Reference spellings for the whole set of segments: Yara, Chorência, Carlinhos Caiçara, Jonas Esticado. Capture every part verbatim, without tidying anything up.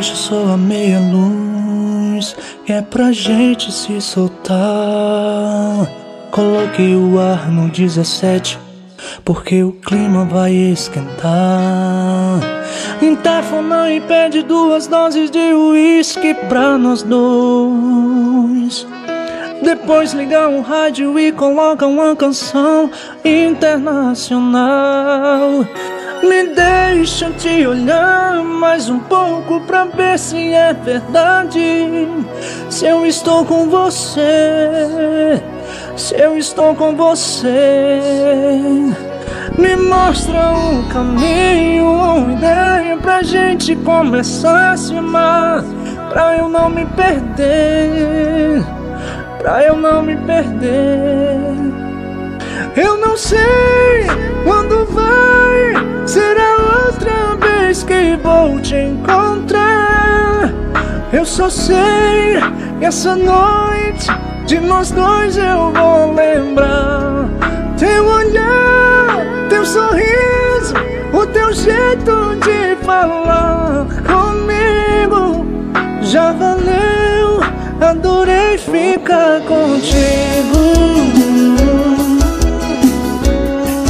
deixa só a meia luz, que é pra gente se soltar. Coloque o ar no dezessete, porque o clima vai esquentar. Interfona e pede duas doses de uísque pra nós dois. Depois liga um rádio e coloca uma canção internacional. Me deixa te olhar mais um pouco pra ver se é verdade, se eu estou com você, se eu estou com você. Me mostra um caminho, uma ideia pra gente começar a se amar, pra eu não me perder, pra eu não me perder. Eu não sei quando vai ser a outra vez que vou te encontrar. Eu só sei que essa noite de nós dois eu vou lembrar. Teu olhar, teu sorriso, o teu jeito de falar comigo já valeu, adorei ficar contigo.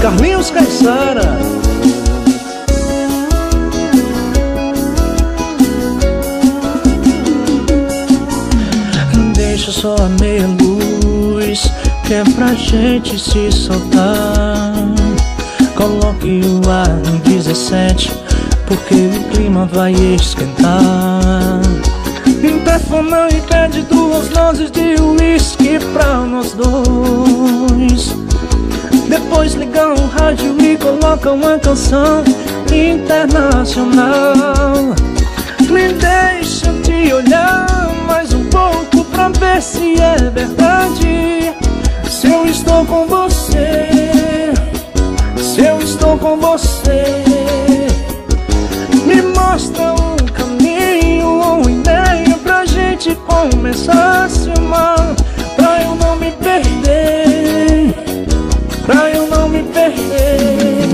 Carlinhos Caiçara. Deixa só a meia luz, que é pra gente se soltar. Coloque o ar no dezessete, porque o clima vai esquentar. Interfona e pede duas doses de uísque pra nós dois. Depois liga um rádio e coloca uma canção internacional. Me deixa te olhar mais um pouco pra ver se é verdade, se eu estou com você, se eu estou com você. Me mostra um caminho, uma ideia pra gente começar a se amar, pra eu não me perder, pra eu não me perder.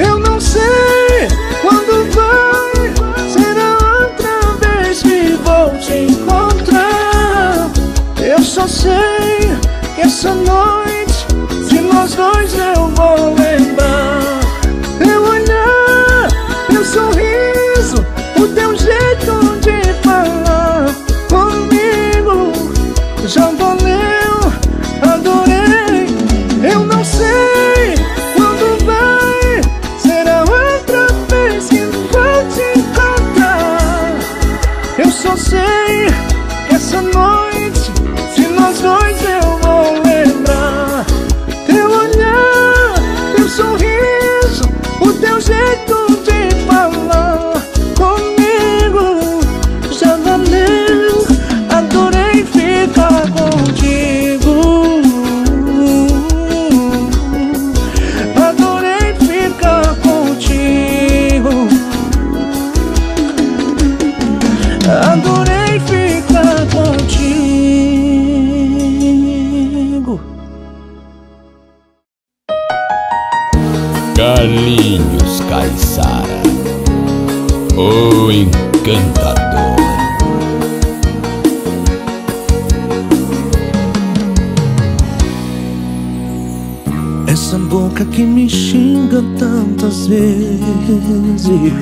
Eu não sei quando vai ser a outra vez que vou te encontrar. Eu só sei que essa noite de nós dois eu vou lembrar. Teu olhar, teu sorriso, o teu jeito de falar comigo já valeu, adorei. Eu não sei quando vai ser a outra vez que vou te encontrar. Eu só sei que essa noite de nós dois eu vou lembrar. Teu olhar, teu sorriso, o teu jeito de falar comigo já valeu, adorei ficar contigo. Adorei ficar contigo. Carlinhos Caiçara, o encantador. Essa boca que me xinga tantas vezes,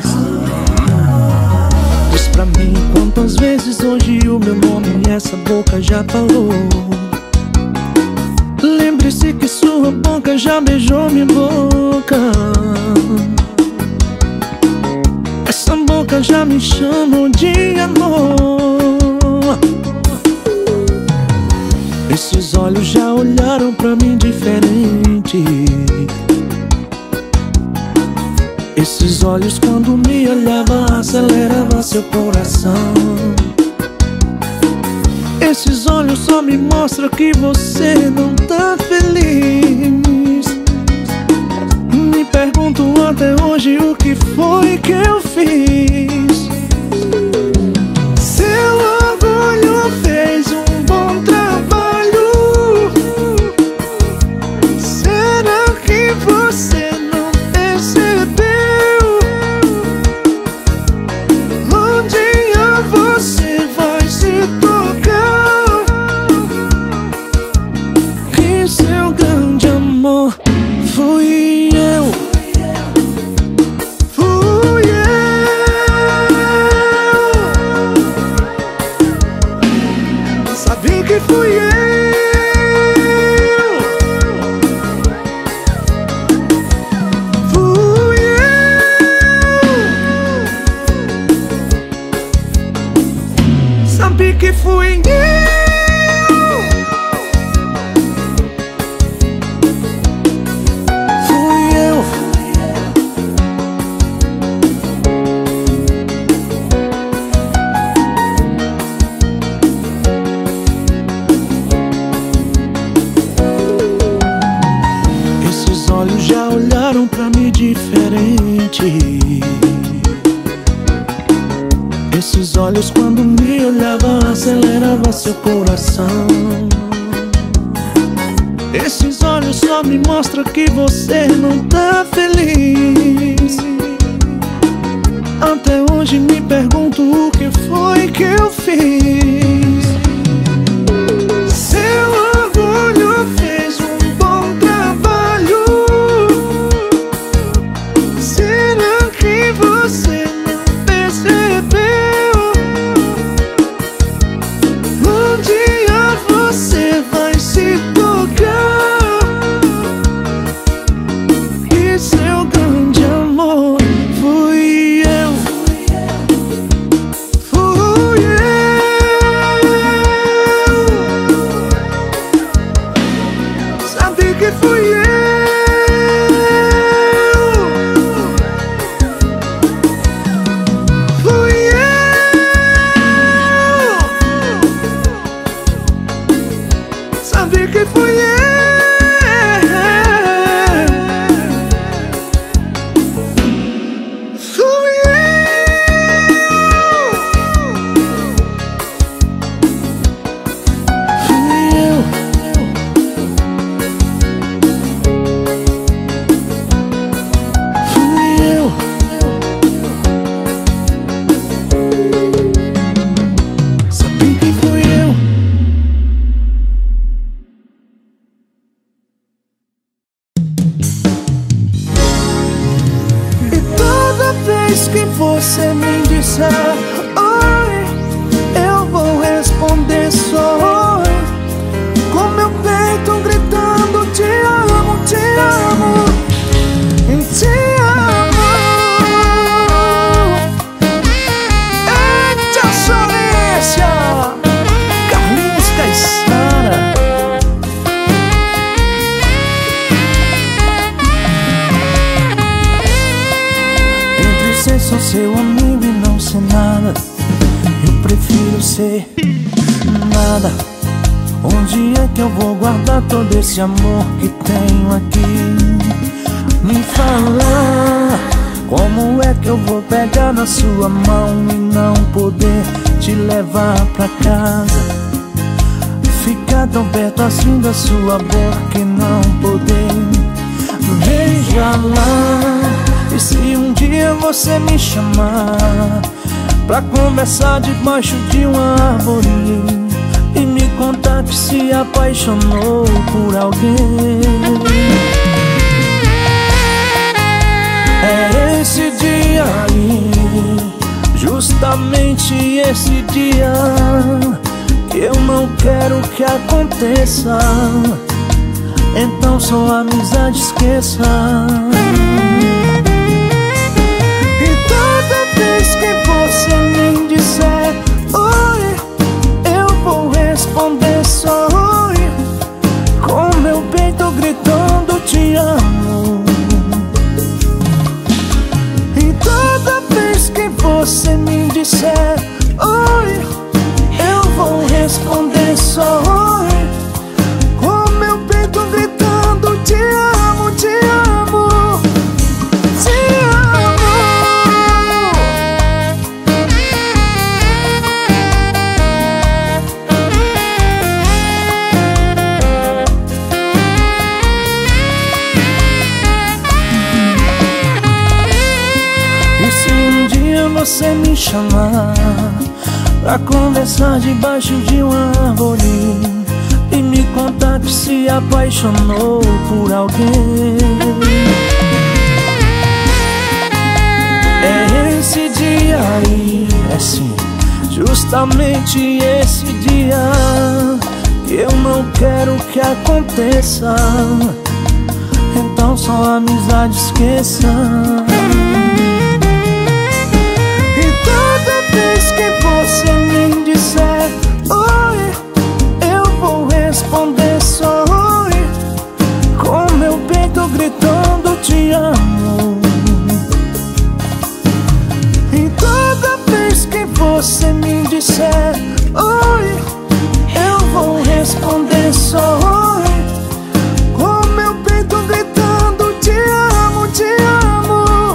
pra mim, quantas vezes hoje o meu nome essa boca já falou. Lembre-se que sua boca já beijou minha boca. Essa boca já me chama de amor. Esses olhos já olharam pra mim diferente. Esses olhos quando me olhava acelerava seu coração. Esses olhos só me mostram que você não tá feliz. Me pergunto até hoje o que foi que eu fiz. Seu orgulho fez um bom trabalho. Será que você não percebeu? fui eu, fui eu, sabe que fui eu. Esses olhos quando me olhava acelerava seu coração. Esses olhos só me mostram que você não tá feliz. Até hoje me pergunto o que foi que eu fiz. Esse amor que tenho aqui, me fala, como é que eu vou pegar na sua mão e não poder te levar pra casa? Ficar tão perto assim da sua boca e não poder beijar lá. E se um dia você me chamar pra conversar debaixo de uma árvore e me contar que se apaixonou por alguém, é esse dia aí, justamente esse dia, que eu não quero que aconteça. Então sua amizade esqueça. E toda vez que você me disser oi, responder só oi, com meu peito gritando te amo. E toda vez que você me disser oi, eu vou responder só oi, com meu peito gritando te amo, te amo, te amo. Você me chamar pra conversar debaixo de uma árvore e me contar que se apaixonou por alguém, é esse dia aí, é sim, justamente esse dia, Eu não quero que aconteça, então só a amizade esqueça. E toda vez que você me disser oi, eu vou responder só oi, com meu peito gritando te amo. E toda vez que você me disser oi, vou responder só oi, com meu peito gritando te amo, te amo, te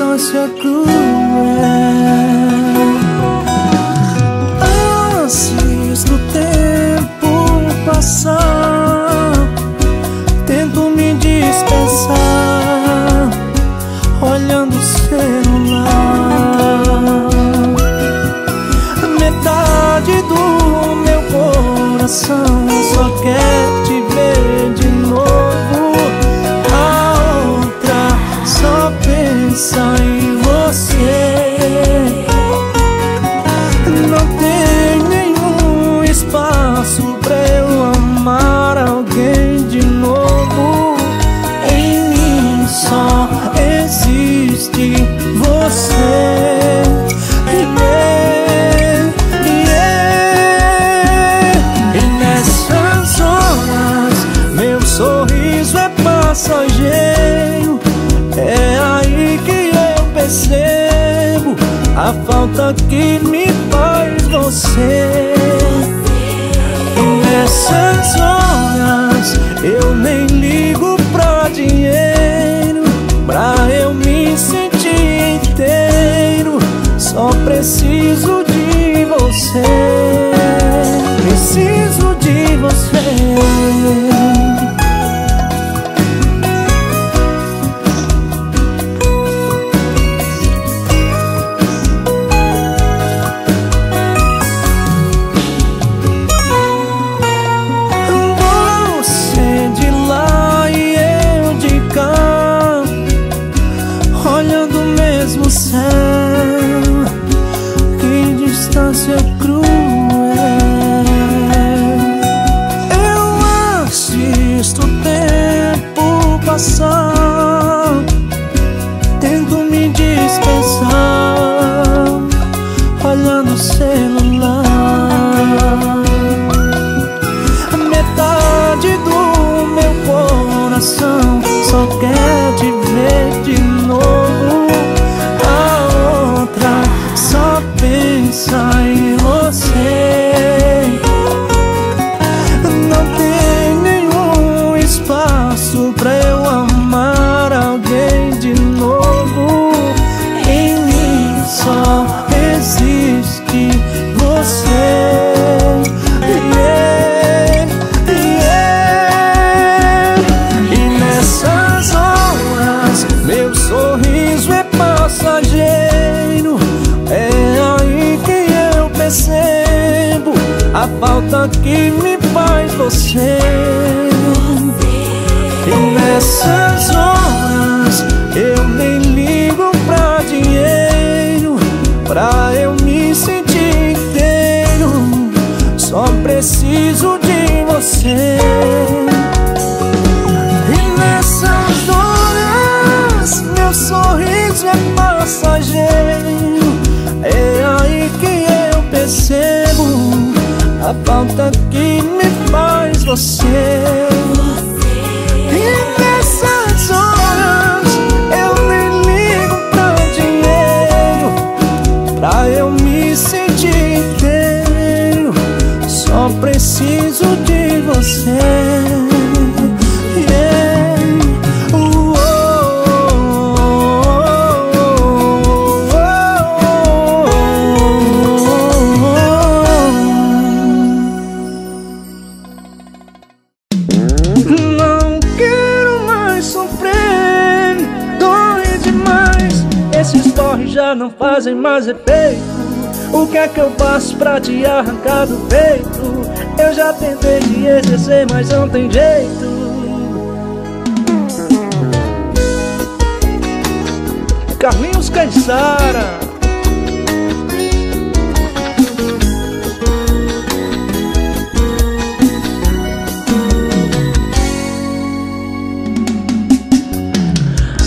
distância cruel. Antes do tempo passar, tento me dispersar, olhando o celular. Metade do meu coração só quer te ver de novo, a outra só pensa em você. Não tem nenhum espaço pra eu amar alguém de novo. Em mim só existe você. É aí que eu percebo a falta que me faz você. E nessas horas eu nem ligo pra dinheiro, pra eu me sentir inteiro, só preciso de você. Preciso de você. Tento me dispensar, olhando o celular. Metade do meu coração só quer te ver de novo, a outra só pensa em você. Não tem nenhum espaço pra eu a falta que me faz você. E nessas horas eu nem ligo pra dinheiro, pra eu me sentir inteiro, só preciso de você. E nessas horas meu sorriso é passageiro, é aí que eu percebo a falta que me faz você. E nessas horas eu nem ligo pra dinheiro, pra eu me sentir inteiro, só preciso de você. Não fazem mais efeito. O que é que eu faço pra te arrancar do peito? Eu já tentei te exercer, mas não tem jeito. Carlinhos Caiçara.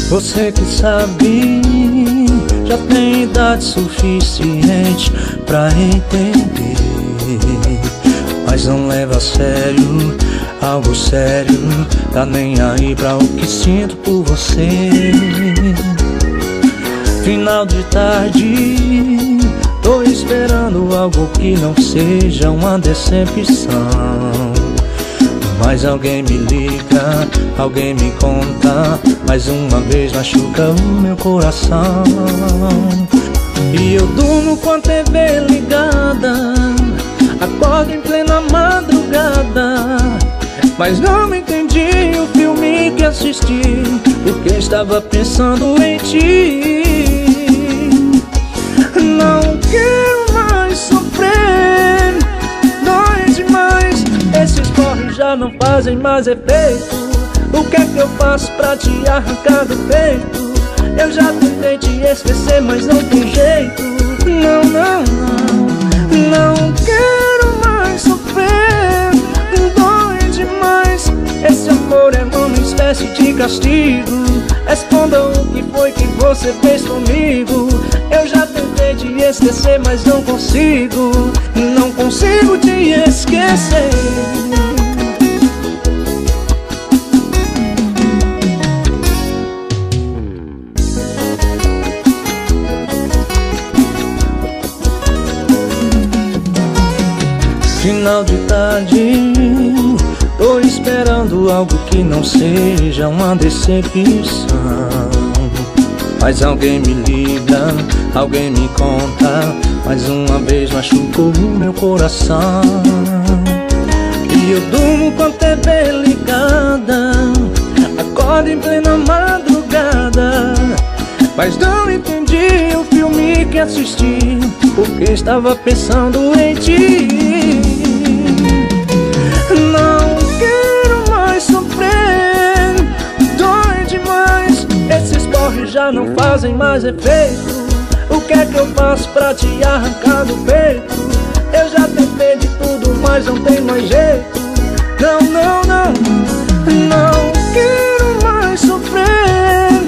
Você que sabe, já tem idade suficiente pra entender, mas não leva a sério, algo sério. Tá nem aí pra o que sinto por você. Final de tarde, tô esperando algo que não seja uma decepção, mas alguém me liga, alguém me conta, mais uma vez machuca o meu coração. E eu durmo com a T V ligada, acordo em plena madrugada, mas não entendi o filme que assisti, porque estava pensando em ti. Não quero mais sofrer, dói demais, esses corres já não fazem mais efeito. O que é que eu faço pra te arrancar do peito? Eu já tentei te esquecer, mas não tem jeito. Não, não, não, não quero mais sofrer, dói demais, esse amor é uma espécie de castigo. Responda o que foi que você fez comigo. Eu já tentei te esquecer, mas não consigo, não consigo te esquecer. Final de tarde, tô esperando algo que não seja uma decepção, mas alguém me liga, alguém me conta, mais uma vez machucou o meu coração. E eu durmo com a T V ligada, acordo em plena madrugada, mas não entendi o filme que assisti, porque estava pensando em ti. Não quero mais sofrer, dói demais, esses corres já não fazem mais efeito. O que é que eu faço pra te arrancar do peito? Eu já tentei de tudo, mas não tem mais jeito. Não, não, não, não quero mais sofrer,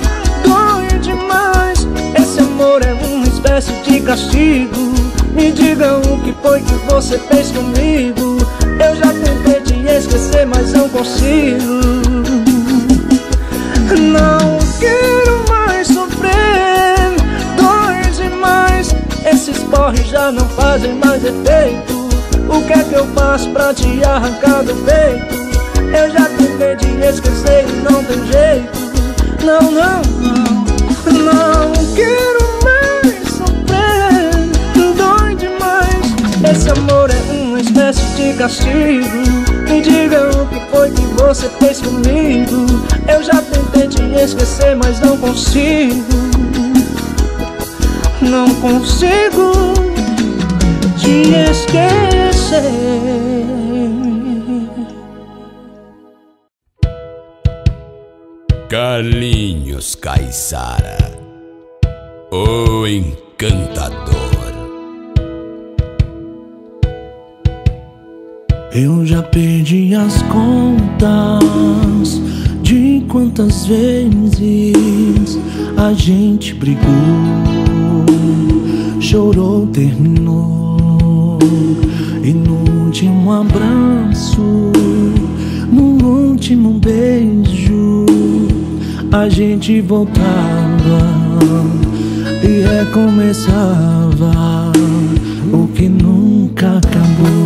dói demais, esse amor é uma espécie de castigo. Me diga o que foi que você fez comigo. Eu já tentei te esquecer, mas não consigo. Não quero mais sofrer, dói demais, esses corres já não fazem mais efeito. O que é que eu faço pra te arrancar do peito? Eu já tentei te esquecer e não tem jeito. Não, não, não, não quero mais sofrer, dói demais, esse amor é uma espécie de castigo. Me diga o que foi que você fez comigo. Eu já tentei te esquecer, mas não consigo, não consigo te esquecer. Carlinhos Caiçara, o encantador. Eu já perdi as contas de quantas vezes a gente brigou, chorou, terminou. E no último abraço, no último beijo, a gente voltava e recomeçava o que nunca acabou.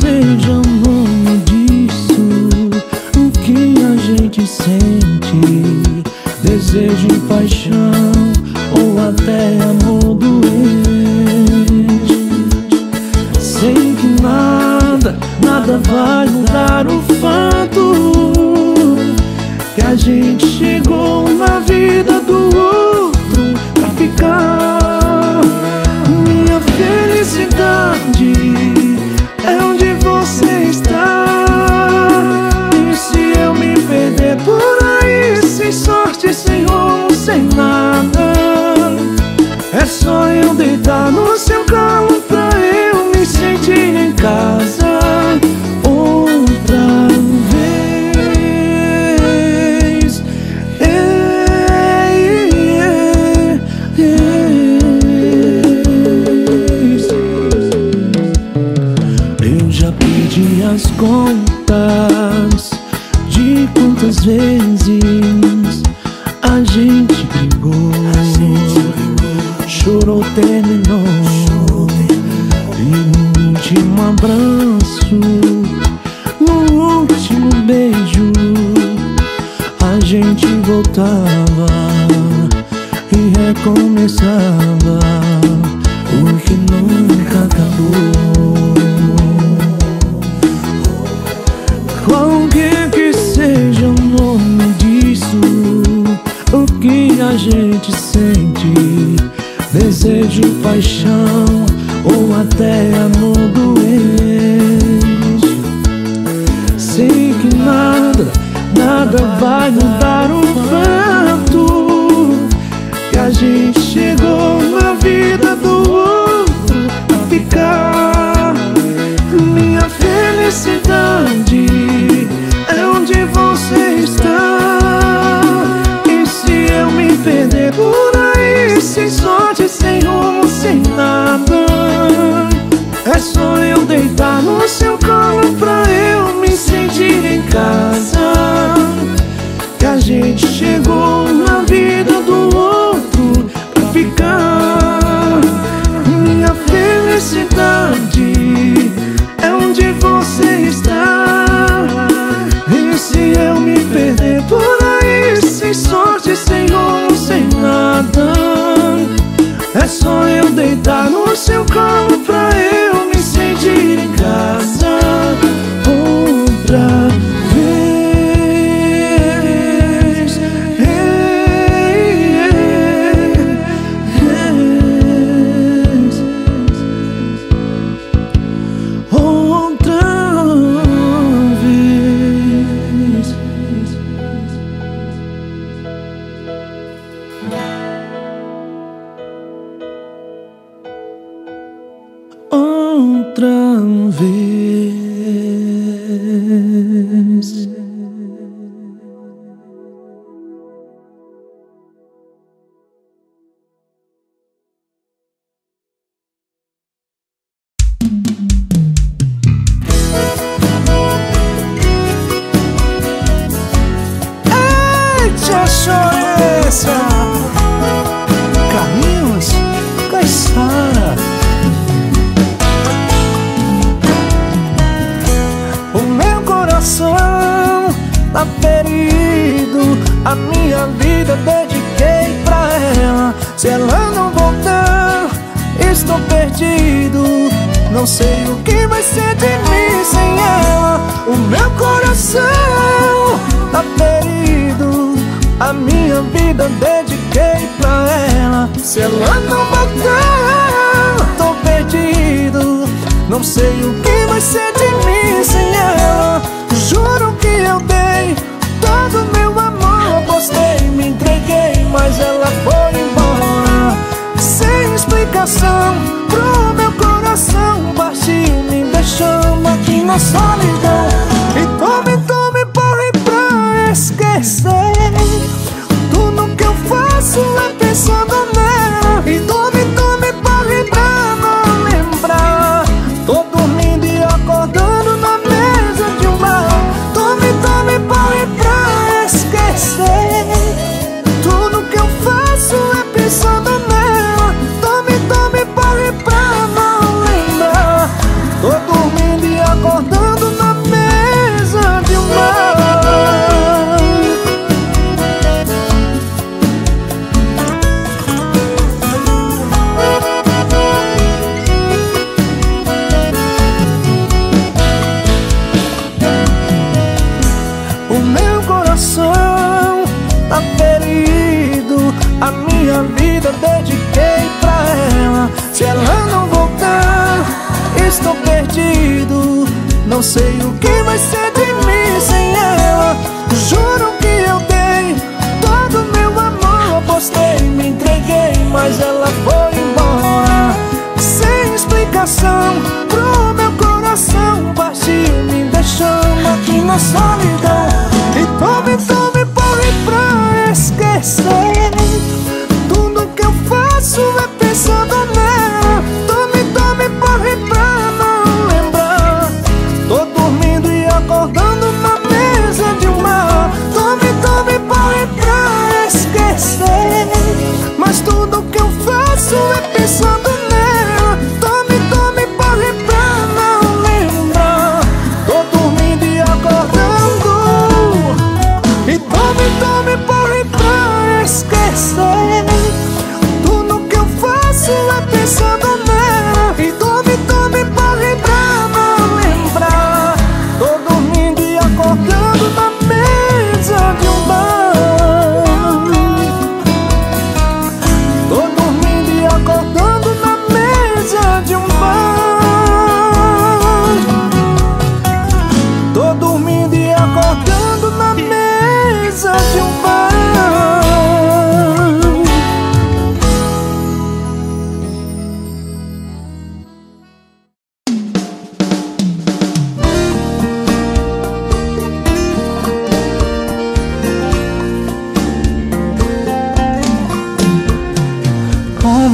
Seja o nome disso, o que a gente sente, desejo e paixão, ou até amor doente. Sei que nada, nada vai mudar o fato que a gente chegou na vida do outro pra ficar. Minha felicidade é onde você está. E se eu me perder por aí, sem sorte, sem rumo, sem nada, é só eu deitar no seu colo pra eu me sentir em casa outra vez. yeah, yeah, yeah. As contas de quantas vezes a gente brigou, a gente brigou, chorou, terminou, chorou, terminou. último abraço, no último beijo, a gente voltava e recomeçava o que nunca acabou. Qualquer que seja o nome disso, o que a gente sente, desejo, paixão ou até amor doente. Sei que nada, nada vai mudar o fato que a gente chegou na vida do outro a ficar. Minha felicidade é onde você está. E se eu me perder por aí, sem sorte, sem rumo, sem nada, é só eu deitar no seu colo pra eu me sentir em casa, que a gente chegou na vida do outro pra ficar. Minha felicidade é onde você está. E se eu me perder por aí, sem sorte, sem rumo, sem nada, é só eu deitar no seu colo pra eu em casa outra vez. Hey, hey, hey. Outra vez. Outra vez. Eita, choreza, Carlinhos Caiçara. Tá ferido, a minha vida dediquei pra ela. Se ela não voltar, estou perdido. Não sei o que vai ser de mim sem ela. O meu coração tá ferido, a minha vida dediquei pra ela. Se ela não voltar, tô perdido. Não sei o que vai ser de mim sem ela. Juro que eu dei todo meu amor, apostei, me entreguei, mas ela foi embora. Sem explicação pro meu coração, partiu, me deixando aqui na solidão. E tome, tome, porre pra esquecer tudo que eu faço é pensando nela. E tome, tome, porre pra não lembrar. Tô dormindo e acordando na mesa de um bar. Tome, tome, porre pra esquecer tudo que eu faço é pensando nela. Tome, tome, porre pra não lembrar. Tô dormindo e acordando na mesa de um bar. O meu coração tá ferido, a minha vida dediquei pra ela. Se ela não voltar, estou perdido. Não sei o que vai ser de mim sem ela. Juro que eu dei todo meu amor, apostei, me entreguei, mas ela foi embora. Sem explicação pro meu coração, partiu, me deixando aqui na solidão. E tome, tome, porre pra esquecer tudo que eu faço é pensando nela. Tome, tome, porre pra não lembrar. Tô dormindo e acordando na mesa de um bar. Tome, tome, porre pra esquecer, mas tudo que eu faço é pensando nela. Tome, tome, porre pra não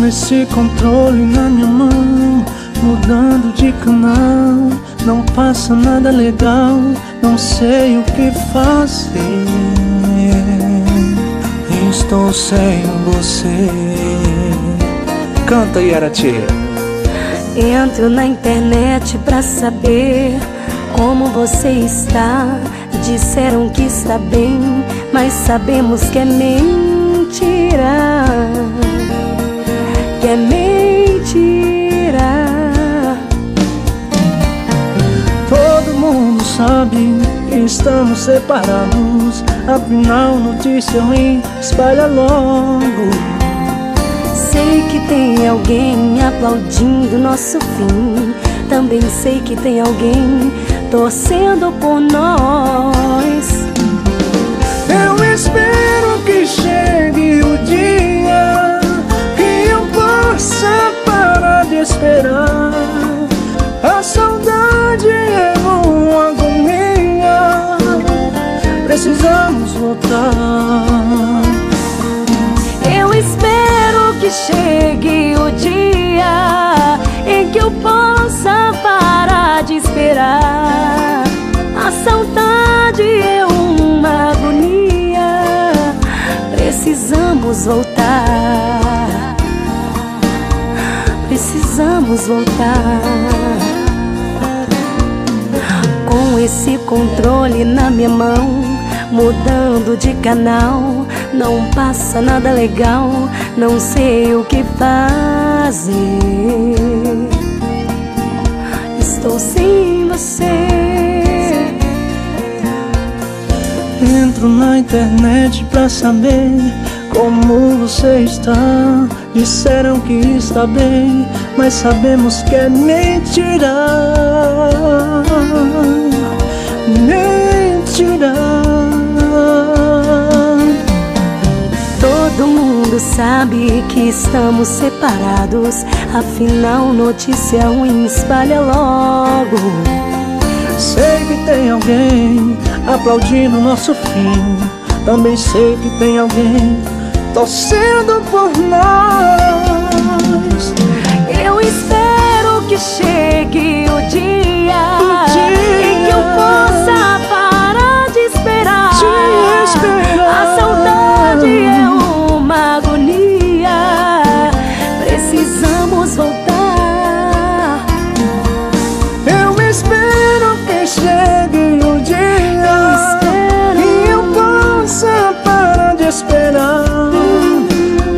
esse controle na minha mão, mudando de canal. Não passa nada legal, não sei o que fazer. Estou sem você. Canta, Yara. Entro na internet pra saber como você está. Disseram que está bem, mas sabemos que é mentira. Que é mentira. Todo mundo sabe que estamos separados. Afinal, notícia ruim espalha logo. Sei que tem alguém aplaudindo nosso fim. Também sei que tem alguém torcendo por nós. Eu espero que chegue o dia que eu possa parar de esperar. A saudade é uma agonia, precisamos voltar. Eu espero que chegue o dia em que eu possa parar de esperar. A saudade é uma agonia, precisamos voltar. Precisamos voltar. Com esse controle na minha mão, mudando de canal, não passa nada legal, não sei o que fazer. Estou sem você. Entro na internet pra saber como você está. Disseram que está bem, mas sabemos que é mentira. Mentira. Todo mundo sabe que estamos separados. Afinal, notícia ruim espalha logo. Sei que tem alguém aplaudindo nosso fim. Também sei que tem alguém torcendo por nós. Eu espero que chegue o dia, o dia. em que eu possa parar de esperar. De esperar. A saudade é uma agonia, precisamos voltar. Eu espero que chegue o dia e eu possa parar de esperar.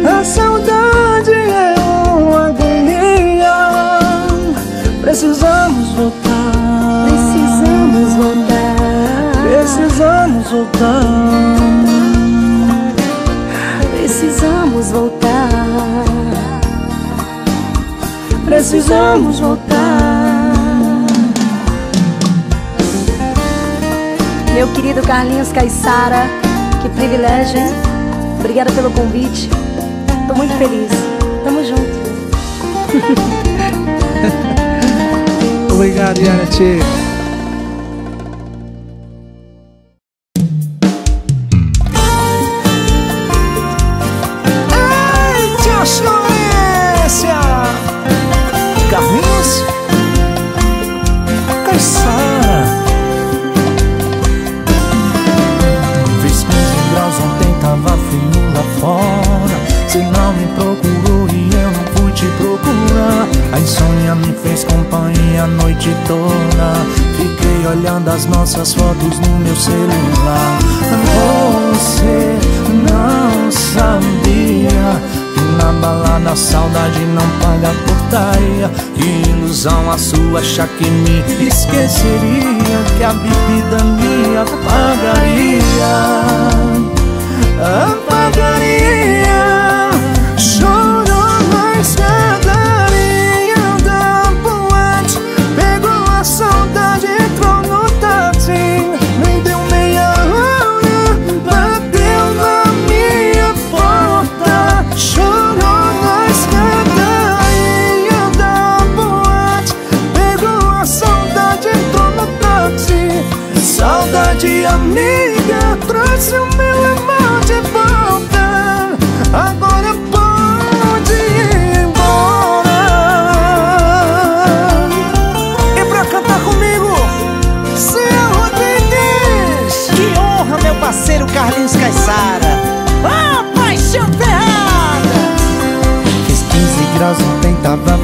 A saudade é uma agonia, precisamos voltar. Precisamos voltar. Precisamos voltar. Precisamos voltar. Precisamos voltar. Meu querido Carlinhos Caiçara, que privilégio, hein? Obrigada pelo convite. Tô muito feliz. Tamo junto. Obrigado, Yara. As nossas fotos no meu celular. Você não sabia que na balada a saudade não paga portaria. Que ilusão a sua achar que me esqueceria, que a bebida me apagaria. Apagaria. Chorou mais cadaria da boate. Pegou a saudade e trocou. Nem deu meia hora, bateu na minha porta. Chorou na escadaria da boate. Pegou a saudade, entrou no táxi. Saudade amiga, trouxe o meu amor de volta.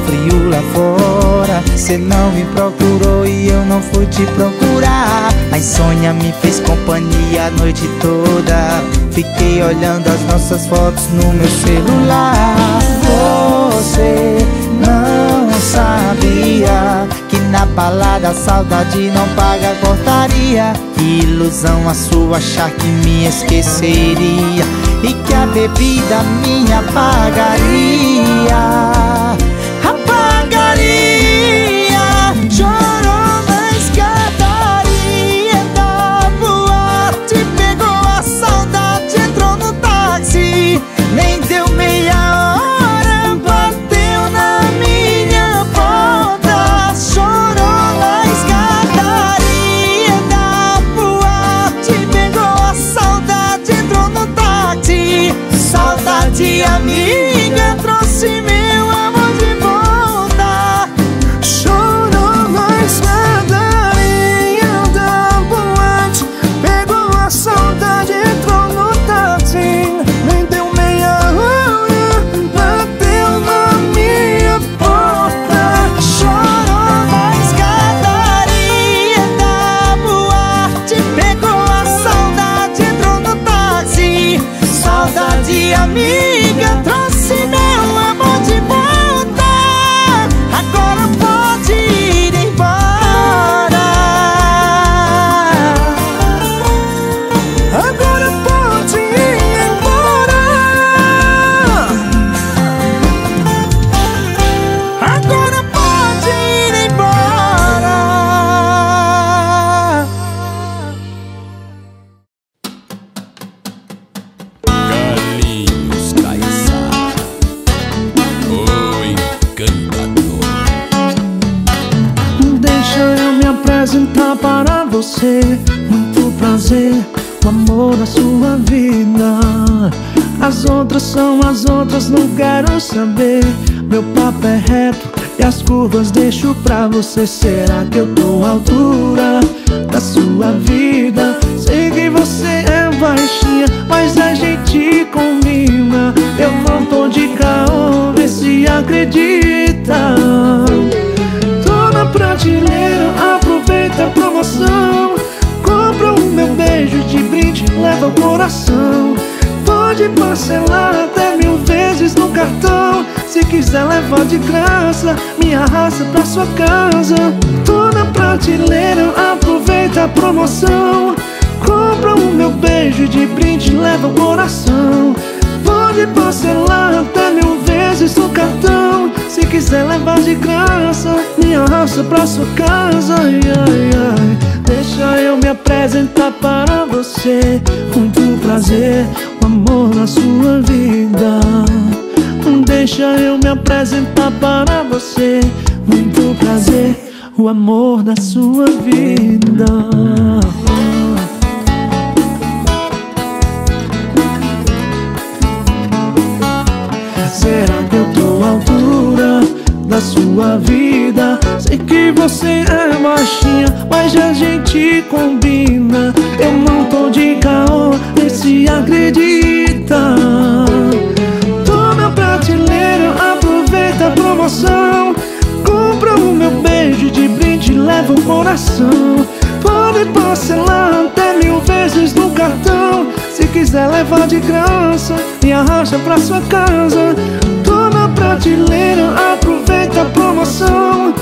frio lá fora. Cê não me procurou e eu não fui te procurar. A insônia me fez companhia a noite toda. Fiquei olhando as nossas fotos no meu celular. Você não sabia que na balada a saudade não paga a portaria. Que ilusão a sua achar que me esqueceria e que a bebida minha apagaria. Apagaria. Chorou, mas cataria da boate. Pegou a saudade, entrou no táxi. Nem deu meia hora, bateu na minha porta. Chorou, mas cataria da boate. Pegou a saudade, entrou no táxi. Saudade, amiga, trouxe meu. Muito prazer, o amor da sua vida. As outras são as outras, não quero saber. Meu papo é reto e as curvas deixo pra você. Será que eu tô à altura da sua vida? Sei que você é baixinha, mas a gente combina. Eu não tô de caô, vê se acredita. Tô na prateleira, aproveita a promoção. Compra o meu beijo de brinde, leva o coração. Pode parcelar até mil vezes no cartão. Se quiser levar de graça, me arrasta pra sua casa. Tô na prateleira, aproveita a promoção. Compra o meu beijo de brinde, leva o coração. Pode parcelar até mil vezes no cartão. Se quiser levar de graça, me arrasta pra sua casa. Ai, ai, ai. Deixa eu me apresentar para você. Muito prazer, o amor na sua vida. Deixa eu me apresentar para você. Muito prazer, o amor da sua vida. Será que eu tô à altura da sua vida? Sei que você é baixinha, mas a gente combina. Eu não tô de caô, nem se acredita. Tô na prateleira, aproveita a promoção. Compra o meu beijo de brinde, leva o coração. Pode parcelar até mil vezes no cartão. Se quiser levar de graça, me arrasta pra sua casa. Tô na prateleira, aproveita a promoção.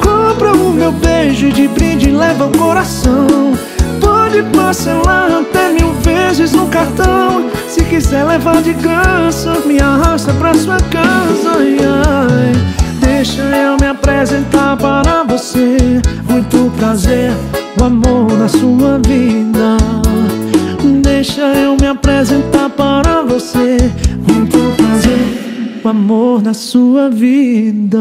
Compra o meu beijo de brinde, leva o coração. Pode parcelar até mil vezes no cartão. Se quiser levar de graça, me arrasta pra sua casa. Ai, ai. Deixa eu me apresentar para você. Muito prazer, o amor da sua vida. Deixa eu me apresentar para você. Muito prazer, o amor da sua vida.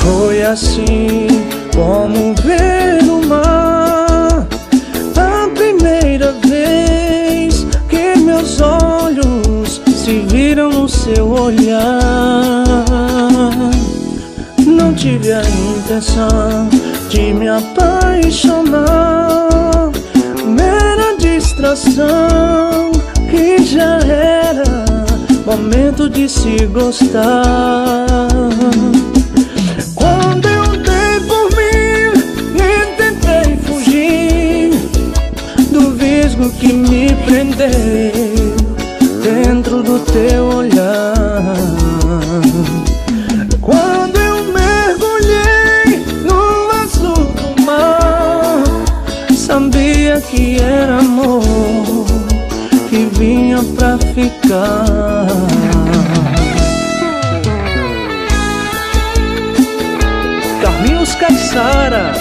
Foi assim como ver no mar a primeira vez que meus olhos se viram no seu olhar. tive a intenção de me apaixonar, mera distração que já era momento de se gostar. Quando eu dei por mim, nem tentei fugir do visgo que me prendeu dentro do teu olhar. Quando eu mergulhei no azul do mar, sabia que era amor que vinha pra ficar. Carlinhos Caiçara.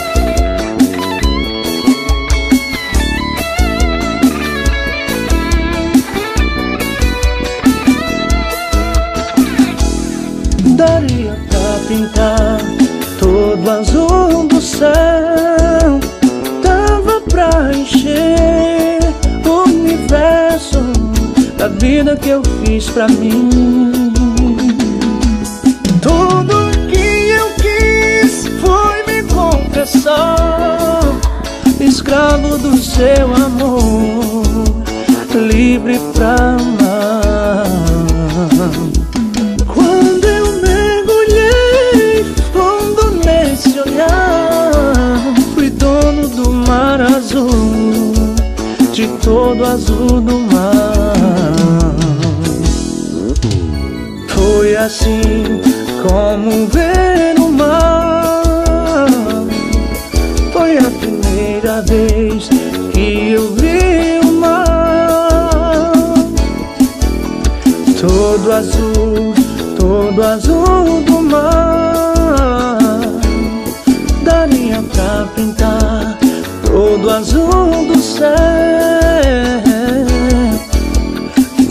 Daria pra pintar todo azul do céu, dava pra encher o universo da vida que eu fiz pra mim. Tudo que eu quis foi me confessar, escravo do seu amor, livre pra amar. De todo azul do mar, foi assim como ver no mar. Foi a primeira vez que eu vi o mar, todo azul, todo azul do mar. Daria pra pintar todo azul do céu,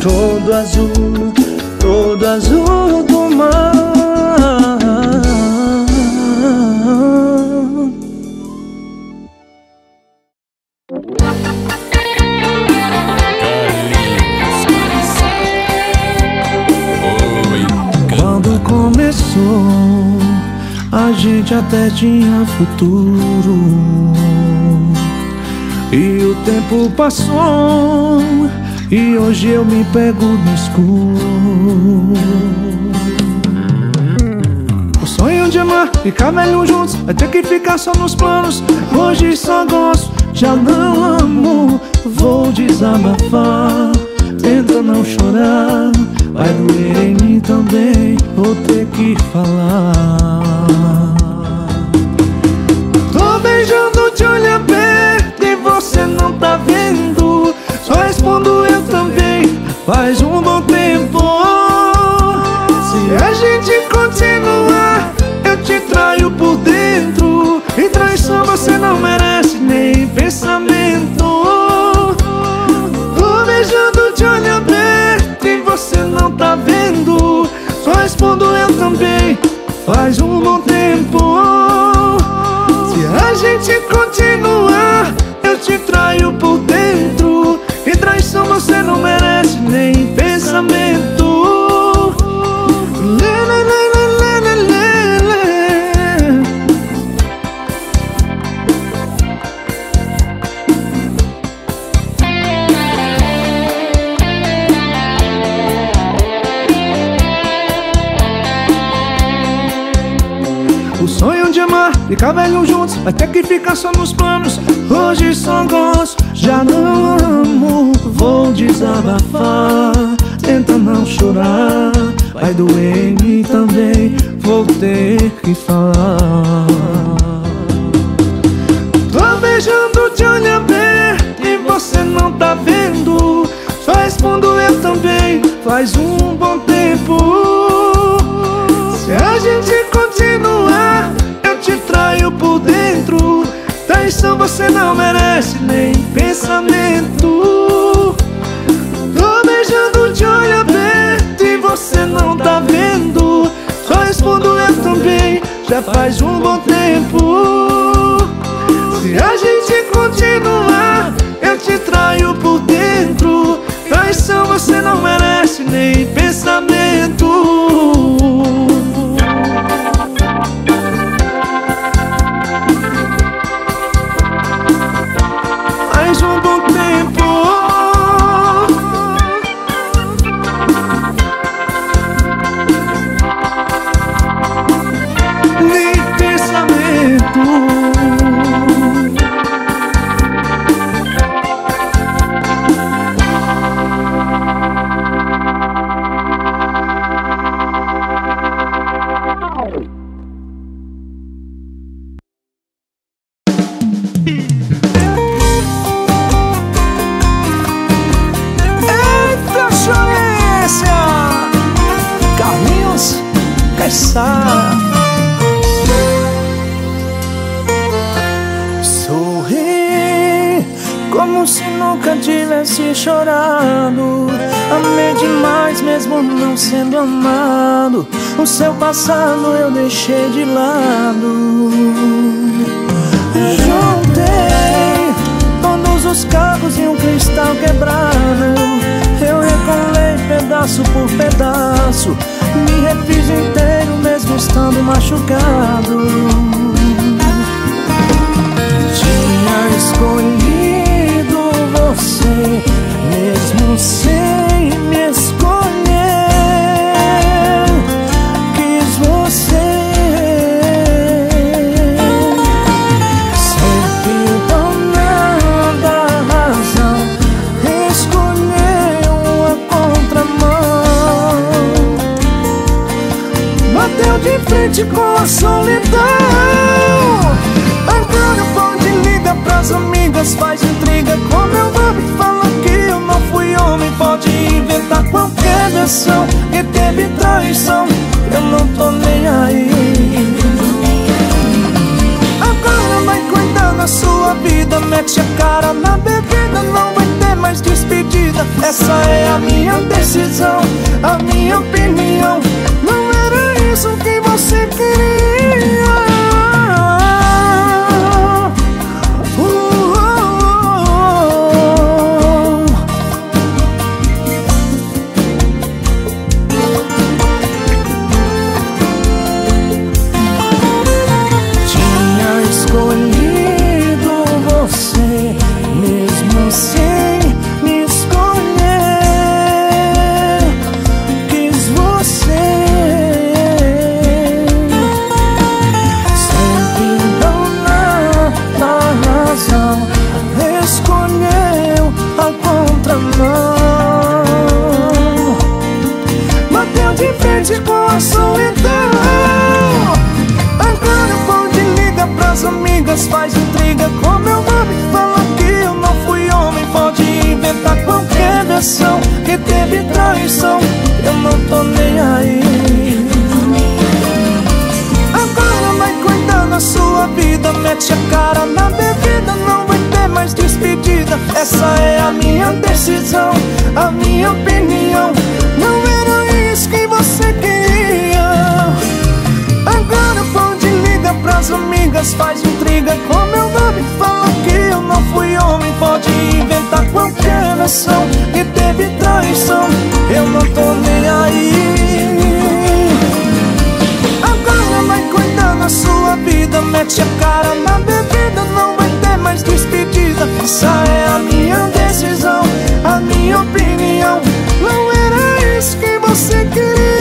todo azul, todo azul do mar. Quando começou, a gente até tinha futuro, e o tempo passou, e hoje eu me pego no escuro. O sonho de amar, ficar velho juntos, vai ter que ficar só nos planos. Hoje só gosto, já não amo. Vou desabafar, tenta não chorar. Vai doer em mim também, vou ter que falar. Tô beijando de olho aberto, você não tá vendo, só respondo eu também, faz um bom tempo. Se a gente continuar, eu te traio por dentro, e traição você não merece nem pensamento. Tô beijando de olho aberto e você não tá vendo, só respondo eu também, faz um bom tempo. Se a gente continuar, te traio por dentro, e traição você não merece nem pensamento. Lê, lê, lê, lê, lê, lê. O sonho de amar, ficar velho juntos, vai ter que ficar só nos planos. Hoje só gosto, já não amo. Vou desabafar, tenta não chorar. Vai doer em mim também, vou ter que falar. Tô beijando de olho aberto e você não tá vendo, só respondo eu também, faz um bom tempo. Se a gente continuar, eu te traio por dentro, traição você não merece nem pensamento. Tô beijando de olho aberto e você não tá vendo, só respondo eu também, já faz um bom tempo. Se a gente continuar, eu te traio por dentro, traição você não merece nem pensamento. nasci chorando. Amei demais mesmo não sendo amado. O seu passado eu deixei de lado. Juntei todos os cacos em um cristal quebrado. Eu recolei pedaço por pedaço. Me refiz inteiro mesmo estando machucado. Tinha escolhido você, mesmo sem me escolher. Quis você, sempre dona da razão. Escolheu a contramão. Bateu de frente com a solidão. Agora o pão de liga pras amigas, faz intriga com meu nome, fala que eu não fui homem. Pode inventar qualquer versão que teve traição, eu não tô nem aí. Agora vai cuidar da sua vida, mete a cara na bebida, não vai ter mais despedida. Essa é a minha decisão, a minha opinião. Não era isso que você queria. Faz intriga com meu nome, fala que eu não fui homem. Pode inventar qualquer versão que teve traição, eu não tô nem aí. Agora vai cuidar da sua vida, mete a cara na bebida, não vai ter mais despedida. Essa é a minha decisão, a minha opinião. Não era isso que você queria. Agora pode ligar pras amigas, faz intriga com meu nome, fala que eu não fui homem. Pode inventar qualquer versão que teve traição, eu não tô nem aí. Agora vai cuidar da sua vida, mete a cara na bebida, não vai ter mais despedida. Essa é a minha decisão, a minha opinião. Não era isso que você queria.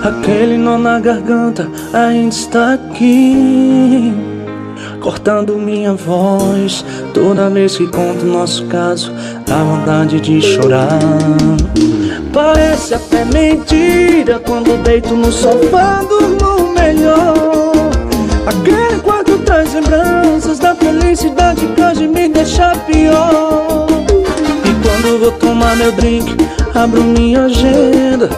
Aquele nó na garganta ainda está aqui, cortando minha voz. Toda vez que conto nosso caso, dá vontade de chorar. Parece até mentira quando deito no sofá, durmo melhor. Aquele quarto traz lembranças da felicidade que hoje me deixa pior. E quando vou tomar meu drink, abro minha agenda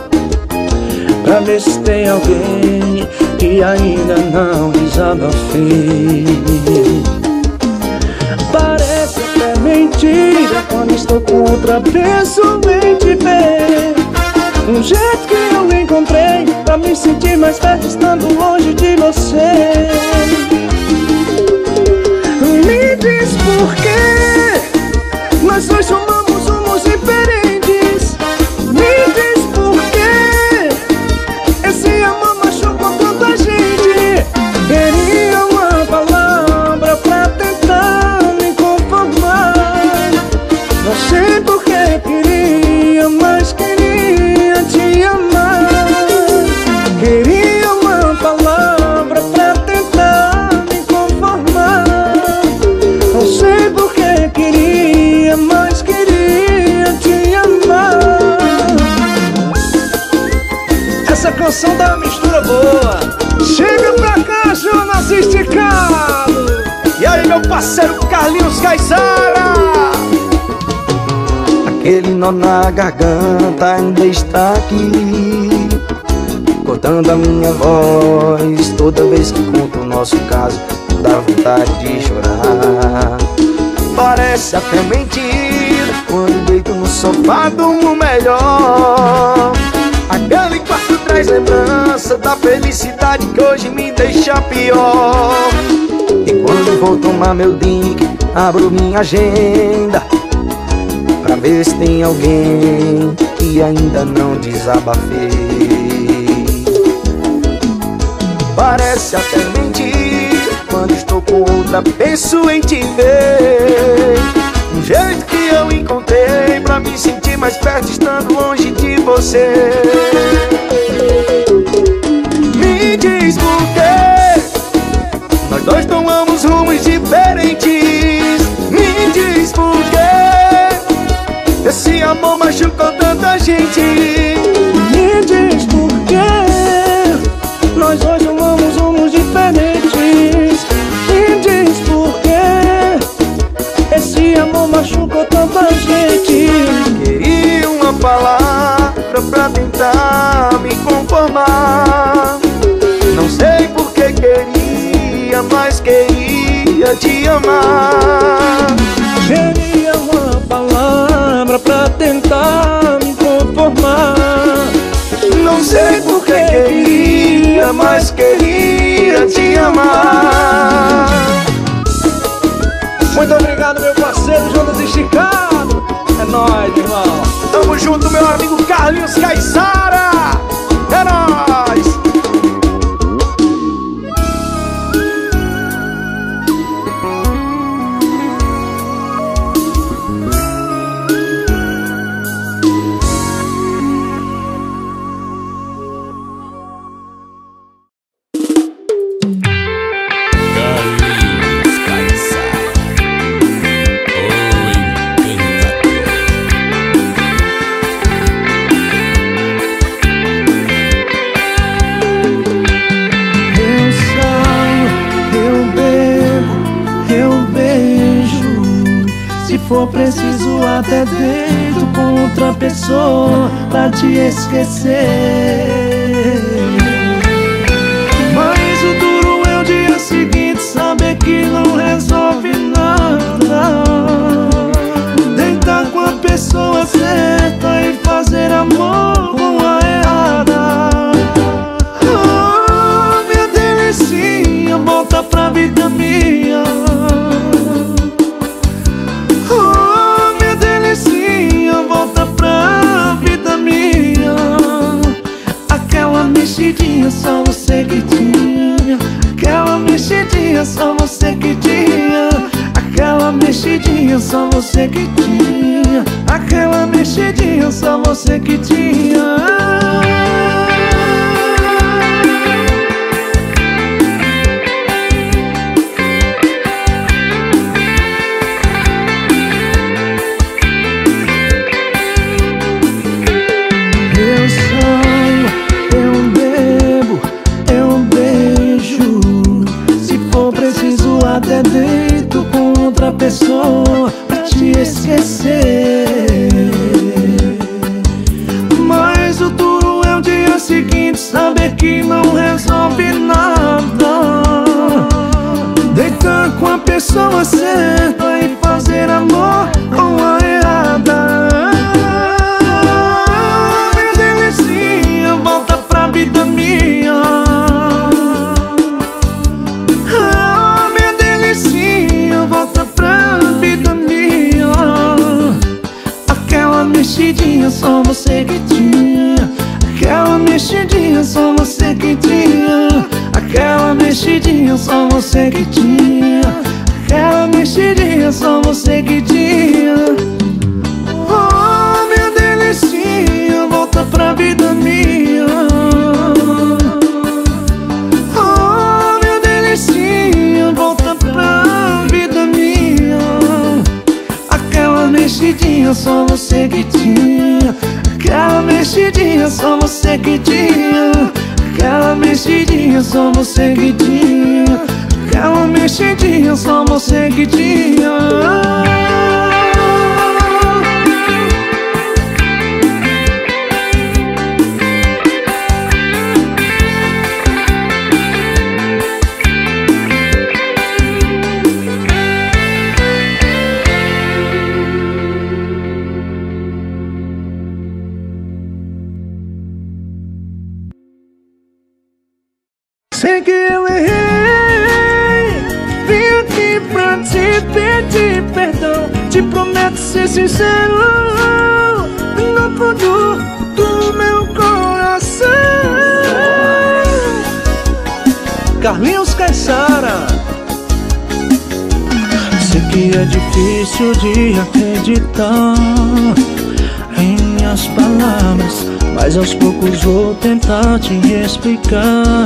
pra ver se tem alguém que ainda não desabafei. Parece até mentira quando estou com outra pessoa, vem te ver. Um jeito que eu encontrei pra me sentir mais perto estando longe de você. Me diz por quê nós dois somamos rumos diferentes. Me diz palavra pra tentar me conformar. Não sei por Carlinhos Caiçara. Aquele nó na garganta ainda está aqui, cortando a minha voz. Toda vez que conto o nosso caso, dá vontade de chorar. Parece até mentira quando deito no sofá, durmo melhor. Aquele quarto traz lembrança da felicidade que hoje me deixa pior. E quando vou tomar meu drink, abro minha agenda pra ver se tem alguém que ainda não desabafei. Parece até mentira, quando estou com outra penso em te ver. Um jeito que eu encontrei pra me sentir mais perto estando longe de você. Me diz por quê nós dois tomamos rumos diferentes. Me diz por quê esse amor machucou tanta gente. Me diz por quê nós dois tomamos rumos diferentes. Me diz por quê esse amor machucou tanta gente. Queria uma palavra pra tentar me conformar. Não sei por que queria, mas queria te amar. Queria uma palavra pra tentar me conformar. Não sei por que queria, mas queria te amar. Muito obrigado, meu parceiro Jonas Esticado. É nóis, irmão. Tamo junto, meu amigo Carlinhos Caiçara. É nóis. Até deito com outra pessoa pra te esquecer. Mas o duro é o dia seguinte saber que não resolve nada. Deitar com a pessoa certa e fazer amor com a errada. Oh, minha delicinha, volta pra vida minha. Só você que tinha aquela mexidinha, só você que tinha aquela mexidinha, só você que tinha aquela mexidinha, só você que tinha. Pessoa pra te esquecer. Mas o duro é o dia seguinte saber que não resolve nada. Deitar com a pessoa certa e fazer amor com a errada. Minha delicinha, volta pra vida minha. Só você que tinha aquela mexidinha, só você que tinha aquela mexidinha, só você que tinha aquela mexidinha, só você que tinha. Oh, minha delicinha, volta pra vida minha. Oh, minha delicinha, volta pra vida minha. Aquela mexidinha, só você que tinha aquela mexidinha, só você que tinha aquela mexidinha, só você que tinha aquela mexidinha, só você que tinha. Sei que eu errei, vim aqui pra te pedir perdão. Te prometo ser sincero, não pudo do meu coração. Carlinhos Caiçara. Sei que é difícil de acreditar em minhas palavras, mas aos poucos vou tentar te explicar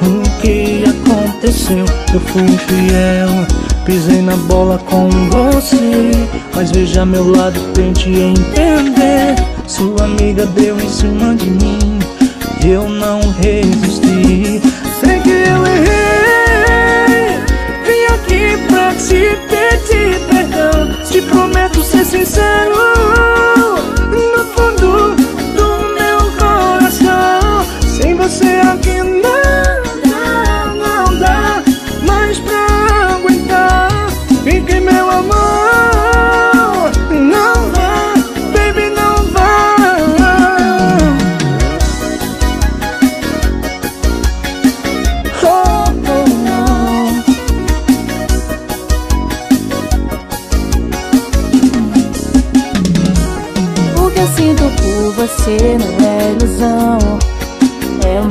o que aconteceu. Eu fui infiel, pisei na bola com você, mas veja meu lado, tente entender. Sua amiga deu em cima de mim e eu não resisti. Sei que eu errei, vim aqui pra te pedir perdão. Te prometo ser sincero, no fundo do meu coração. Sem você aqui não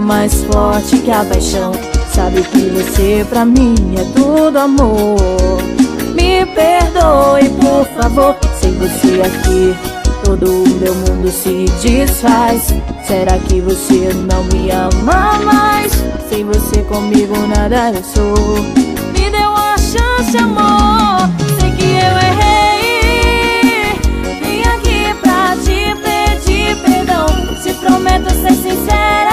mais forte que a paixão. Sabe que você pra mim é tudo amor. Me perdoe, por favor. Sem você aqui, todo o meu mundo se desfaz. Será que você não me ama mais? Sem você comigo nada eu sou. Me dê uma chance, amor. Sei que eu errei, vim aqui pra te pedir perdão. Te prometo ser sincera,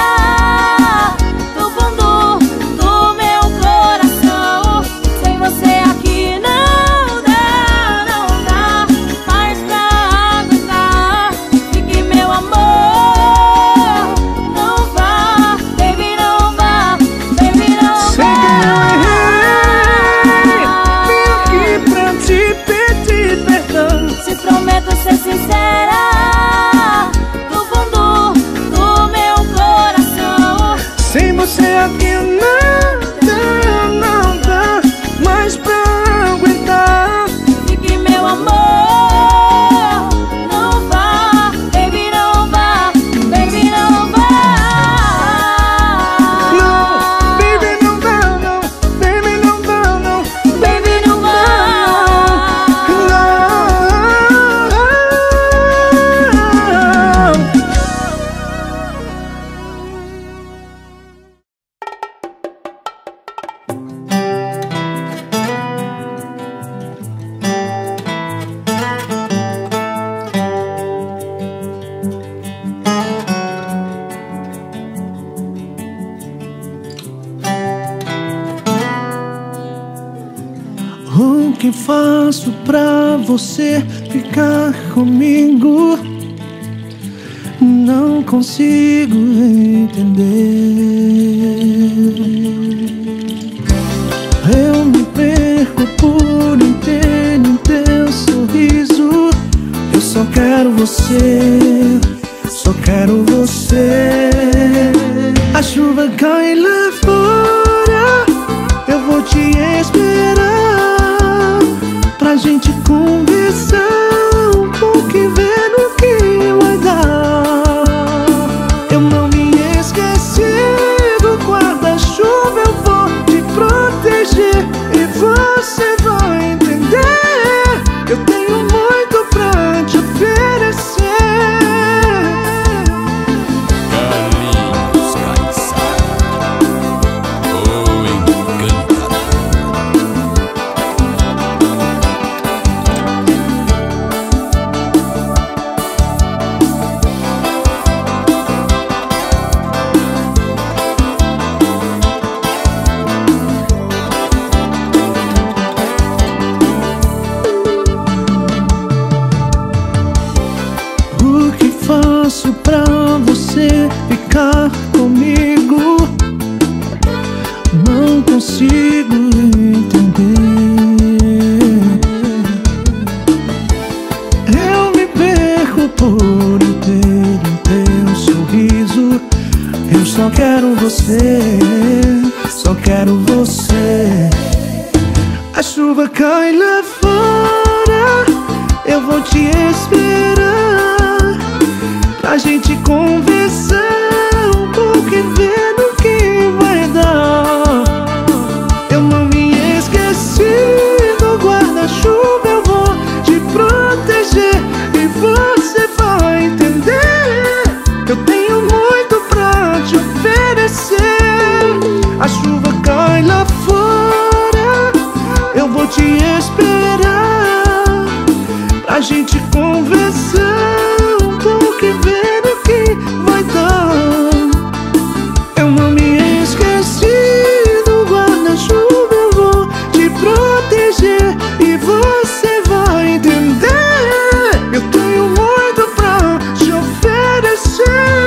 pra você ficar comigo. Não consigo entender. Eu me perco por inteiro em teu sorriso. Eu só quero você, só quero você. A chuva cai lá fora, eu vou te esperar pra gente conversar um pouco e ver no que vai dar. Eu não me esqueci do guarda-chuva, eu vou te proteger e você vai entender. Eu tenho muito pra te oferecer. Carlinhos Caiçara, oh encantador. faço pra você ficar comigo? Não consigo entender. Eu me perco por inteiro em teu sorriso. Eu só quero você, só quero você. A chuva cai lá fora, eu vou te esperar pra gente conversar um pouco e ver no que vai dar. Eu não me esqueci do guarda-chuva, eu vou te proteger e você vai entender. Eu tenho muito pra te oferecer. A chuva cai lá fora, eu vou te esperar pra gente conversar um pouco e ver o que vai dar. Eu não me esqueci do guarda-chuva, eu vou te proteger e você vai entender. Eu tenho muito pra te oferecer.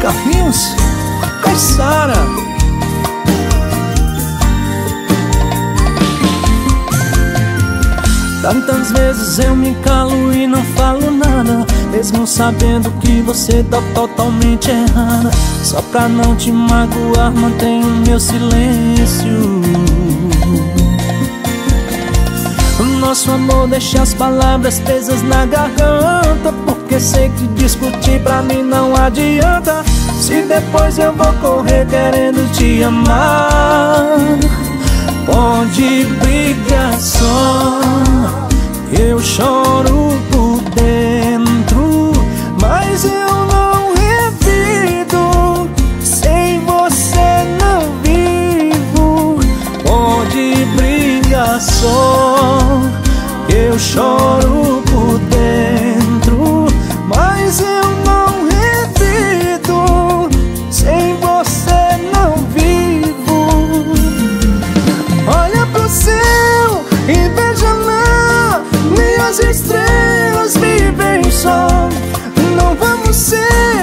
Carlinhos Caiçara. Tantas vezes eu me calo e não falo nada, mesmo sabendo que você tá totalmente errada. Só pra não te magoar, mantenho meu silêncio. O nosso amor deixa as palavras presas na garganta, porque sei que discutir pra mim não adianta, se depois eu vou correr querendo te amar. Pode brigar só, eu choro por dentro, mas eu não revido, sem você não vivo. Pode brigar só, eu choro por dentro, mas eu não repito, sem você não vivo. Olha pro céu e veja lá, minhas estrelas vivem só. Não vamos ser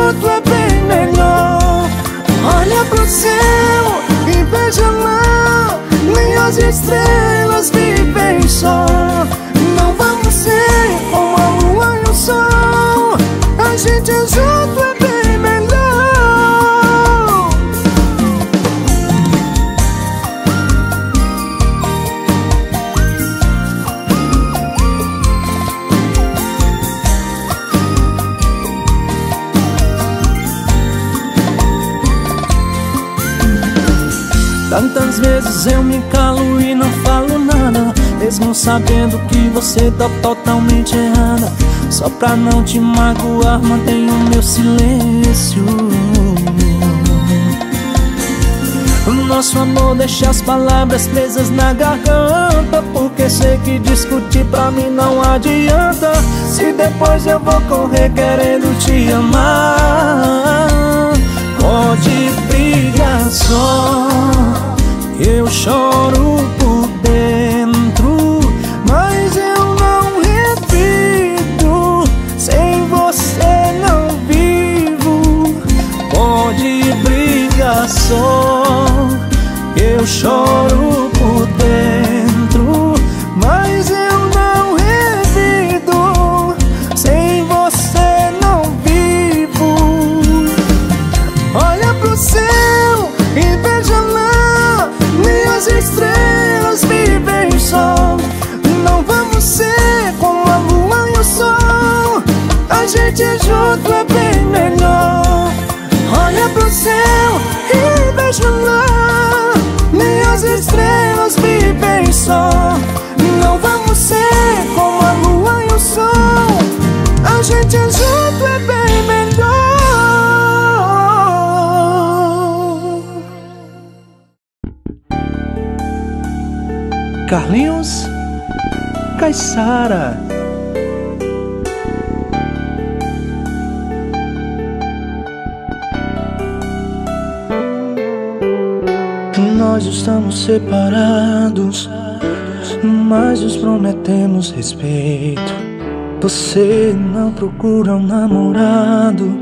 como a lua e o sol, a gente junto é bem melhor. Olha pro céu e veja lá, minhas estrelas vivem só. Não vamos ser como a lua e o sol, a gente é junto é bem melhor. Tantas vezes eu me calo e não falo nada, mesmo sabendo que você tá totalmente errada. Só pra não te magoar, mantenho meu silêncio. O nosso amor deixa as palavras presas na garganta, porque sei que discutir pra mim não adianta, se depois eu vou correr querendo te amar. Pode brigar só, eu choro por dentro, mas eu não repito, sem você não vivo. Pode brigar só, eu choro por dentro, mas eu não repito, sem você não vivo. Olha pro céu e veja lá, minhas estrelas Carlinhos Caiçara. Nós estamos separados, mas nos prometemos respeito. Você não procura um namorado,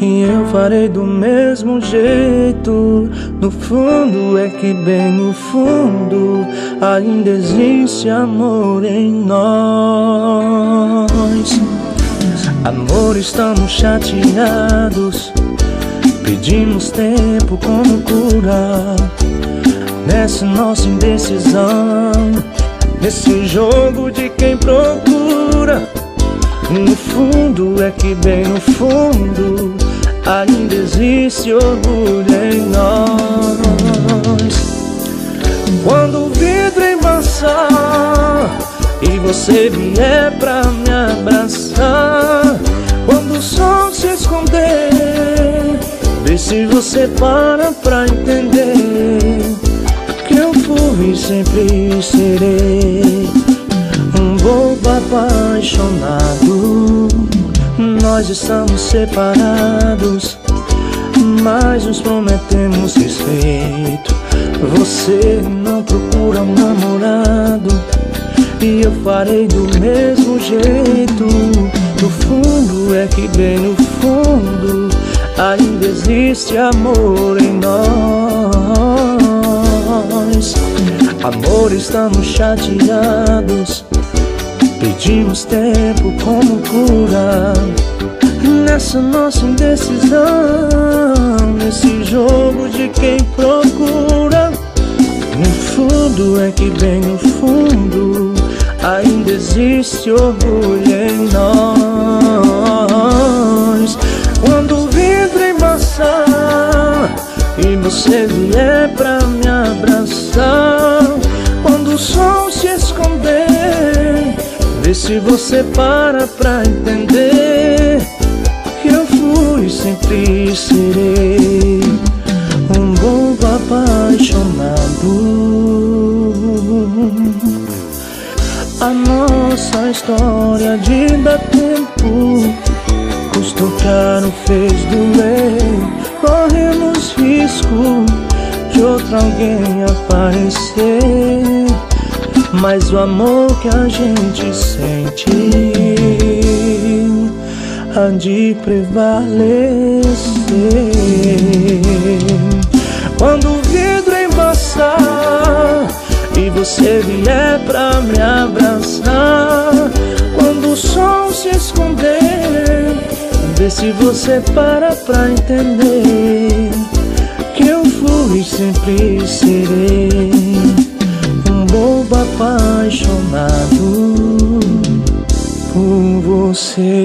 e eu farei do mesmo jeito. No fundo é que bem no fundo ainda existe amor em nós. Amor, estamos chateados, pedimos tempo como cura. Nessa nossa indecisão, nesse jogo de quem procura, no fundo é que bem no fundo ainda existe orgulho em nós. Quando o vidro embaçar e você vier pra me abraçar, quando o sol se esconder, vê se você para pra entender que eu fui e sempre serei um bobo apaixonado. Nós estamos separados, mas nos prometemos respeito. Você não procura um namorado, e eu farei do mesmo jeito. No fundo é que bem no fundo ainda existe amor em nós. Amor, estamos chateados, pedimos tempo como cura. Nessa nossa indecisão, nesse jogo de quem procura, no fundo é que bem no fundo ainda existe orgulho em nós. Quando o vidro embaçar e você vier pra me abraçar, quando o sol se esconder, vê se você para pra entender que eu fui e sempre serei um bobo apaixonado. A nossa história de dar tempo custou caro, fez doer. Corremos risco de outro alguém aparecer, mas o amor que a gente sente há de prevalecer. Quando o vidro embaçar e você vier pra me abraçar, quando o sol se esconder, vê se você para pra entender que eu fui e sempre serei um bobo apaixonado por você.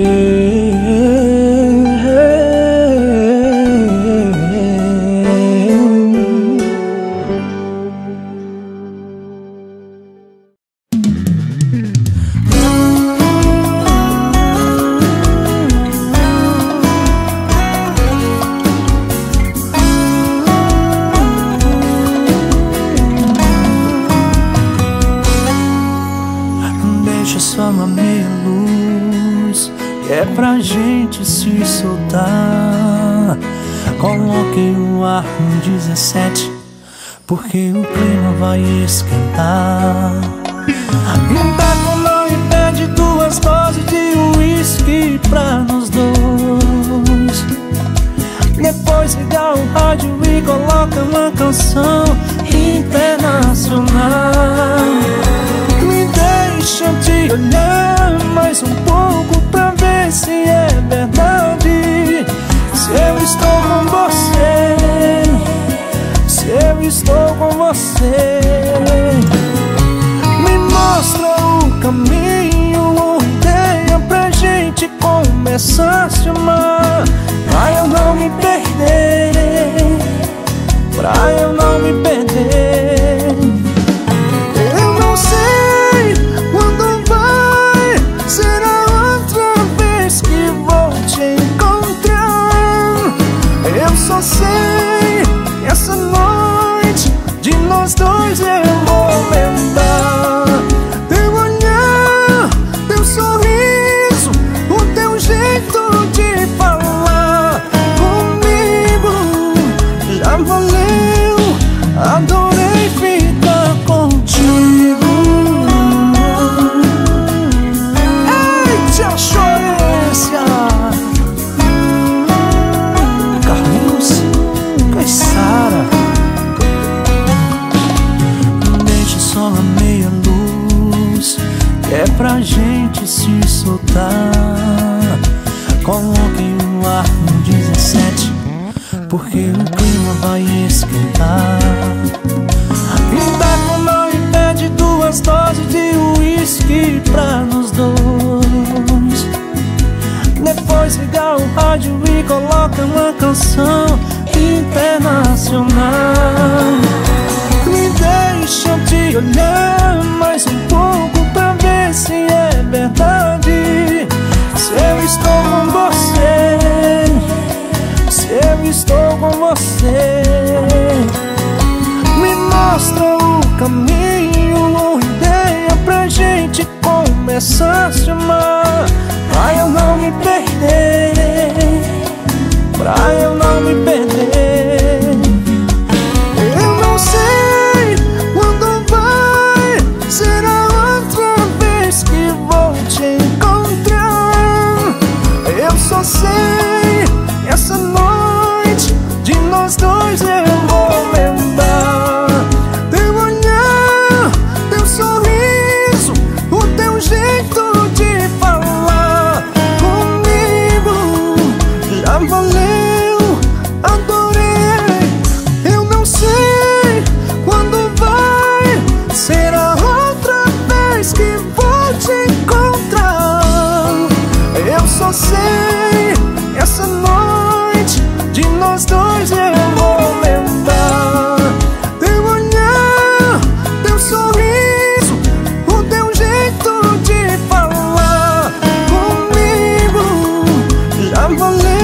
Coloquei o ar no dezessete, porque o clima vai esquentar. Num taco não impede duas doses de uísque pra nós dois. Depois liga o rádio e coloca uma canção internacional. Me deixa te olhar mais um pouco pra ver se é verdade. Se eu estou com você, se eu estou com você, me mostra o caminho, roteia pra gente começar a se amar. Pra eu não me perder, pra eu não me perder. pra gente se soltar. Coloquem um ar no dezessete, porque o clima vai esquentar. E tá com mal e pede duas doses de uísque pra nós dois. Depois liga o rádio e coloca uma canção internacional. Me deixa te olhar mais um pouco pra ver se é verdade. Se eu estou com você, se eu estou com você, me mostra o caminho, uma ideia pra gente começar a se amar. Pra eu não me perder, pra eu não me perder. Eu não sei quando vai ser a outra vez que vou te encontrar. Eu só sei essa noite de nós dois eu vou lembrar. Teu olhar, teu sorriso, o teu jeito de falar. Valeu, adorei. Eu não sei quando vai ser a outra vez que vou te encontrar. Eu só sei essa noite de nós dois eu vou lembrar. Teu olhar, teu sorriso, o teu jeito de falar comigo. Já valeu.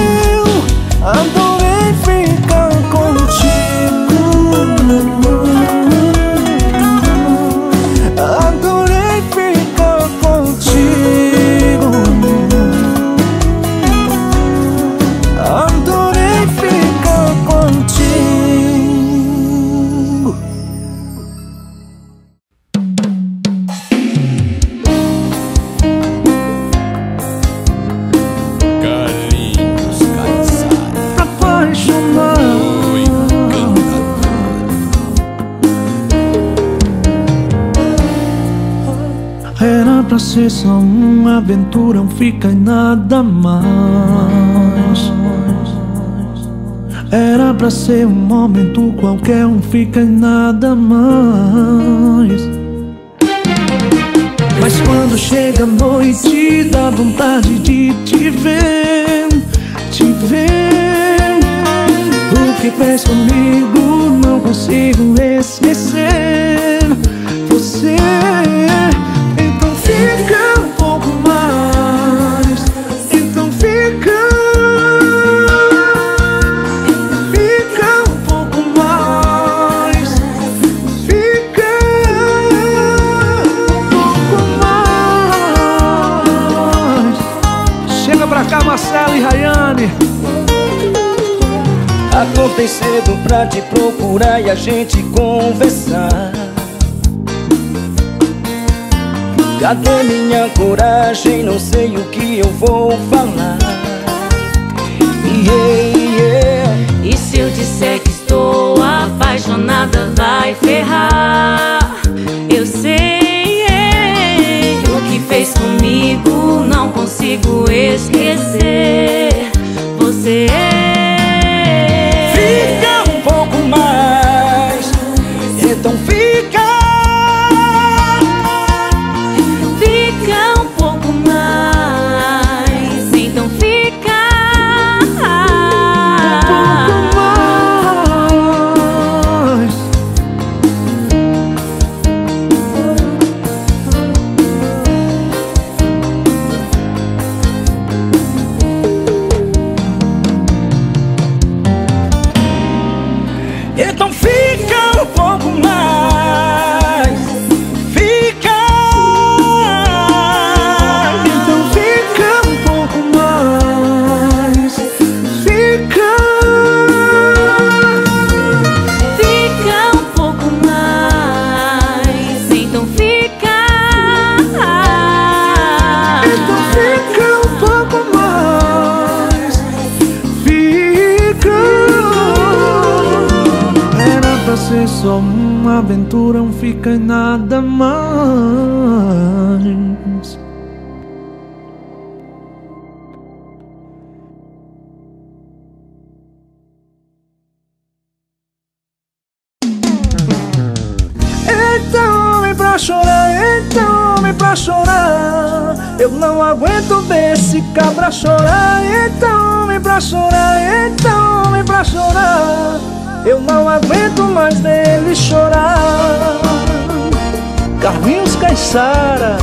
Adorei ficar contigo, adorei ficar contigo, adorei ficar contigo. Carlinhos Caiçara. Era pra ser só uma aventura, um fica e nada mais. Era pra ser um momento qualquer, um fica e nada mais. Mas quando chega a noite, dá vontade de te ver, te ver. O que fez comigo, não consigo esquecer você. Então fica um pouco mais, então fica, fica um pouco mais, fica um pouco mais. Chega pra cá, Marcelo e Rayane. Acordei cedo pra te procurar e a gente conversar. Cadê minha coragem? Não sei o que eu vou falar. Yeah, yeah. E se eu disser que estou apaixonada, vai ferrar. Eu sei, yeah. O que fez comigo, não consigo esquecer você. Fica um pouco mais, então fica, fica um pouco mais, então fica um pouco mais. uma aventura, não fica em nada mais. Então homem pra chorar, então homem pra chorar, eu não aguento ver esse cabra chorar. Então homem pra chorar, então homem pra chorar, eu não aguento mais dele chorar. Carlinhos Caiçara.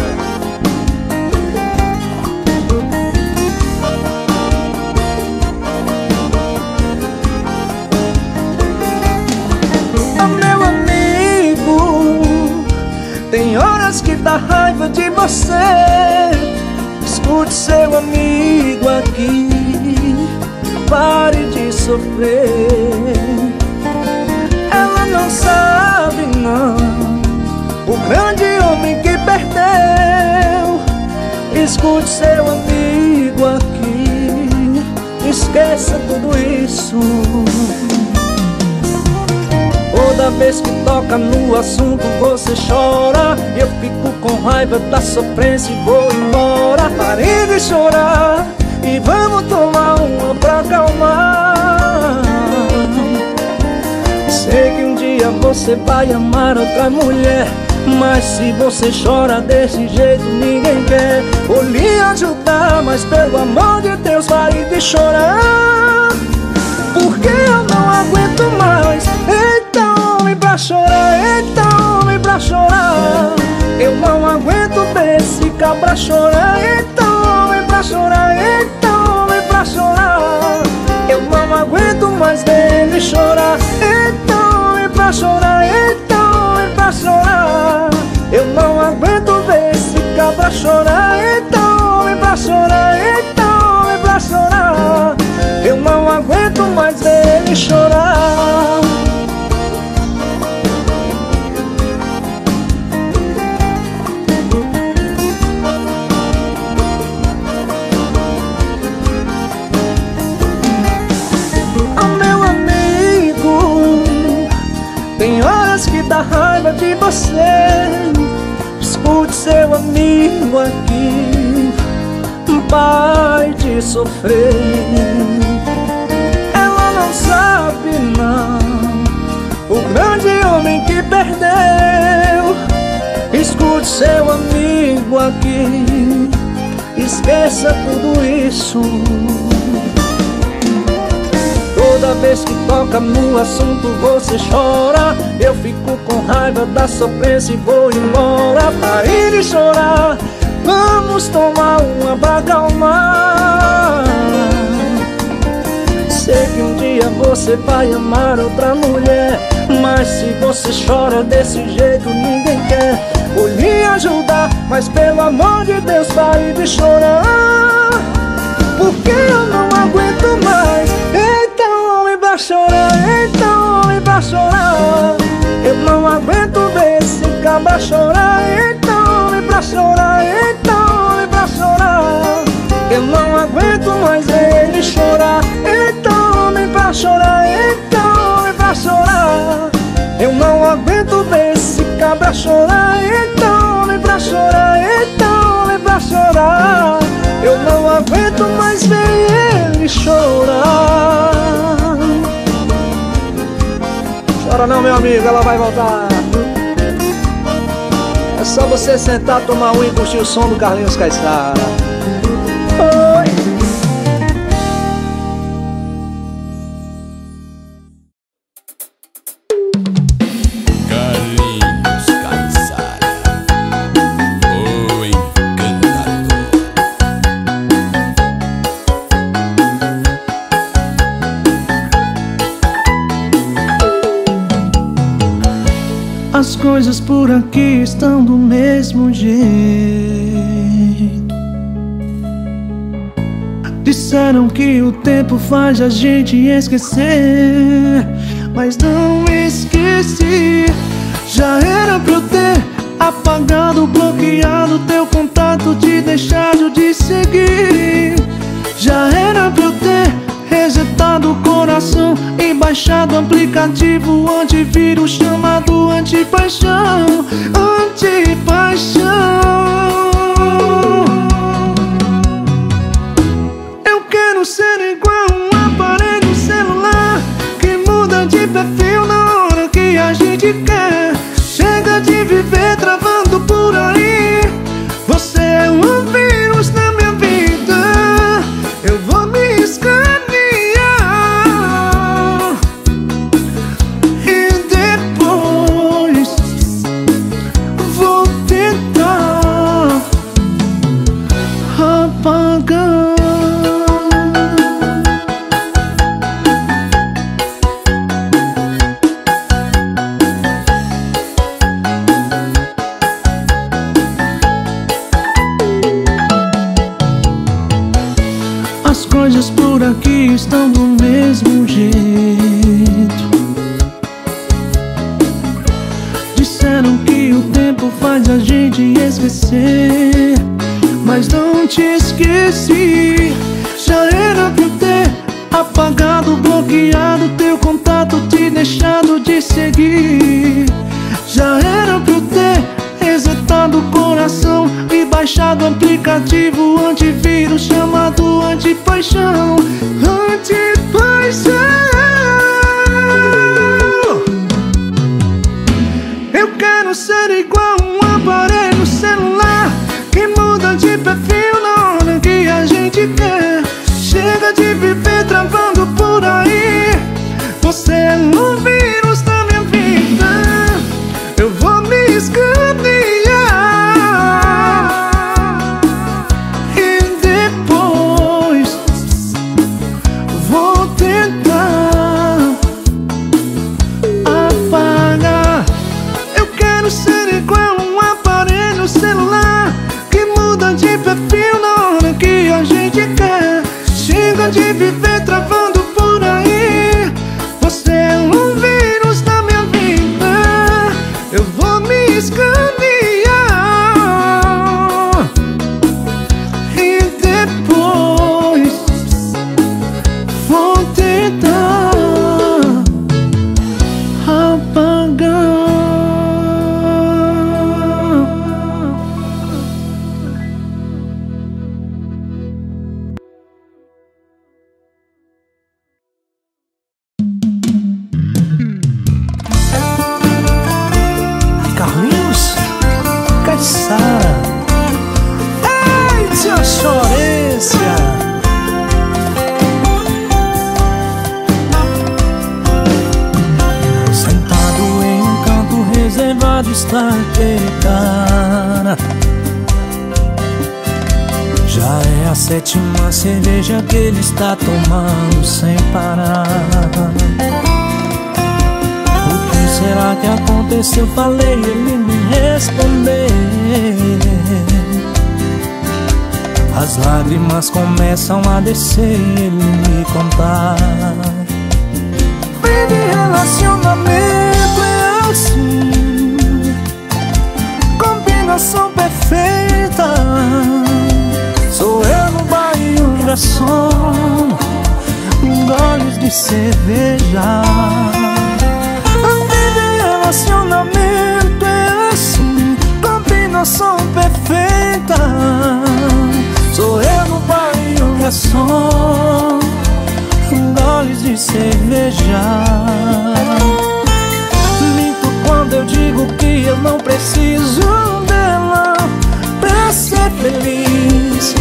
Oh, meu amigo, tem horas que dá raiva de você. Escute seu amigo aqui, pare de sofrer. Não sabe não o grande homem que perdeu. Escute seu amigo aqui, esqueça tudo isso. Toda vez que toca no assunto você chora, eu fico com raiva da sofrência e vou embora. Pare de chorar e vamos tomar uma pra acalmar. Sei que um dia você vai amar outra mulher, mas se você chora desse jeito ninguém quer. Vou lhe ajudar, mas pelo amor de Deus pare de chorar, porque eu não aguento mais. Então homem pra chorar, então homem pra chorar, eu não aguento ver esse cabra chorar. Então homem pra chorar, então homem pra chorar, eu não aguento mais ver ele chorar. Então homem pra chorar, então homem pra chorar, eu não aguento ver esse cabra chorar. Então homem pra chorar, então homem pra chorar, eu não aguento mais ver ele chorar. Da raiva de você, escute seu amigo aqui, pare de sofrer. Ela não sabe não o grande homem que perdeu. Escute seu amigo aqui, esqueça tudo isso. Toda vez que toca no assunto você chora, eu fico com raiva da sofrência e vou embora. Pare de chorar, vamos tomar uma pra acalmar. Sei que um dia você vai amar outra mulher, mas se você chora desse jeito ninguém quer. Vou lhe ajudar, mas pelo amor de Deus pare de chorar, porque eu não aguento mais. Então homem pra chorar, então homem pra chorar, eu não aguento ver esse cabra chorar. Então homem pra chorar, então homem pra chorar, eu não aguento mais ver ele chorar. Então homem pra chorar, então homem pra chorar, eu não aguento ver esse cabra chorar. Então homem pra chorar, então homem pra chorar, eu não aguento mais ver ele chorar. Chora não, meu amigo, ela vai voltar. É só você sentar, tomar um e curtir o som do Carlinhos Caiçara. Oi. Carlinhos Caiçara, o encantador. As coisas por aqui estão do mesmo jeito. Disseram que o tempo faz a gente esquecer, mas não esqueci. Já era pra eu ter apagado, bloqueado teu contato, te deixado de seguir. Já era pra eu ter rejeitado resetado o coração e baixado o aplicativo antivírus chamado antipaixão. Antipaixão. Eu quero ser igual um aparelho celular que muda de perfil na hora que a gente quer. Chega de viver travando por aí. Você é um vírus na minha vida. Eu vou me escanear e depois vou tentar apagar. As coisas por aqui estão do mesmo jeito. Disseram que o tempo faz a gente esquecer, mas não te esqueci. Já era pra eu ter apagado, bloqueado teu contato, te deixado de seguir. Já era pra eu ter resetado o coração e baixado o aplicativo antivírus chamado antipaixão, antipaixão. Eu quero ser igual um aparelho celular que muda de perfil na hora que a gente quer. Chega de viver travando por aí. Você é um vírus na minha vida. Eu vou me escanear. De viver travando por aí. Você é um vírus na minha vida. Eu vou me escanear e depois vou tentar apagar. Carlinhos Caiçara. Ei, tia Chorência. Sentado em um canto reservado está Caiçara. Já é a sétima cerveja que ele está tomando sem parar. Será que aconteceu? Falei, ele me respondeu. As lágrimas começam a descer e ele me contar. Baby, relacionamento é assim, combinação perfeita. Sou eu no bar e um garçom, um gole de cerveja. Relacionamento é assim, combinação perfeita. Sou eu no bar e o garçom, um gole de cerveja. Minto quando eu digo que eu não preciso dela pra ser feliz,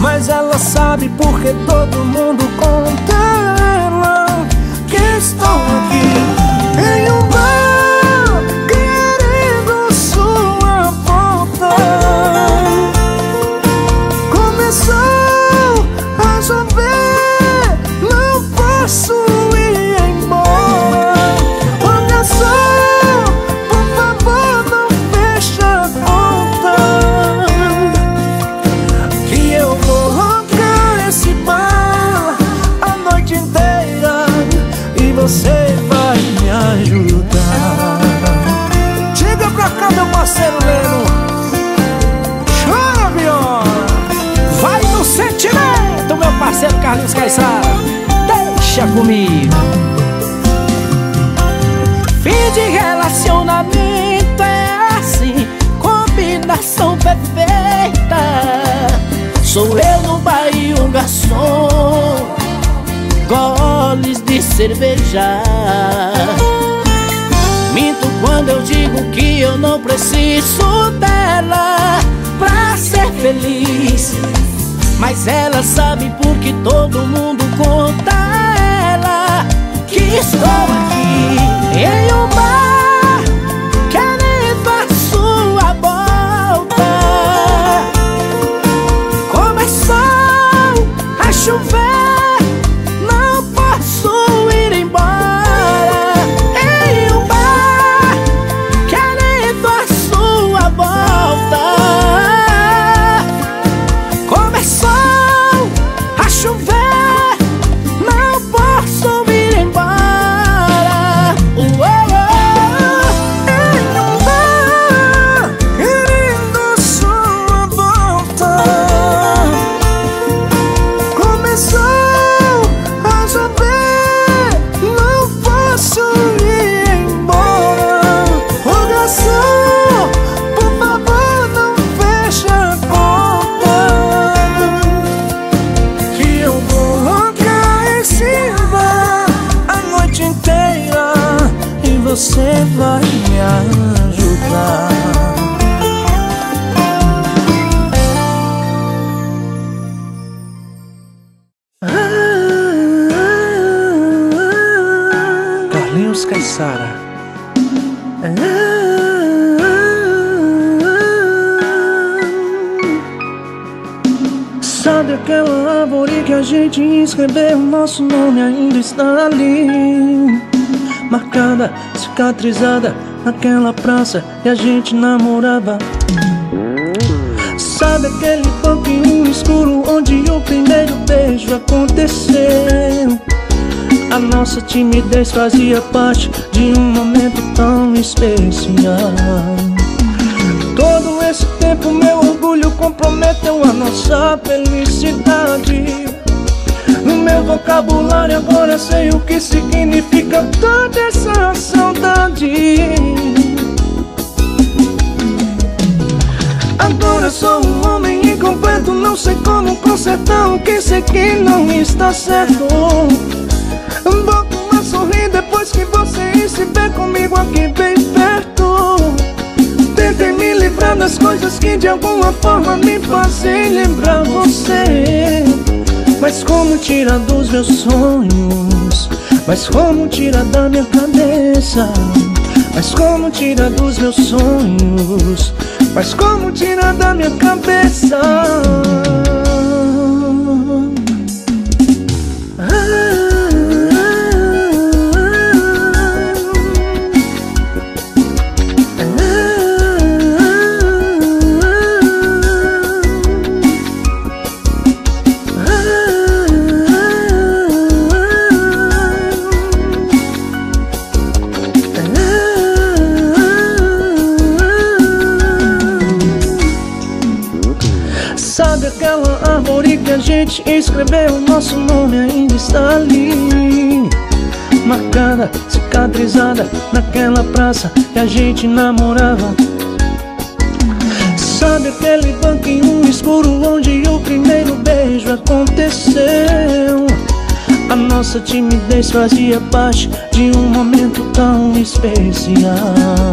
mas ela sabe porque todo mundo conta a ela que estou aqui em um bar. Você vai me ajudar. Diga pra cá, meu parceiro Leno. Chora, viola. Vai no sentimento, meu parceiro Carlinhos Caiçara. Deixa comigo. Fim de relacionamento é assim, combinação perfeita. Sou eu no bar e um garçom, goles de cerveja. Minto quando eu digo que eu não preciso dela pra ser feliz, mas ela sabe porque todo mundo conta a ela que estou aqui em um bar querendo a sua volta. Começou a chover, não posso ir embora. Em um bar querendo a sua volta. Começou a chover, você vai me ajudar. Ah, ah, ah, ah, Carlinhos Caiçara. Ah, ah, ah, ah. Sabe aquela árvore que a gente escreveu o nosso nome? Ainda está ali, marcada, cicatrizada, naquela praça que a gente namorava. Sabe aquele pouquinho escuro onde o primeiro beijo aconteceu? A nossa timidez fazia parte de um momento tão especial. Todo esse tempo meu orgulho comprometeu a nossa felicidade. No meu vocabulário agora sei o que significa toda essa saudade. Agora sou um homem incompleto, não sei como consertar o que sei que não está certo. Volto a sorrir depois que você estiver comigo aqui bem perto. Tentei me livrar das coisas que de alguma forma me fazem lembrar você. Mas como tirar dos meus sonhos? Mas como tirar da minha cabeça? Mas como tirar dos meus sonhos? Mas como tirar da minha cabeça? Ah, ah, ah, ah, ah, ah, ah. Que a gente escreveu o nosso nome ainda está ali, marcada, cicatrizada, naquela praça que a gente namorava. Sabe aquele banquinho escuro onde o primeiro beijo aconteceu? A nossa timidez fazia parte de um momento tão especial.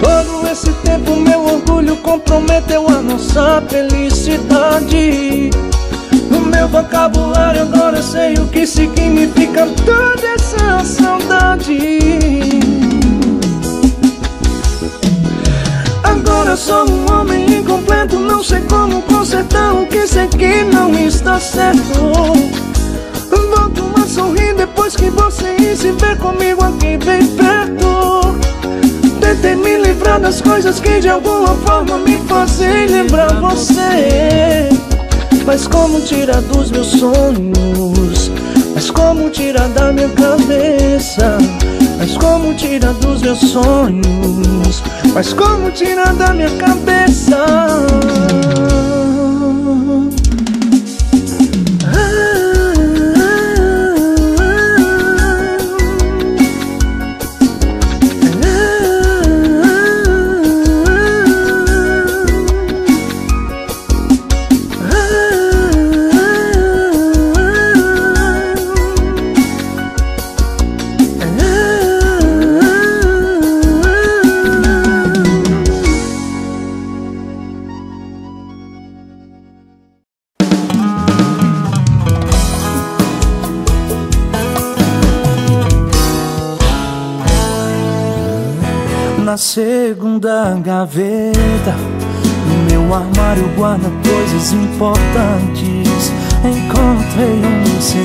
Todo esse tempo meu orgulho comprometeu a nossa felicidade. No meu vocabulário agora sei o que significa toda essa saudade. Agora sou um homem incompleto, não sei como consertar o que sei que não está certo. Volto a sorrir depois que você estiver comigo aqui bem perto. Tentei me livrar das coisas que de alguma forma me fazem lembrar você. Mas como tirar dos meus sonhos? Mas como tirar da minha cabeça? Mas como tirar dos meus sonhos? Mas como tirar da minha cabeça? Ah, ah, ah. na segunda gaveta. No meu armário guarda coisas importantes. Encontrei um C D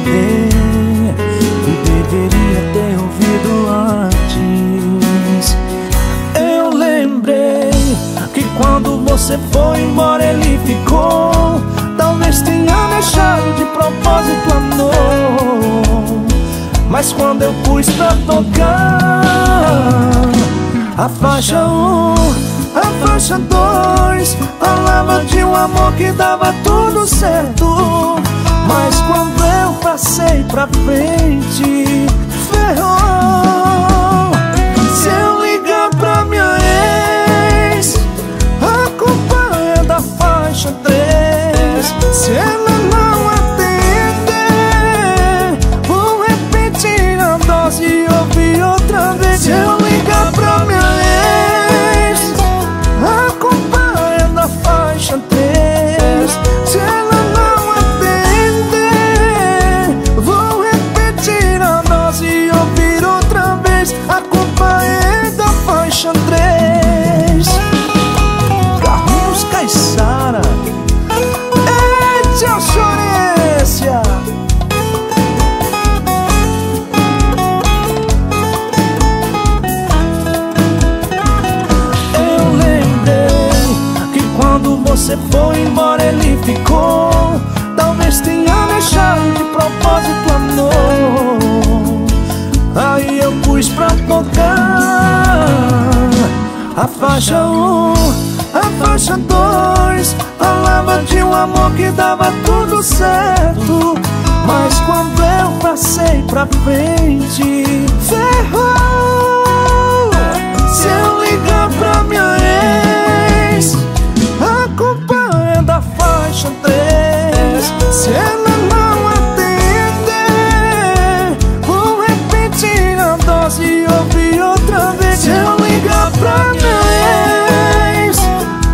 e deveria ter ouvido antes. Eu lembrei que quando você foi embora ele ficou. Talvez tenha deixado de propósito a dor, mas quando eu pus pra tocar a faixa um, a faixa dois, falava de um amor que dava tudo certo. Mas quando eu passei pra frente, ferrou. Se eu ligar pra minha ex, a culpa é da faixa três. Se ela não atender, vou repetir a dose e ouvir outra vez. Se eu ligar pra minha ex, a culpa é da faixa três. Se ela não atender, vou repetir a dose e ouvir outra vez. A culpa é da faixa três. Carlinhos Caiçara. Você foi embora, ele ficou. Talvez tenha deixado de propósito amor. Aí eu pus pra tocar a faixa um, a faixa dois, falava de um amor que dava tudo certo. Mas quando eu passei pra frente, ferrou. Se eu ligar pra minha ex, se ela não atender, vou repetir a dose e ouvir outra vez. Se eu ligar pra minha ex,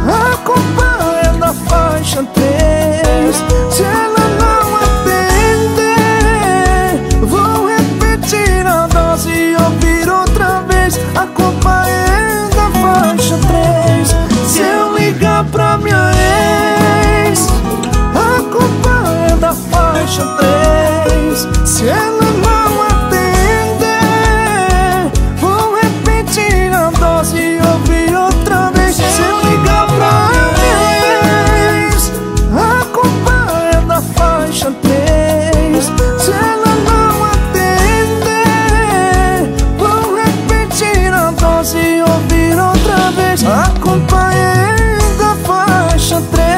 a culpa é da faixa três. Se ela não atender, vou repetir a dose e ouvir outra vez. A culpa é da faixa três. Se eu ligar pra minha ex, a culpa da faixa três. Se ela não atender, vou repetir a dose e ouvir outra vez. Se eu ligar pra minha ex, a culpa é da faixa três. Se ela não atender, vou repetir a dose e ouvir outra vez. A culpa é da faixa três.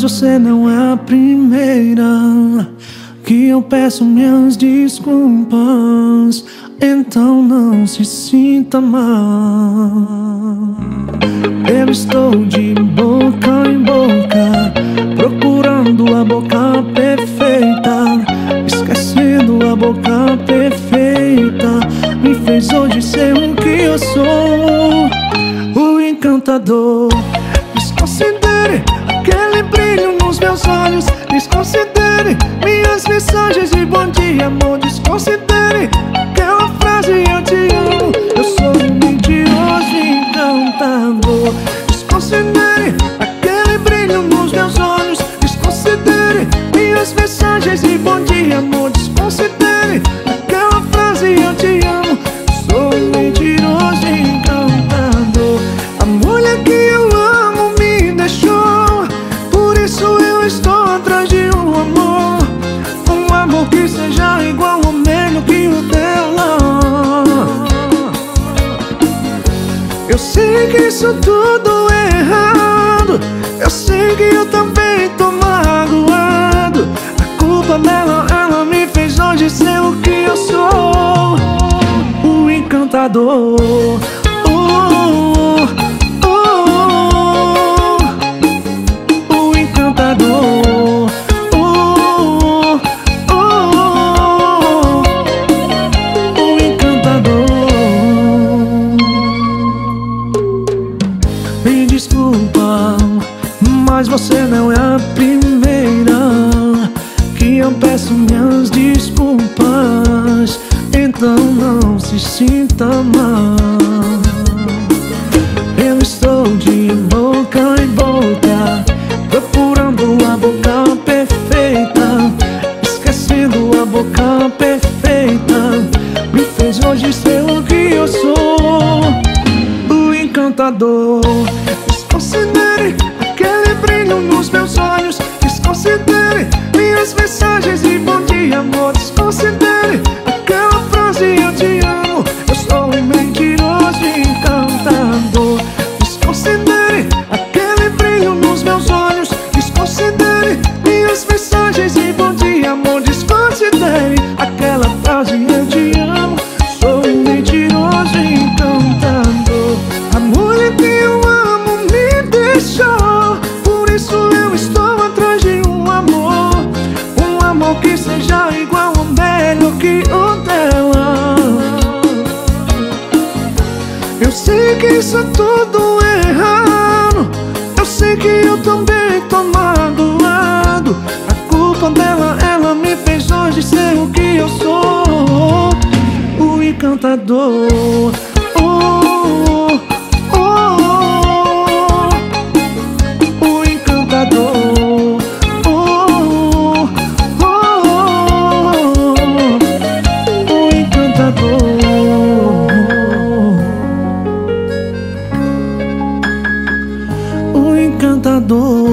Você não é a primeira que eu peço minhas desculpas, então não se sinta mal. Eu estou de boca em boca, procurando a boca perfeita, esquecendo a boca perfeita. Me fez hoje ser o que eu sou, o encantador. Desconsidere aquele brilho nos meus olhos, desconsidere minhas mensagens de bom dia, amor. Desconsidere aquela frase eu te amo. Eu sou um mentiroso encantador. Desconsidere aquele brilho nos meus olhos, desconsidere minhas mensagens de bom dia, amor. Desconsidere aquela frase eu te amo. Eu sou um mentiroso encantador. A mulher que eu amo me deixou, por isso eu estou atrás de um amor, um amor que seja igual ou menos que o dela. Eu sei que isso tudo é errado, eu sei que eu também tô magoado. A culpa dela, ela me fez hoje ser o que eu sou, o encantador. Oh, o encantador. Oh, de ser o que eu sou, o encantador. Desconsidere aquele brilho nos meus olhos, desconsidere minhas mensagens e bom dia, amor. Desconsidere aquela frase eu te amo, eu sou um mentiroso encantador. Desconsidere aquele brilho nos meus olhos, desconsidere minhas mensagens e bom dia, amor. Desconsidere aquela frase eu te amo, sou um mentiroso encantador. A mulher que eu amo me deixou, por isso eu estou atrás de um amor, um amor que seja igual ou melhor que o dela. Eu sei que isso é tudo errado, eu sei que eu também tô magoado. A culpa dela, ela me fez hoje ser o que eu sou, o encantador. Oh, oh, oh, oh, o encantador. Oh, oh, oh, oh, o encantador. O encantador.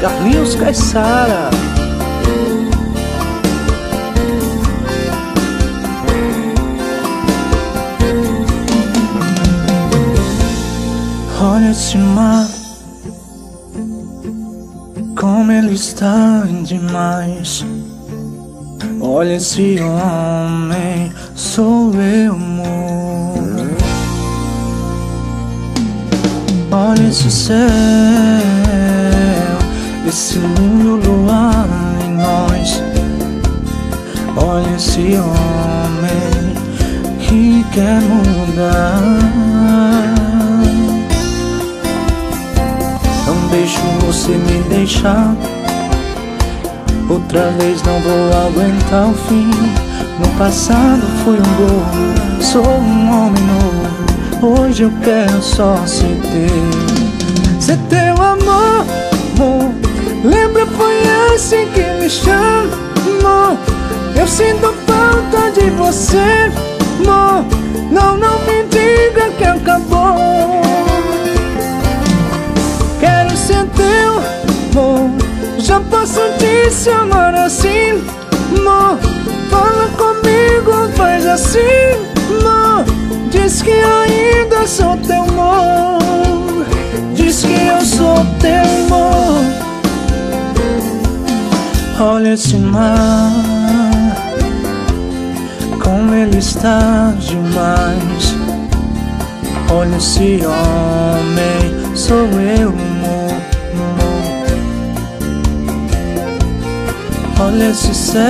Carlinhos Caiçara. Olha esse mar, como ele está demais. Olha esse homem, sou eu, amor. Olha esse céu, esse mundo, luar em nós. Olha esse homem que quer mudar. Não deixo você me deixar, outra vez não vou aguentar o fim. No passado fui um gol, sou um homem novo, hoje eu quero só ser teu. Ser teu amor, amor. Lembra, foi assim que me chamou. Eu sinto falta de você, amor. Não, não me diga que acabou. Quero ser teu, amor. Já posso te chamar assim, amor. Fala comigo, faz assim, amor. Diz que ainda sou teu, amor. Diz que eu sou teu, amor. Olha esse mar, como ele está demais. Olha esse homem, sou eu, amor, amor. Olha esse céu,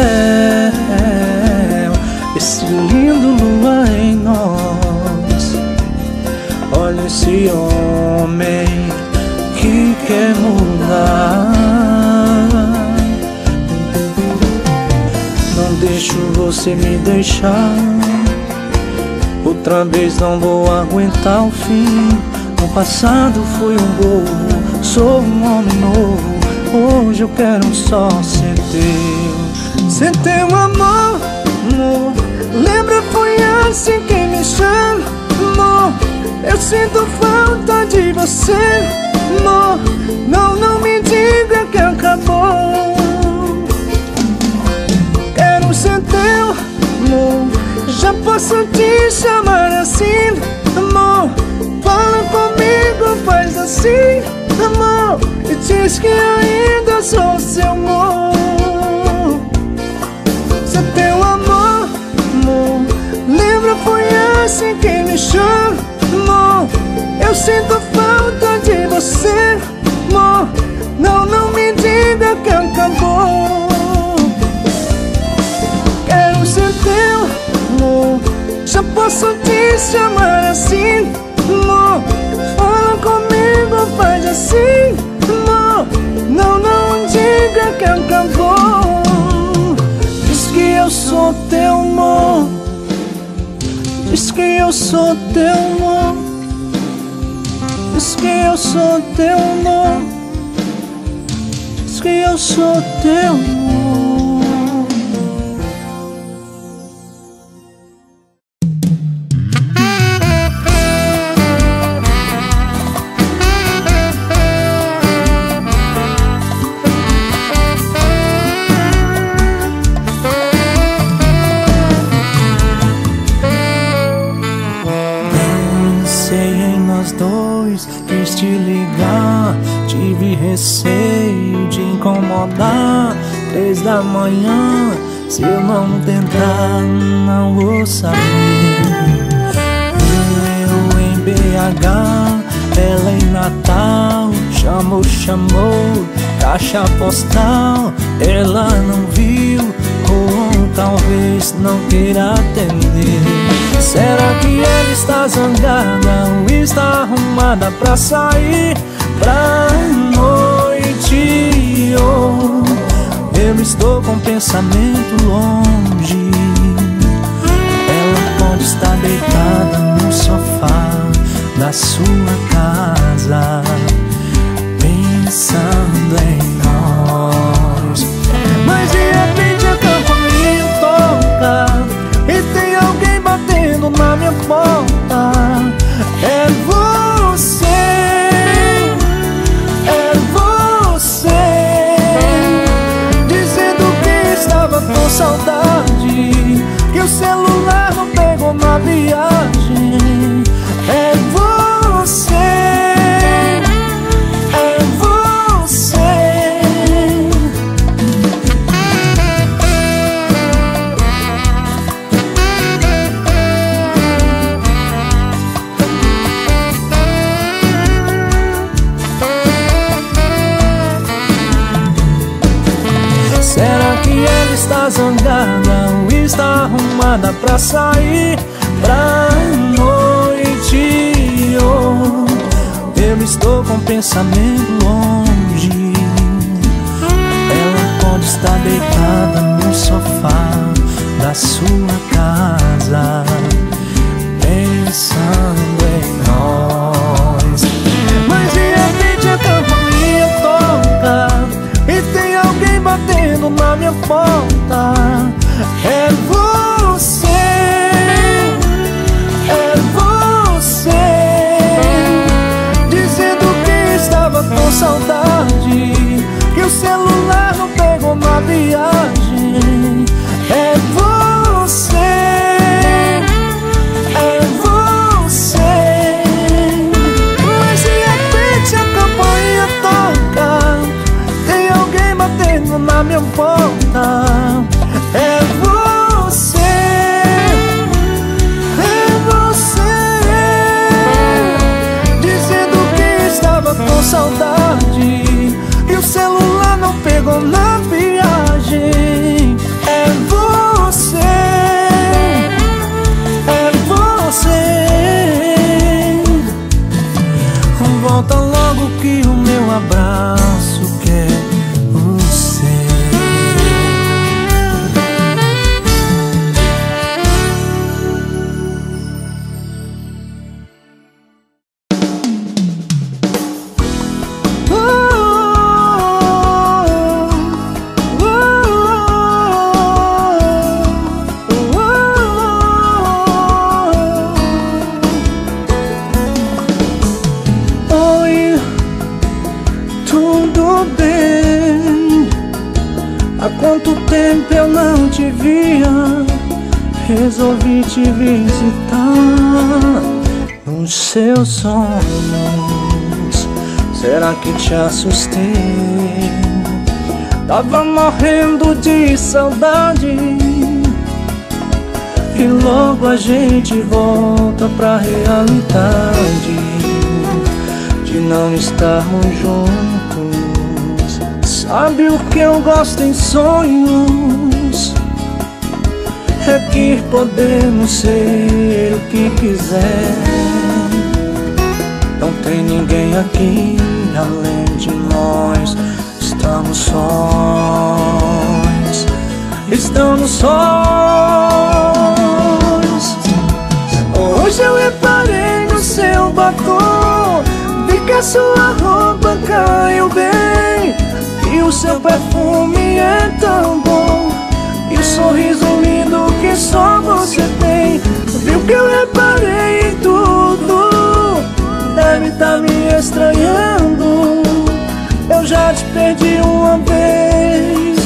esse lindo luar em nós. Olha esse homem que quer mudar. Deixo você me deixar, outra vez não vou aguentar o fim. No passado fui um gol, sou um homem novo, hoje eu quero só ser teu. Ser teu, amor, amor. Lembra, foi assim que me chamou. Eu sinto falta de você, amor. Não, não me diga que acabou. Ser teu, amor. Já posso te chamar assim, amor. Fala comigo, faz assim, amor. E diz que ainda sou seu, amor. Ser teu, amor, amor. Lembra, foi assim que me chamou. Eu sinto falta de você, amor. Não, não me diga que acabou. Já posso te chamar assim, amor. Fala comigo, faz assim, amor. Não, não diga que acabou. Diz que eu sou sou teu amor. Diz que eu sou teu amor. Diz que eu sou teu amor. Diz que eu sou teu amor. Pensei em nós dois, quis te ligar. Tive receio de incomodar. Três da manhã, se eu não tentar, não vou sair. Eu em B H, ela em Natal. Chamou, chamou, caixa postal. Ela não viu, ou talvez não queira atender. Será que ela está zangada ou está arrumada pra sair pra noite? Oh, eu estou com pensamento longe. Ela pode estar deitada no sofá da sua casa, pensando em nós. Mas de repente a campainha toca e tem alguém batendo na minha porta. É você, é você, dizendo que estava com saudade, que o celular não pegou na viagem. É você, é você. Está zangada ou está arrumada pra sair pra noite? Oh, eu estou com pensamento longe. Ela pode estar deitada no sofá da sua casa, pensando em nós. Mas de repente a campainha toca e tem alguém batendo na minha porta. É você, é você, dizendo que estava com saudade, que o celular não pegou na viagem. É você, é você. Mas de repente a campainha toca, tem alguém batendo na minha porta. É você, é você, dizendo que estava com saudade, e o celular não pegou na viagem. É você, é você. Volta logo que o meu abraço quer. Resolvi te visitar nos seus sonhos. Será que te assustei? Tava morrendo de saudade. E logo a gente volta pra realidade de não estarmos juntos. Sabe o que eu gosto em sonhos? É que podemos ser o que quiser. Não tem ninguém aqui além de nós. Estamos sós, estamos sós. foto de que a sua roupa caiu bem, e o seu perfume é tão bom, e o sorriso lindo que só você tem. Viu que eu reparei em tudo, deve estar me estranhando. Eu já te perdi uma vez,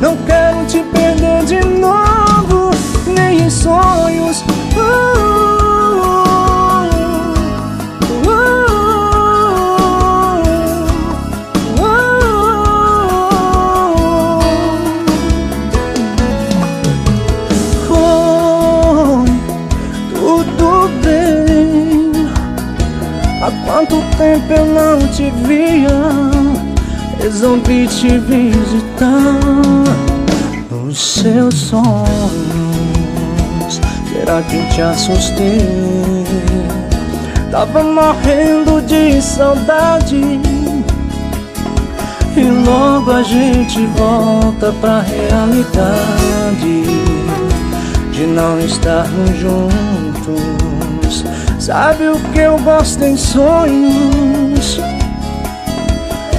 não quero te perder de novo, nem em sonhos. Quanto tempo eu não te via, resolvi te visitar nos seus sonhos. Será que eu te assustei? Tava morrendo de saudade, e logo a gente volta pra realidade de não estarmos juntos. Sabe o que eu gosto em sonhos?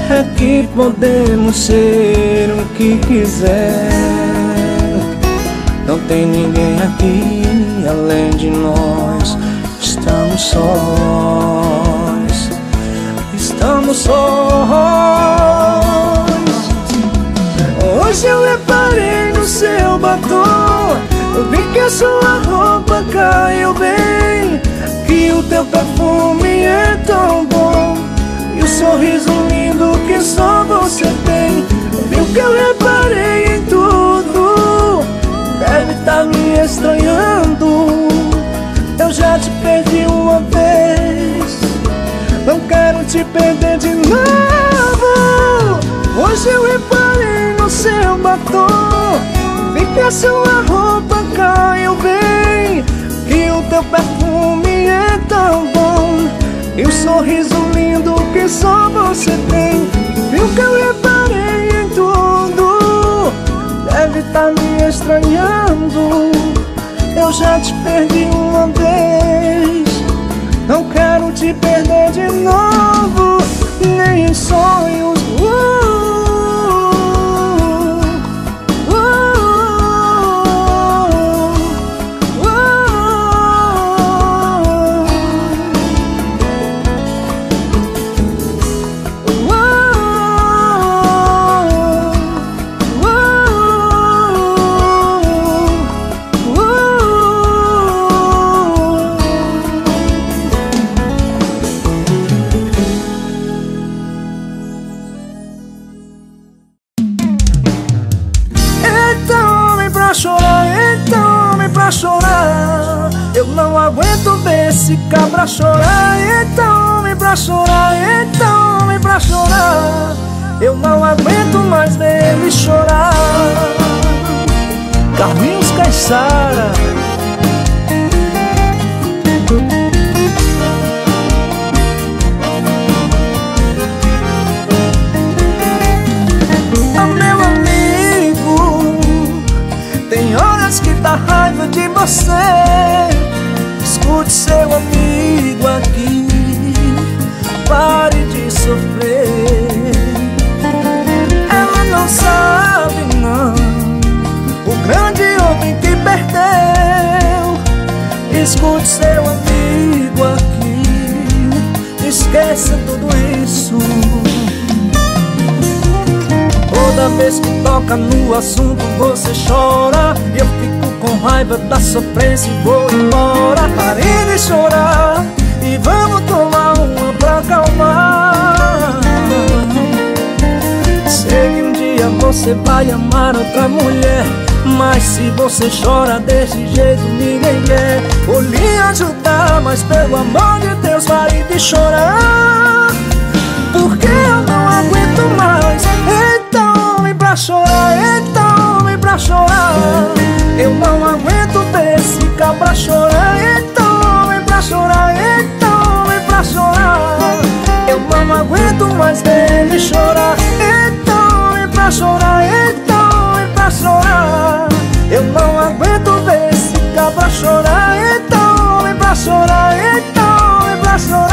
É que podemos ser o que quiser. Não tem ninguém aqui além de nós. Estamos sós, estamos sós. Hoje eu reparei no seu batom, eu vi que a sua roupa caiu bem, que o teu perfume é tão bom, e o sorriso lindo que só você tem. Viu que eu reparei em tudo, deve estar me estranhando. Eu já te perdi uma vez, não quero te perder de novo. Hoje eu reparei no seu batom, vi que a sua roupa caiu bem, que o teu perfume é tão bom, e o sorriso lindo que só você tem. Viu que eu reparei em tudo, deve estar me estranhando. Eu já te perdi uma vez, não quero te perder de novo, nem em sonhos. uh! Esse cabra chorar, então vem pra chorar, então vem pra chorar. Eu não aguento mais ver ele chorar. Carlinhos Caiçara. Ah, meu amigo, tem horas que dá raiva de você. Escute seu amigo aqui, pare de sofrer. Ela não sabe não, o grande homem que perdeu. Escute seu amigo aqui, esqueça tudo isso. Toda vez que toca no assunto você chora, e eu fico com raiva da sofrência e vou embora. Pare de chorar e vamos tomar uma pra acalmar. Sei que um dia você vai amar outra mulher, mas se você chora desse jeito ninguém quer. Vou lhe ajudar, mas pelo amor de Deus pare de chorar, porque eu não aguento mais. Então vem pra chorar, então vem pra chorar. Eu não aguento desse cabra chorar, então vem pra chorar, então vem pra chorar. Eu não aguento mais dele chorar, então vem pra chorar, então vem pra chorar. Eu não aguento desse cabra chorar, então vem pra chorar, então vem pra chorar.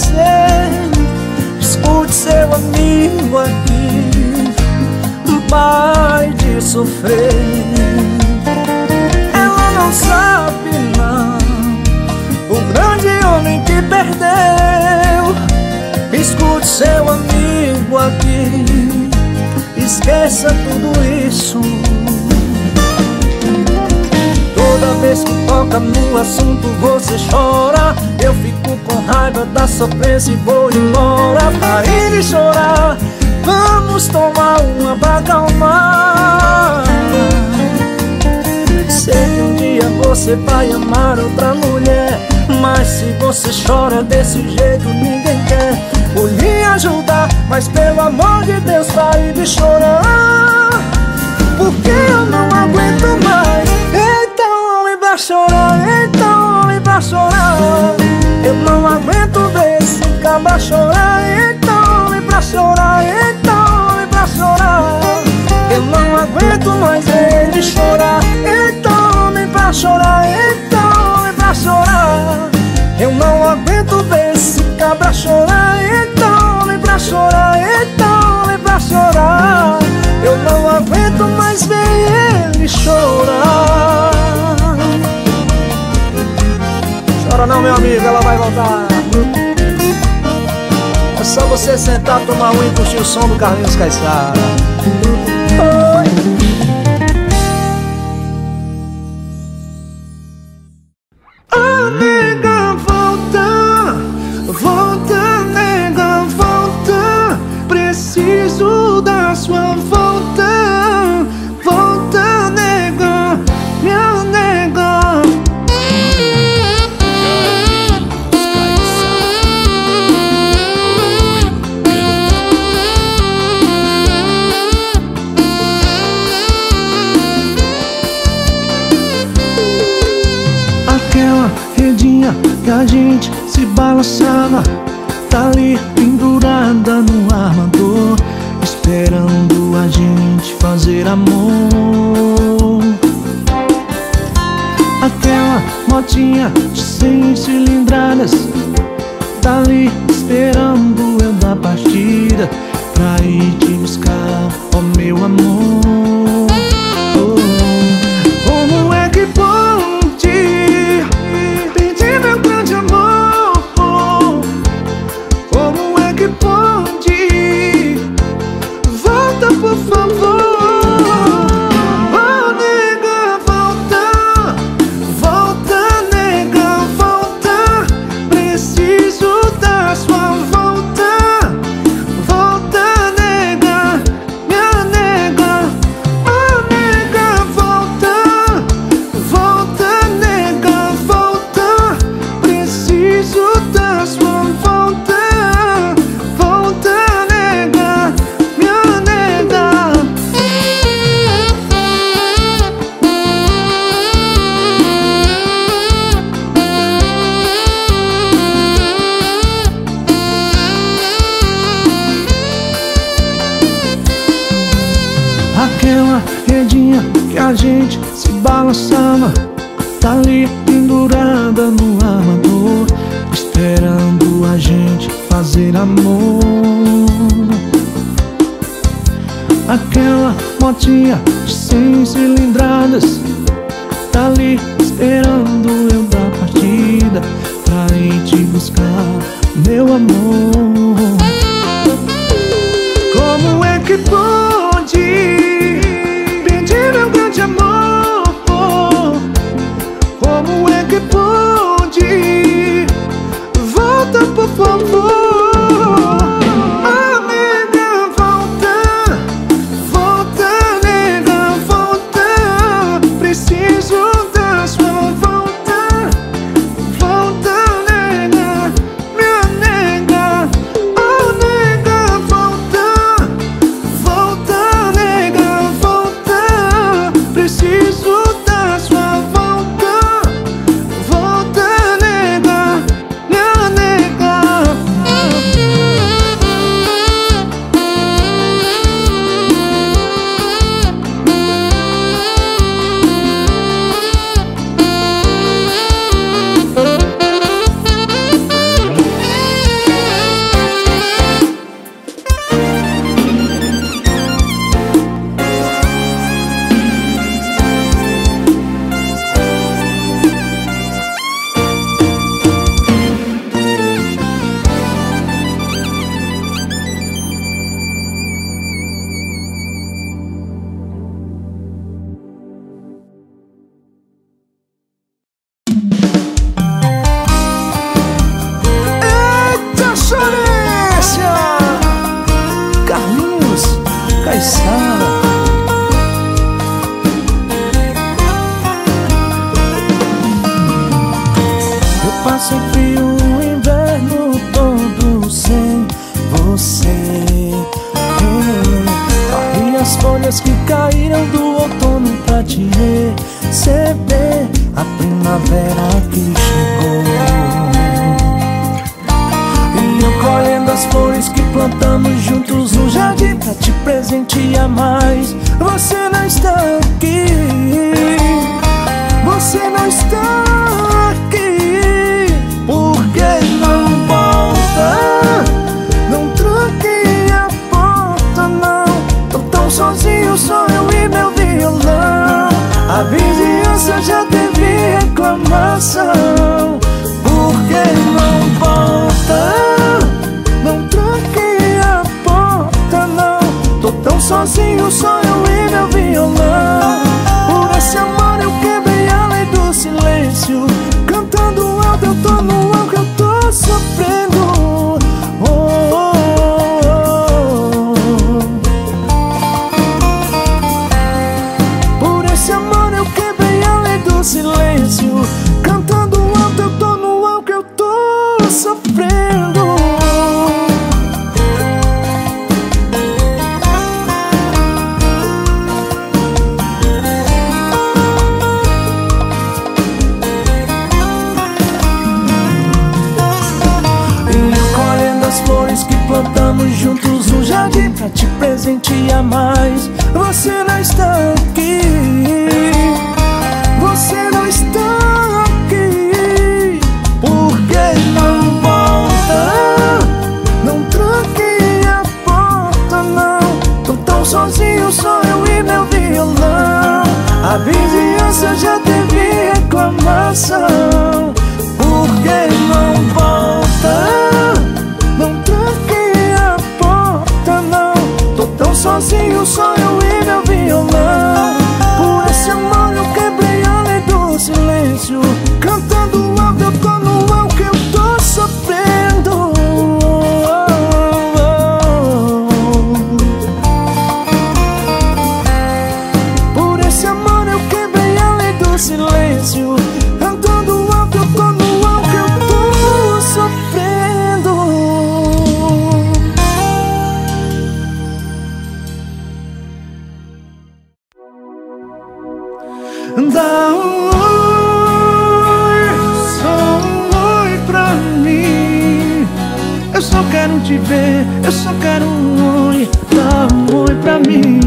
você. Escute seu amigo aqui, pare de sofrer. Ela não sabe não o grande homem que perdeu. Escute seu amigo aqui, esqueça tudo isso. Toda vez que toca no assunto você chora. Eu fico com raiva da sofrência e vou embora. Pare de chorar, vamos tomar uma pra acalmar. Sei que um dia você vai amar outra mulher, mas se você chora desse jeito ninguém quer. Vou lhe ajudar, mas pelo amor de Deus pare de chorar, porque eu não aguento mais. Chorar, então homem pra chorar. Eu não aguento ver esse cabra chorar. Então homem pra chorar, então homem pra chorar. Eu não aguento mais ver ele chorar. Então homem pra chorar, então homem pra chorar. Eu não aguento ver esse cabra chorar. Então homem pra chorar, então homem pra chorar. Eu não aguento mais ver ele chorar. Chora não, meu amigo, ela vai voltar. É só você sentar, tomar um e curtir o som do Carlinhos Caiçara. Ah, nega, volta, volta, nega, volta. Preciso da sua volta, volta, nega, minha nega. Que a gente se balançava, tá ali pendurada no armador, esperando a gente fazer amor. Aquela motinha de cem cilindradas, tá ali esperando eu dar partida, pra ir te buscar, ó meu amor. Oh, como é que pode as flores que plantamos juntos no jardim pra te presentear mais. Você não está aqui, você não está aqui. Por que não volta? Não tranque a porta, não. Tô tão sozinho, só eu e meu violão. A vizinhança já teve reclamação. Por que não volta? Não tranque a porta, não. Tô tão sozinho, só eu e meu violão. Por esse amor eu quebrei a lei do silêncio. Cantando alto eu tô no alto, eu tô sofrendo. Oh, oh, oh, oh. Por esse amor eu quebrei a lei do silêncio. Cantando alto eu tô no alto, eu tô sofrendo. Plantamos juntos no jardim pra te presentear mais. Você não está aqui, você não está aqui. Por que não volta? Não tranque a porta, não. Tô tão sozinho, só eu e meu violão. A vizinhança já teve reclamação. Por que não volta? Sozinho, só eu e meu violão. Por esse amor eu quebrei a lei do silêncio. Cantando alto eu tô no alto que eu tô sofrendo. Por esse amor eu quebrei a lei do silêncio. Cantando alto eu tô no alto que eu tô sofrendo. Dá um oi, só um oi pra mim. Eu só quero te ver, eu só quero um oi. Dá um oi pra mim.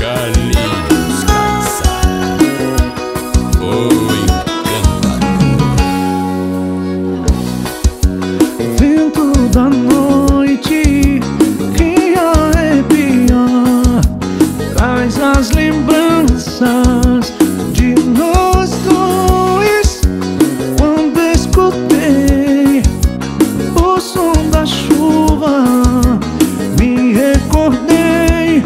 Carlinhos Caiçara, o encantador. Vento da noite que arrepia, traz as lembranças de nós dois. Quando escutei o som da chuva, me recordei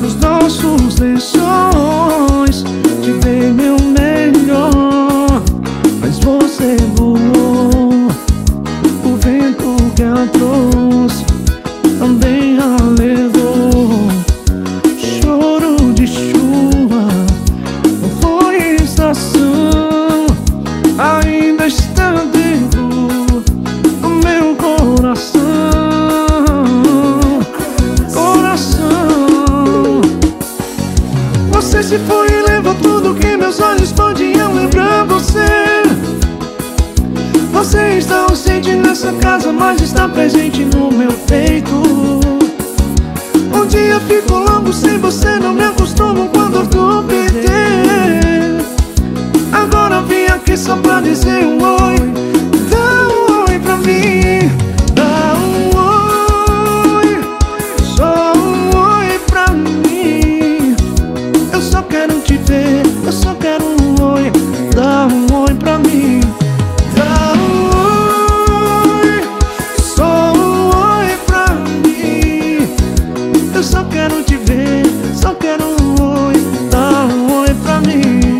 dos nossos lençóis. Te dei meu melhor, mas você voou. O vento que a trouxe também a levou. Choro de chuva, não foi estação. Ainda está dentro do meu coração. Coração, você se foi e levou tudo que meus olhos podiam lembrar. Você Você está ausente nessa casa, mas está presente no meu peito. Um dia fico longo sem você, não me acostumo quando tu perder. Agora vim aqui só pra dizer um oi. Dá um oi pra mim, dá um oi, só um oi pra mim. Eu só quero te ver, eu só quero um oi. Dá um oi pra mim, dá um oi. Dá um oi pra mim.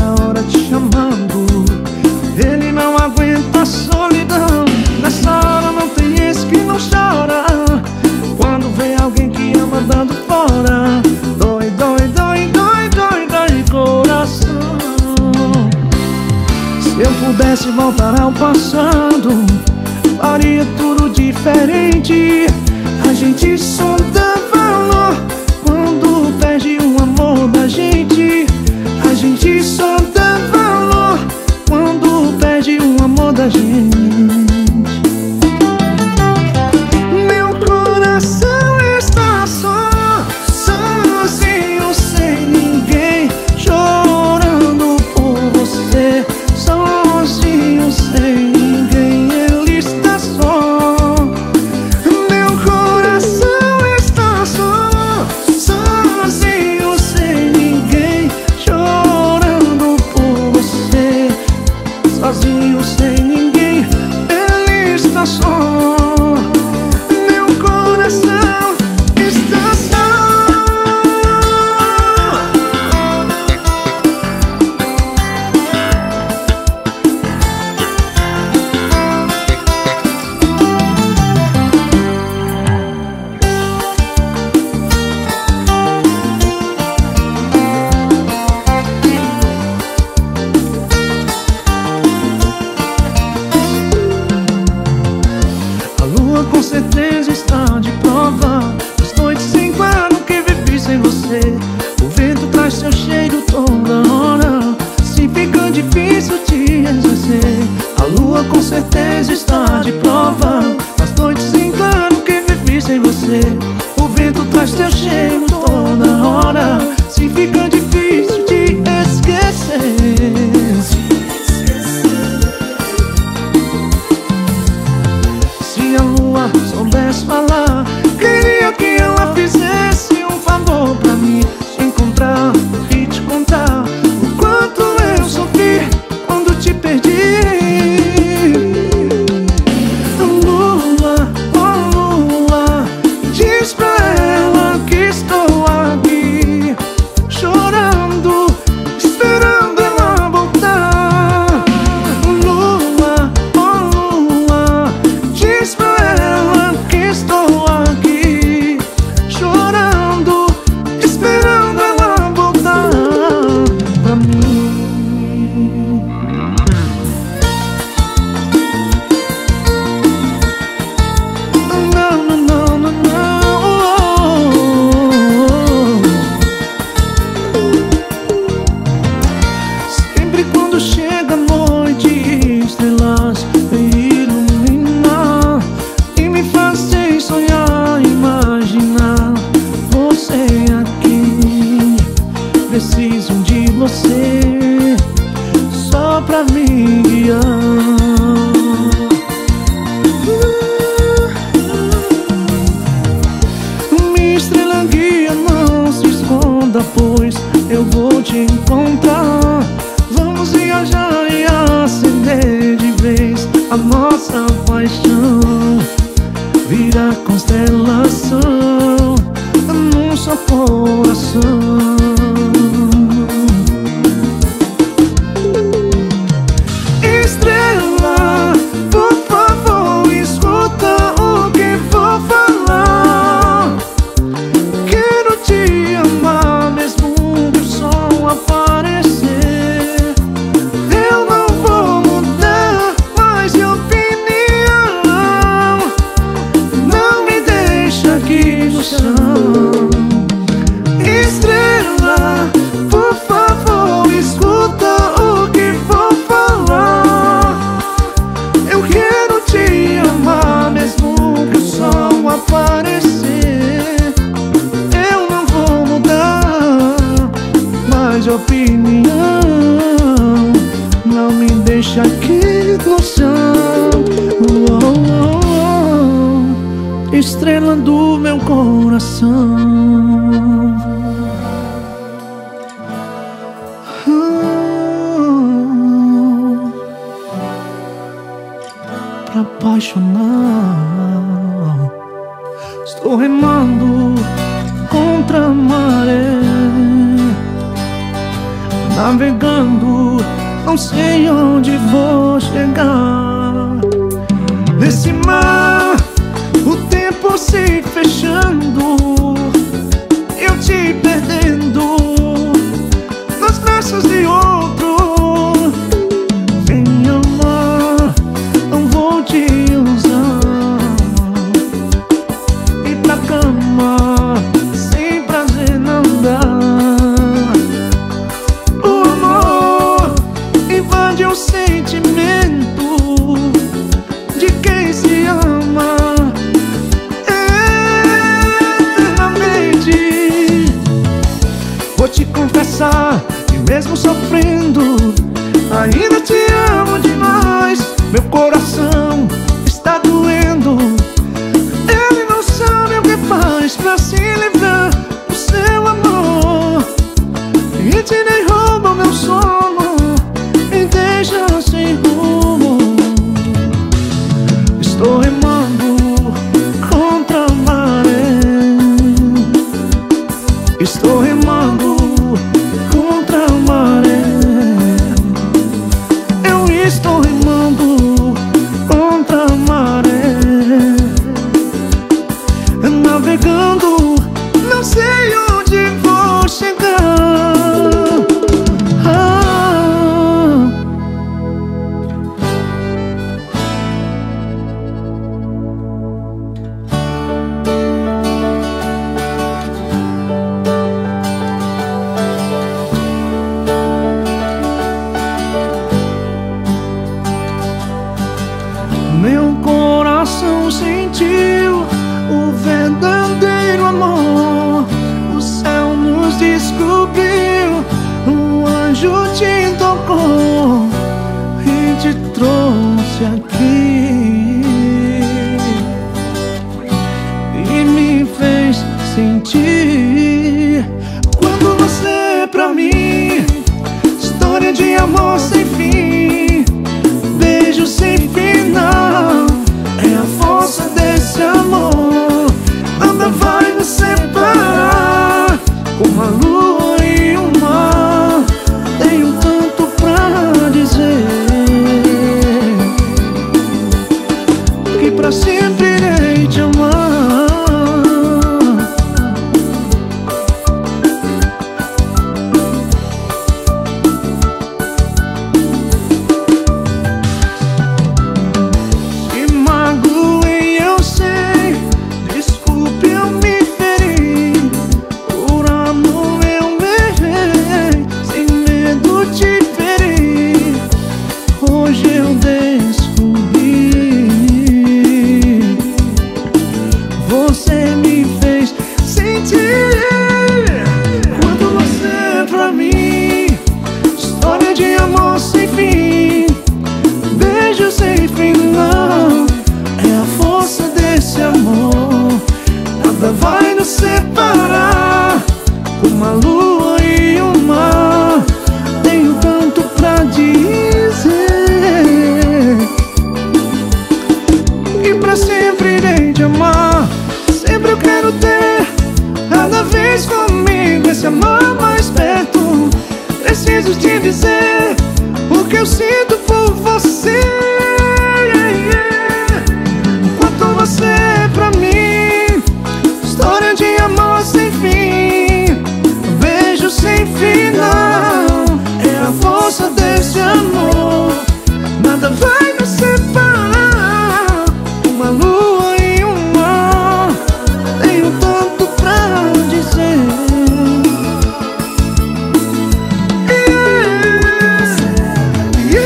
toda hora te chamando. Ele não aguenta a solidão. Nessa hora não tem esse que não chora. Quando vem alguém que ama dando fora, dói, dói, dói, dói, dói, dói, coração. Se eu pudesse voltar ao passado, faria tudo diferente. A gente só dá valor quando perde o amor da gente. A gente só dá valor quando perde o amor da gente. Meu coração está só, sozinho, sem ninguém, chorando por você. Sozinho, sem ninguém, ele está só. Meu coração está só, sozinho, sem ninguém, chorando por você. Sozinho, sem ninguém, ele está só. Meu coração está só. A lua com certeza está de prova das noites sem claro que vivi sem você. O vento traz seu cheiro toda hora, se fica difícil te exercer. A lua com certeza está de prova das noites sem claro que vivi sem você. O vento traz seu cheiro toda hora, se fica difícil te esquecer. Se a lua soubesse falar, queria que ela fizesse um favor pra mim. Te encontrar e te contar o quanto eu sofri quando te perdi. Lua, oh lua, diz pra ela que estou aqui, chorando, esperando ela voltar. Lua, oh lua, diz pra ela que estou aqui, chorando, esperando ela voltar pra mim. Não, não, não, não, não. Sempre quando chega a noite, estrelas me iluminam e me fazem sonhar, imaginar você aqui. Preciso de você só pra me guiar. Minha estrela guia, não se esconda, pois eu vou te encontrar. Vamos viajar e acender de vez a nossa paixão. Vira constelação num só coração. Estrela, por favor, escuta o que vou falar. Quero te amar mesmo que o sol aparecer. Eu não vou mudar mais de opinião. Não me deixa aqui no chão. Estrela, por favor, escuta o que vou falar. Eu quero te amar mesmo que o sol aparecer. Eu não vou mudar mais de opinião. Não me deixa aqui no chão. Oh, oh, oh, estrela do meu coração. Ah, pra apaixonar, estou remando contra a maré. navegando, não sei onde vou chegar. Nesse mar, o tempo se fechando, eu te perdendo nos braços de outro. Vem amar, não vou te usar. E pra cama, sem prazer não dá. O amor invade o sentimento de quem se ama. Vou te confessar que mesmo sofrendo, ainda te amo demais. Meu coração está doendo, ele não sabe o que faz pra se livrar do seu amor. E te derruba o meu sono, me deixa sem rumo. Estou remando contra a maré. Estou remando contra a maré. Eu estou remando contra a maré, navegando, não sei onde vou chegar. ah. Meu coração sentiu o verdadeiro amor. O céu nos descobriu, um anjo te tocou e te trouxe aqui e me fez sentir. Quando você pra mim, história de amor sem fim, beijo sem final. Uma lua e um mar, tenho tanto pra dizer, que pra sempre irei te amar. Te magoei, eu sei, desculpe eu me separar. Uma lua e um mar, tenho tanto pra dizer, que pra sempre irei te amar. Sempre eu quero ter cada vez comigo esse amor mais perto. Preciso te dizer o que eu sinto por você. Quanto você é pra mim, sem final, é a força desse amor, nada vai nos separar. Uma lua e um mar, tenho tanto pra dizer. Yeah, yeah,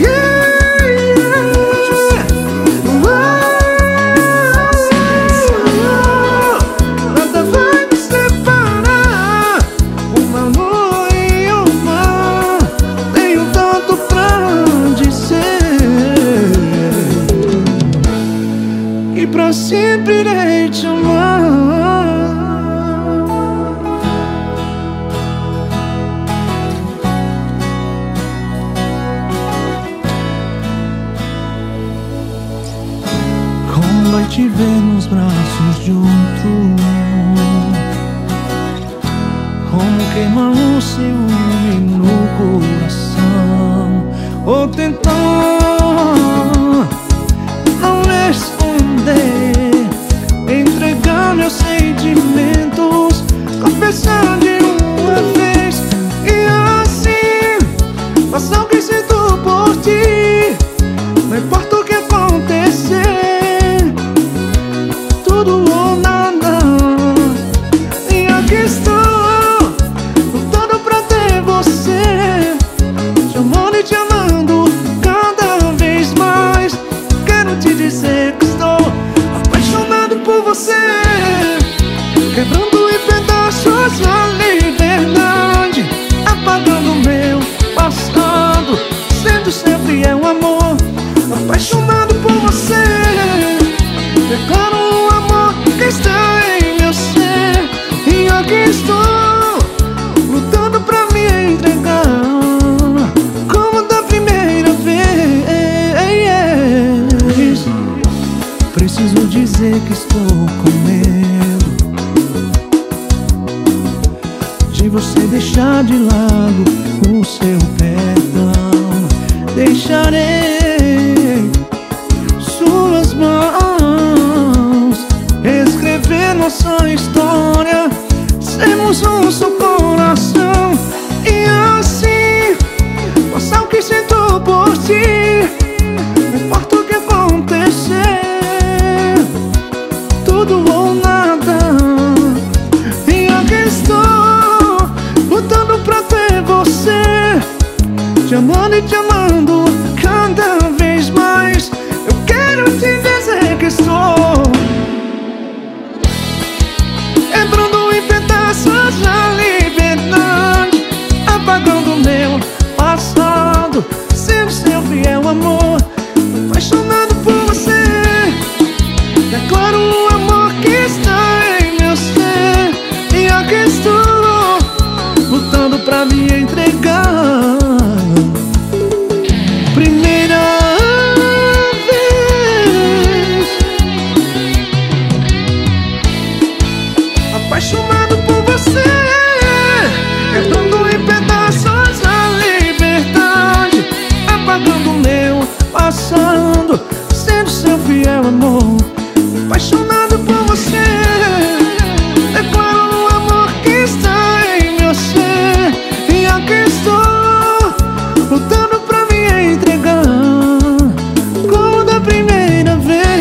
yeah, yeah. Uou, nada vai. Pra sempre irei te amar. Como vai te ver nos braços de outro? Como queima um ciúme no coração, ou tentou ao esconder, entregar meus sentimentos, confessar de uma vez. E assim, passou que sinto por ti, não importa o que acontecer, tudo ou nada. E aqui estou lutando pra ter você, te amando e te amando cada vez mais. Quero te dizer que estou apaixonado por você, quebrando em pedaços a liberdade, apagando meu passado, sendo sempre eu amor. Apaixonado por você, declaro o amor que está em meu ser. E aqui estou, lutando pra me entregar, como da primeira vez. Preciso dizer que estou com medo de você deixar de lado o seu perdão. Deixarei suas mãos escrever nossa história, sermos um só coração. E assim, passar o que sinto por ti, não importa o que acontecer, tudo ou nada. E aqui estou, lutando pra ter você, te amando e te amando cada vez mais. Quero te dizer que estou quebrando em pedaços a liberdade, apagando meu passado, sendo seu fiel amor. Apaixonado por você, declaro o amor que está em meu ser. E aqui estou, lutando pra me entregar, primeira apaixonado por você, quebrando em pedaços a liberdade, apagando meu passado, sendo seu fiel amor. Apaixonado por você, declaro o amor que está em meu ser. E aqui estou, lutando pra me entregar, como da primeira vez.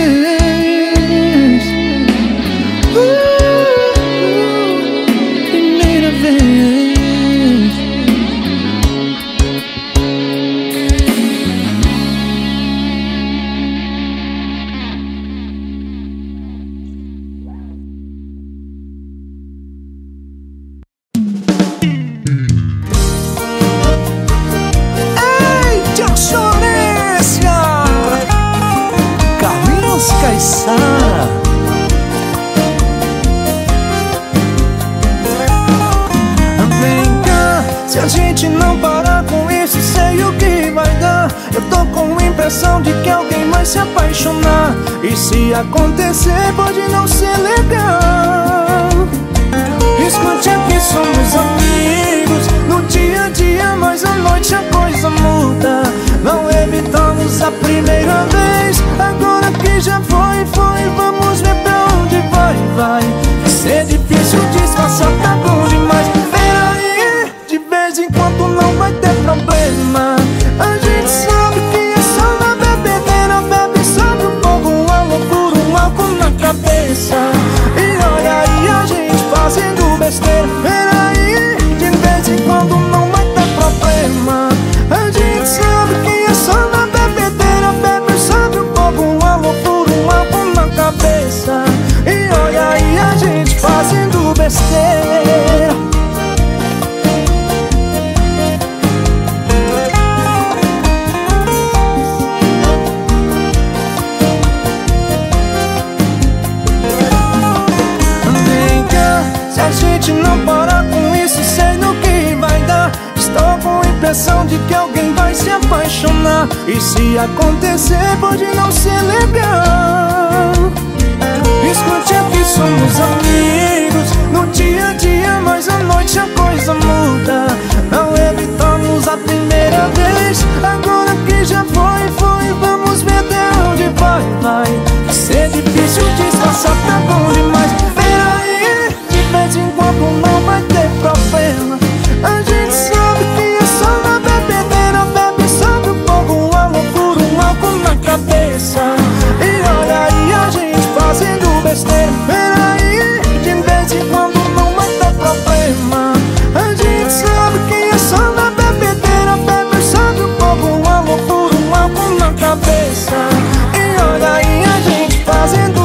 De que alguém vai se apaixonar, e se acontecer pode não ser legal. Escute aqui, somos amigos no dia a dia, mas à noite a coisa muda. Não evitamos a primeira vez, agora que já foi, foi, vamos ver pra onde vai, vai. Vai ser difícil disfarçar, tá bom demais. Peraí, de vez em quando não vai ter problema. A gente sabe que cabeça. E olha aí a gente fazendo besteira. Peraí, de vez em quando não vai ter problema. A gente sabe que é só na bebedeira, bebe sabe um pouco, uma loucura, um álcool na cabeça. E olha aí a gente fazendo besteira. Não para com isso, sei no que vai dar. Estou com a impressão de que alguém vai se apaixonar, e se acontecer pode não ser legal. Escute aqui, somos amigos no dia a dia, mas a noite noite a coisa muda. Não evitamos a primeira vez. Agora que já foi, foi, vamos ver até onde vai, vai. Isso é difícil descansar, tá bom demais. Peraí, de vez em quando não vai ter problema. A gente sabe que é só uma bebedeira. Bebe só do fogo, amor por um álcool na cabeça. E olha aí a gente fazendo besteira. Peraí, de vez em quando não vai ter problema. A gente sabe que é só uma bebedeira. Bebe só do fogo, amor por um álcool na cabeça. E olha aí a gente fazendo.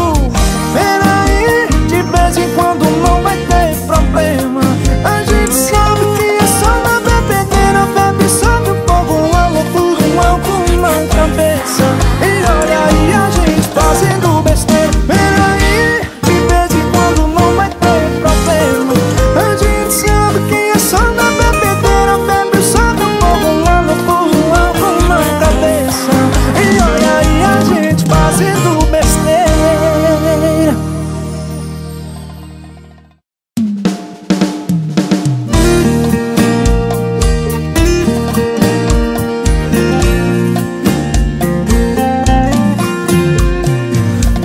Peraí, de vez em quando não vai ter problema. A gente sabe que é só uma bebedeira. Bebe só do fogo, amor por um álcool na cabeça. E olha aí a gente fazendo besteira. Peraí, de vez em quando não vai ter problema. A gente sabe que é só uma bebedeira. Bebe só do fogo, amor por um álcool na cabeça. E olha aí a gente fazendo besteira.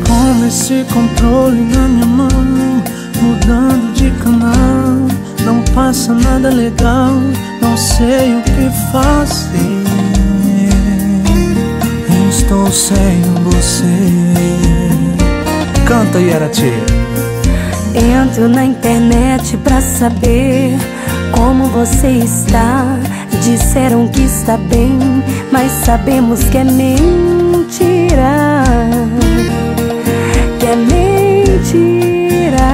Com esse controle na minha mão, mudando de canal, não passa nada legal, não sei o que fazer.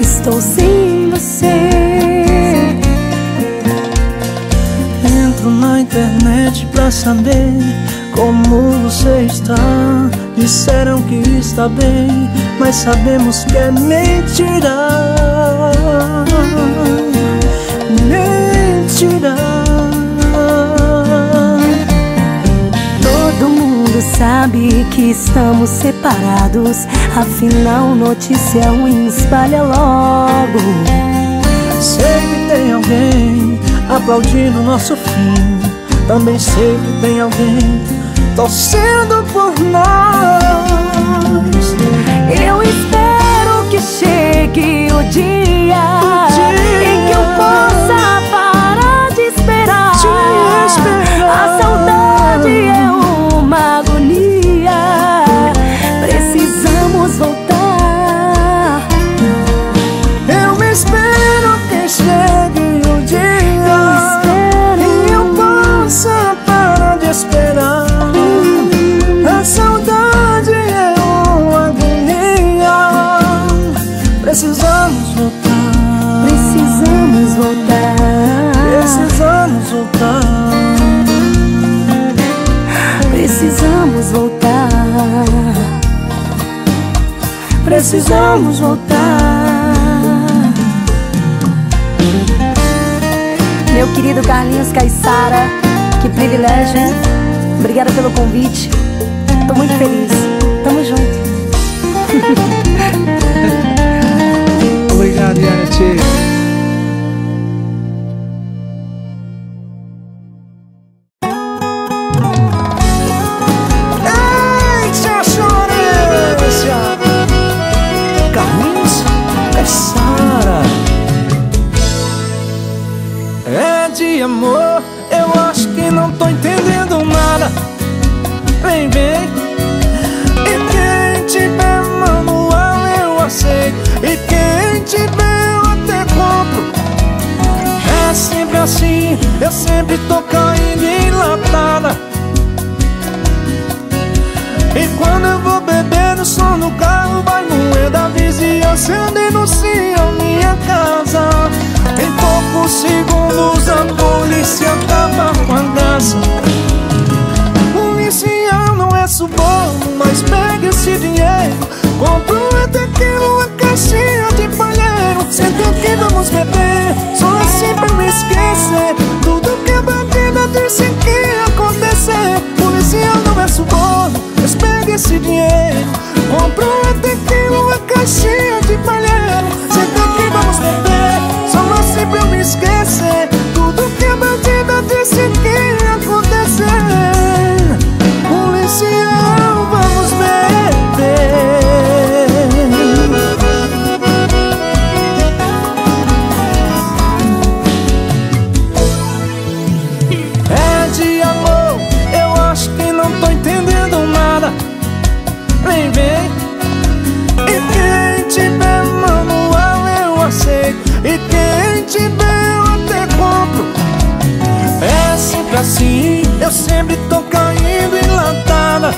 Estou sem você. Canta, Yara. Entro na internet pra saber como você está. Disseram que está bem, mas sabemos que é mentira. Que é mentira. Todo mundo sabe que estamos separados. Afinal, notícia ruim espalha logo. Sei que tem alguém aplaudindo nosso fim. Também sei que tem alguém torcendo por nós. Eu espero que chegue o dia que eu possa parar de esperar. A saudade é uma agonia. Precisamos voltar. Eu espero que chegue o dia em que eu possa parar de esperar. A saudade é uma agonia. Precisamos voltar. Precisamos voltar. Esse controle na minha mão, mudando de canal, não passa nada legal, não sei o que fazer. Estou sem você. Entro na internet pra saber como você está. Disseram que está bem, mas sabemos que é mentira. Mentira. Todo mundo sabe que estamos separados. Afinal, notícia ruim espalha logo. Sei que tem alguém aplaudindo nosso fim. Também sei que tem alguém torcendo por nós. Eu espero que chegue o dia, o dia em que eu possa parar de esperar. A saudade é uma agonia. Precisamos voltar. Eu espero que chegue o dia, eu espero que eu possa parar de esperar. A saudade é uma agonia. Precisamos voltar. Precisamos voltar. Precisamos voltar. Precisamos voltar. Meu querido Carlinhos Caiçara, que privilégio, hein? Obrigada pelo convite. Tô muito feliz. Tamo junto. Obrigado, Yara. Eita, chorência! Carlinhos Caiçara. É de amor, eu acho que não tô entendendo nada. Vem, vem. E quem te ama no ar, eu aceito. E quem te bem eu até compro. É sempre assim, eu sempre tô caindo enlatada. E quando eu vou beber o som no carro vai moendo a vizinhança. Eu denuncio a minha casa. Em poucos segundos a polícia acaba com a graça. Policial não é suborno, mas pega esse dinheiro, compra um tequila, uma caixinha de palheiro. Senta que vamos beber, só assim pra me esquecer tudo que a bandida disse que ia acontecer. Policial não é suborno, mas pega esse dinheiro, compra um tequila, uma caixinha de palheiro. Senta que vamos beber, só assim pra me esquecer tudo que a bandida disse que ia acontecer. Policial, vamos beber. Assim, eu sempre tô caindo enlatada.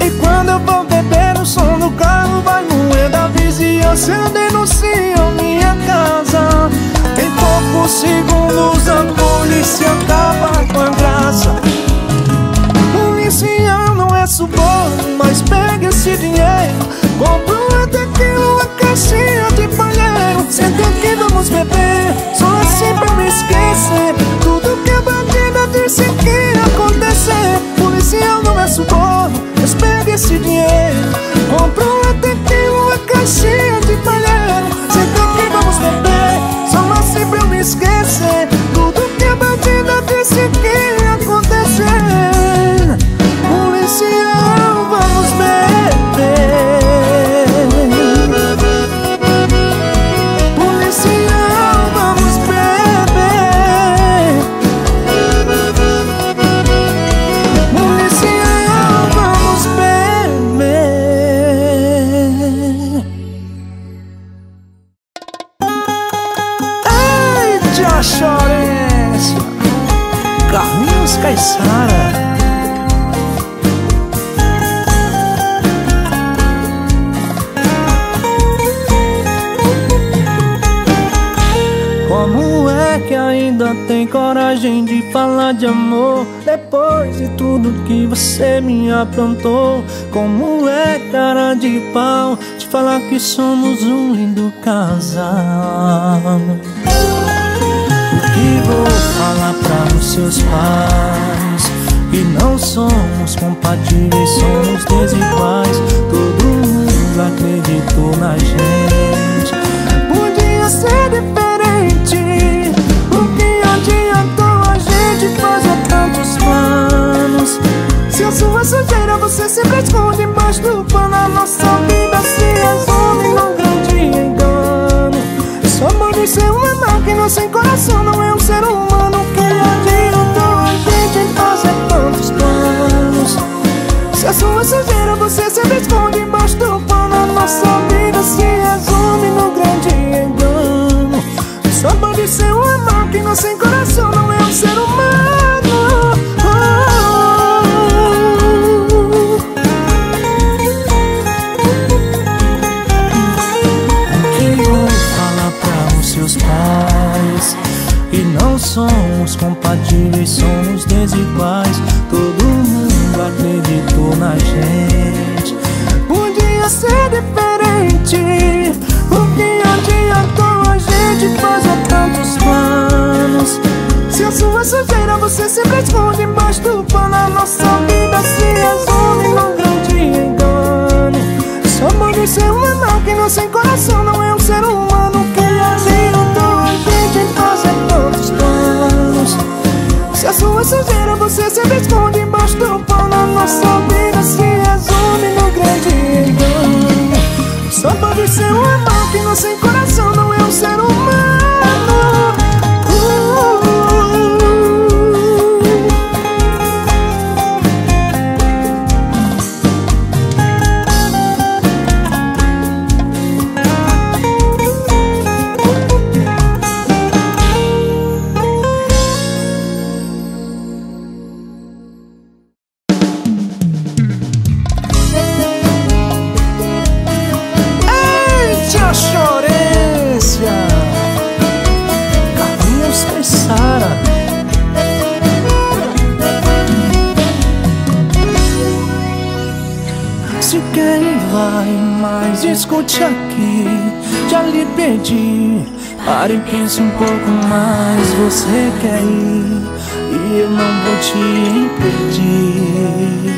E quando eu vou beber o som do carro vai moendo a vizinhança. Eu denuncio a minha casa. Em poucos segundos a polícia acaba com a graça. Policial não é suborno, mas pega esse dinheiro, compra um tequila, uma caixinha de palheiro. Senta que vamos beber, só assim pra me esquecer tudo que a bandida disse que ia acontecer. Policial não é suborno, mas pega esse dinheiro, compra um tequila, uma caixinha de palheiro. Senta que vamos beber, só assim pra me esquecer tudo que a bandida disse que ia acontecer. Policial, vamos beber. Como é que ainda tem coragem de falar de amor depois de tudo que você me aprontou? Como é cara de pau de falar que somos um lindo casal? O que vou falar para os seus pais? E não somos compatíveis, somos desiguais. Todo mundo acreditou na gente. Podia ser diferente. O que adiantou a gente fazer tantos planos? Se eu sou a sujeira, você sempre esconde debaixo do pano. A nossa vida se resume num grande engano. Só pode ser uma máquina sem coração, não é um ser humano. Que adiantou a gente fazer tantos planos? Se eu sou a sujeira, você sempre esconde debaixo do pano. A nossa vida se resume num grande engano. Só pode ser uma máquina sem coração, não é um ser humano. Oh, oh. Que vou falar para os seus pais? E não somos compatíveis, somos desiguais. Todo mundo acreditou na gente. Podia ser diferente. O que adiantou de fazer tantos planos? Se eu sou a sujeira, você sempre esconde embaixo do pano. A nossa vida se resume num grande engano. Só pode ser uma máquina mas escute aqui, já lhe pedi, pare e pense um pouco mais. Você quer ir e eu não vou te impedir.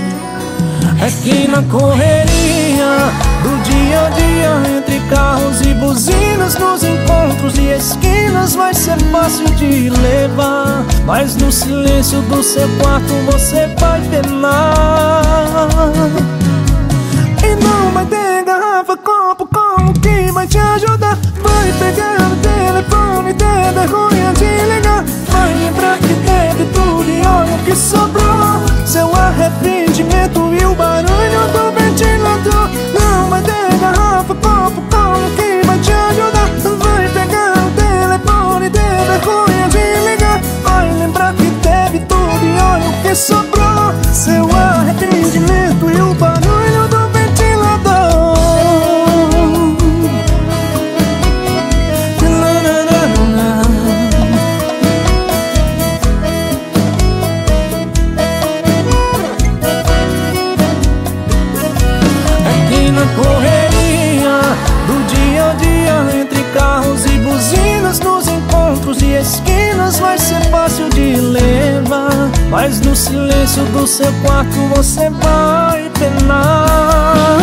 É que na correria do dia a dia, entre carros e buzinas, nos encontros e esquinas, vai ser fácil de levar, mas no silêncio do seu quarto você vai penar. E não vai ter garrafa, copo, como que vai te ajudar? Vai pegar o telefone, ter vergonha de ligar, vai lembrar que teve tudo e olha o que sobrou, seu arrependimento e o barulho do ventilador. Não vai ter garrafa, copo, como que vai te ajudar? Vai pegar o telefone, ter vergonha de ligar, vai lembrar que teve tudo e olha o que sobrou, seu arrependimento e o barulho do esquinas, vai ser fácil de levar, mas no silêncio do seu quarto você vai penar.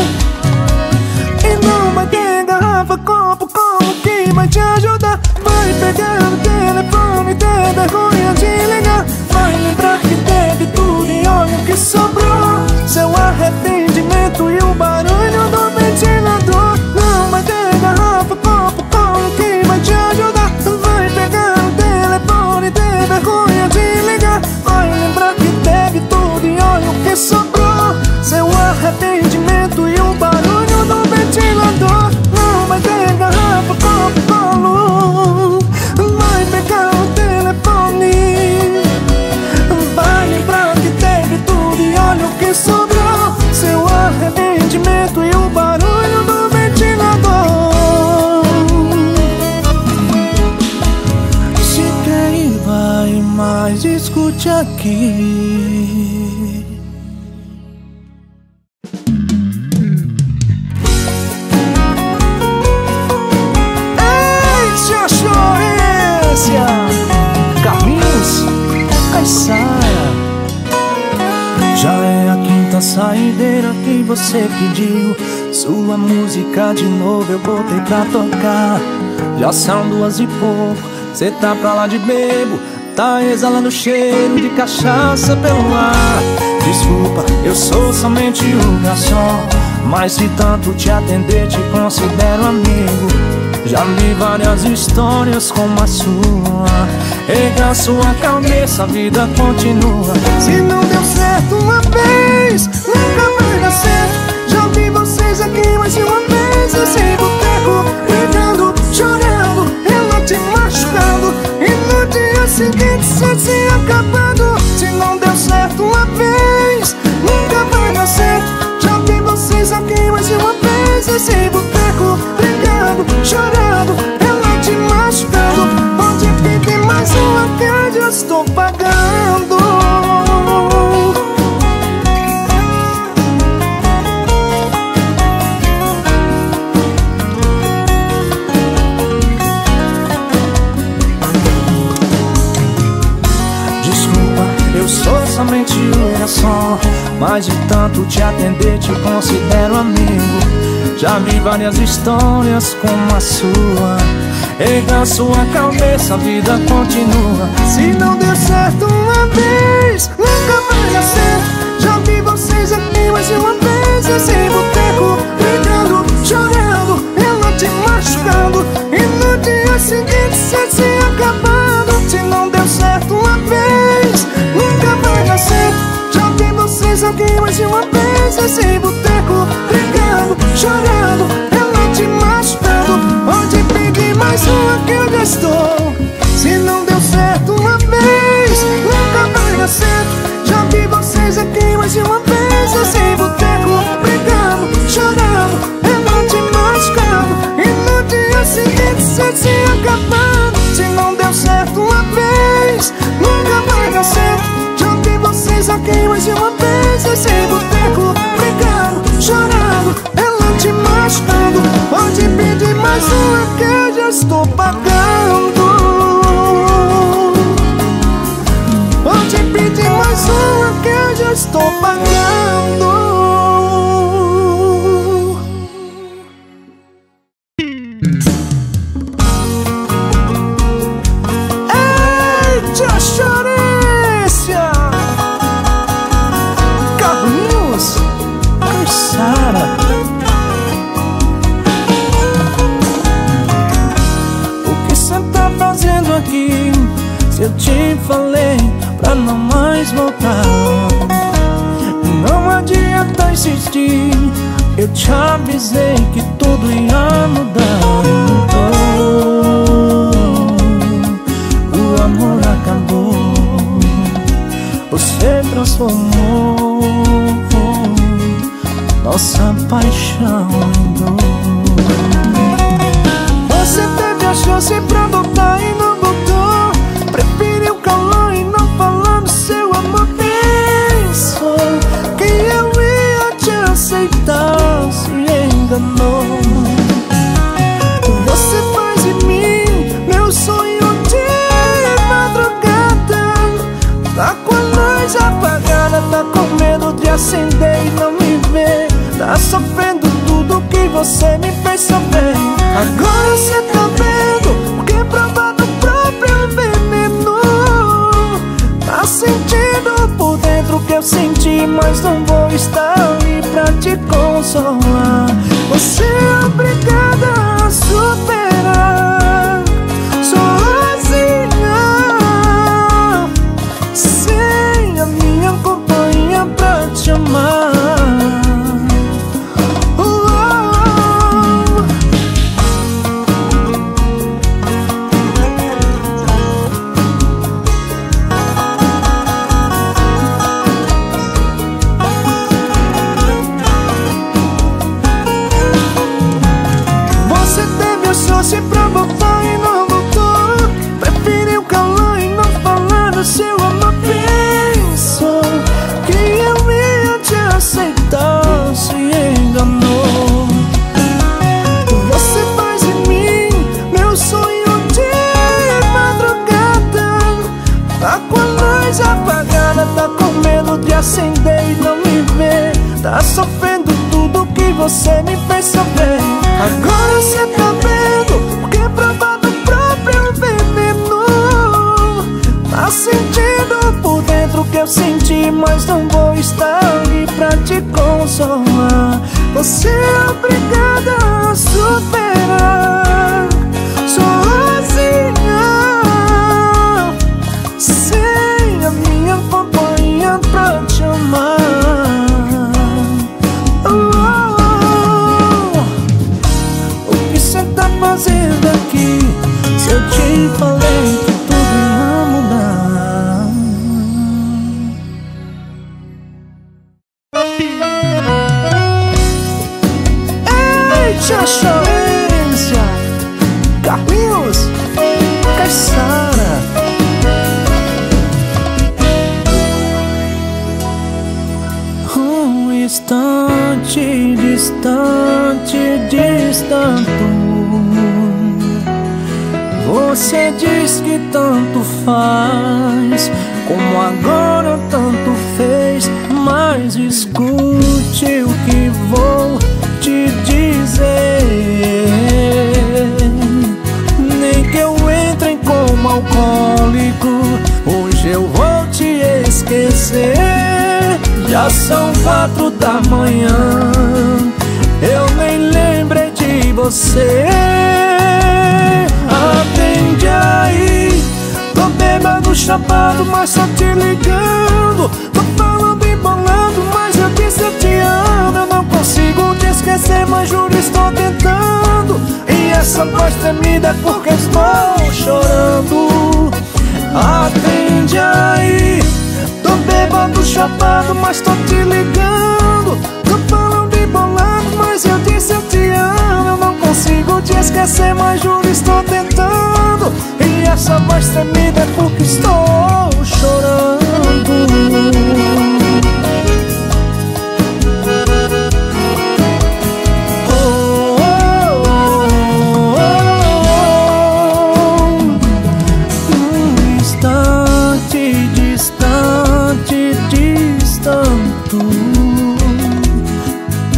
E não vai ter garrafa, copo, como que vai te ajudar? Vai pegar o telefone, ter vergonha de ligar, vai lembrar que teve tudo e olha o que sobrou, seu arrependimento e o barulho do ventilador. Não vai ter garrafa, copo, como que vai te ajudar? Vai pegar o telefone, ter vergonha de ligar, vai lembrar que teve tudo e olha o que sobrou, seu arrependimento e o barulho do ventilador. Não vai ter garrafa, copo, colo, vai pegar o telefone, vai lembrar que teve tudo e olha o que sobrou, seu arrependimento e o barulho do ventilador. Mas escute aqui, esse é a chorência, Carlinhos Caiçara. Já é a quinta saideira que você pediu, sua música de novo eu botei pra tocar. Já são duas e pouco, cê tá pra lá de bebo, tá exalando cheiro de cachaça pelo ar. Desculpa, eu sou somente um garçom, mas de tanto te atender te considero amigo. Já li várias histórias como a sua. Erga sua cabeça, a vida continua. Se não deu certo uma vez, nunca vai dar certo. Já vi vocês aqui mais de uma vez, eu sei por tempo, brigando, chorando, ela te machucando, seguinte, só se acabando. Se não deu certo uma vez, nunca vai dar certo. Já vi vocês aqui mais de uma vez, esse boteco, brigando, chorando, ela te machucando. Pode pedir mais uma que eu estou pagando. Somente um garçom, mas de tanto te atender te considero amigo. Já vi várias histórias como a sua. Erga sua cabeça, a vida continua. Se não deu certo uma vez, nunca vai dar certo. Já vi vocês aqui mais de uma vez, esse boteco, brigando, chorando, ela te machucando, e no dia seguinte cê se acabando. Se não deu certo uma vez, nunca vai dar certo. Já vi vocês aqui mais de uma vez, esse boteco, brigando, chorando, ela te machucando. Pode pedir mais uma que eu já estou. Se não deu certo uma vez, nunca vai dar certo. Já vi vocês aqui mais de uma vez, esse boteco, brigando, chorando, daqui. Se eu te falei pra não mais voltar, não adianta insistir. Eu te avisei que tudo ia mudar. Oh, o amor acabou, você transformou nossa paixão em dor. Você teve a chance pra voltar e não voltou, preferiu calar e não falar do seu amor. Pensou que eu ia te aceitar, se enganou. Você faz de mim meu sonho de madrugada, tá com a luz apagada, tá com medo de acender e não me ver. Tá sofrendo tudo que você me fez saber. Agora você tá vendo porque provar do próprio veneno. Tá sentindo por dentro o que eu senti, mas não vou estar ali pra te consolar. Você é obrigada a superar sozinha, sem a minha companhia pra te amar. Acendei e não me vê, tá sofrendo tudo que você me fez saber. Agora você tá vendo porque provar do próprio veneno. Tá sentindo por dentro o que eu senti, mas não vou estar ali pra te consolar. Você é obrigada a superar sozinha, sem a minha companhia pra te amar. Oh, oh, oh. O que você tá fazendo aqui? Se eu te falei que tudo ia mudar. Ei, tia Chorência, Carlinhos Caiçara. Distante, distante, distanto. Você diz que tanto faz, como agora tanto fez. Mas escute o que vou te dizer. Nem que eu entre em coma alcoólico, hoje eu vou te esquecer. Já são quatro da manhã, eu nem lembrei de você. Atende aí, tô bêbado, chapado, mas só te ligando. Tô falando e bolando, mas eu disse eu te amo. Eu não consigo te esquecer, mas juro estou tentando. E essa voz tremida porque estou chorando. Atende aí, tô bêbado, chapado, mas tô te ligando. Tô falando e bolando, mas eu disse eu te amo. Eu não consigo te esquecer, mas juro estou tentando. E essa voz tremida é porque estou chorando.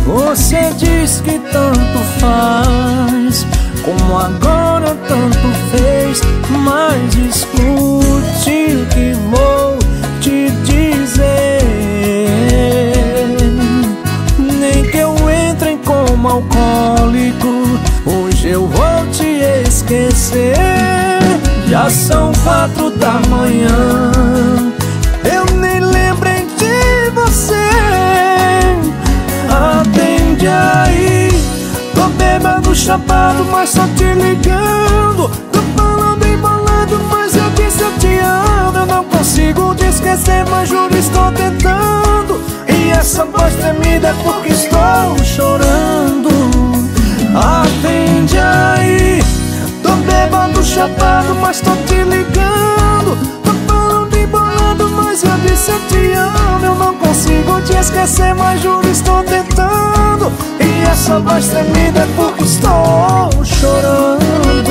Você diz que tanto faz, como agora tanto fez. Mas escute o que vou te dizer. Nem que eu entre em coma alcoólico, hoje eu vou te esquecer. já são quatro da manhã. Eu nem lembrei de você. Atende aí, tô bêbado, chapado, mas só te ligando. Tô falando embalado, mas eu disse eu te amo. Eu não consigo te esquecer, mas juro estou tentando. E essa voz tremida é porque estou chorando. Atende aí, tô bêbado, chapado, mas tô te ligando. Tô falando embolado, mas eu disse eu te amo. Eu não consigo te esquecer, mas juro estou tentando. E essa voz tremida é porque estou chorando.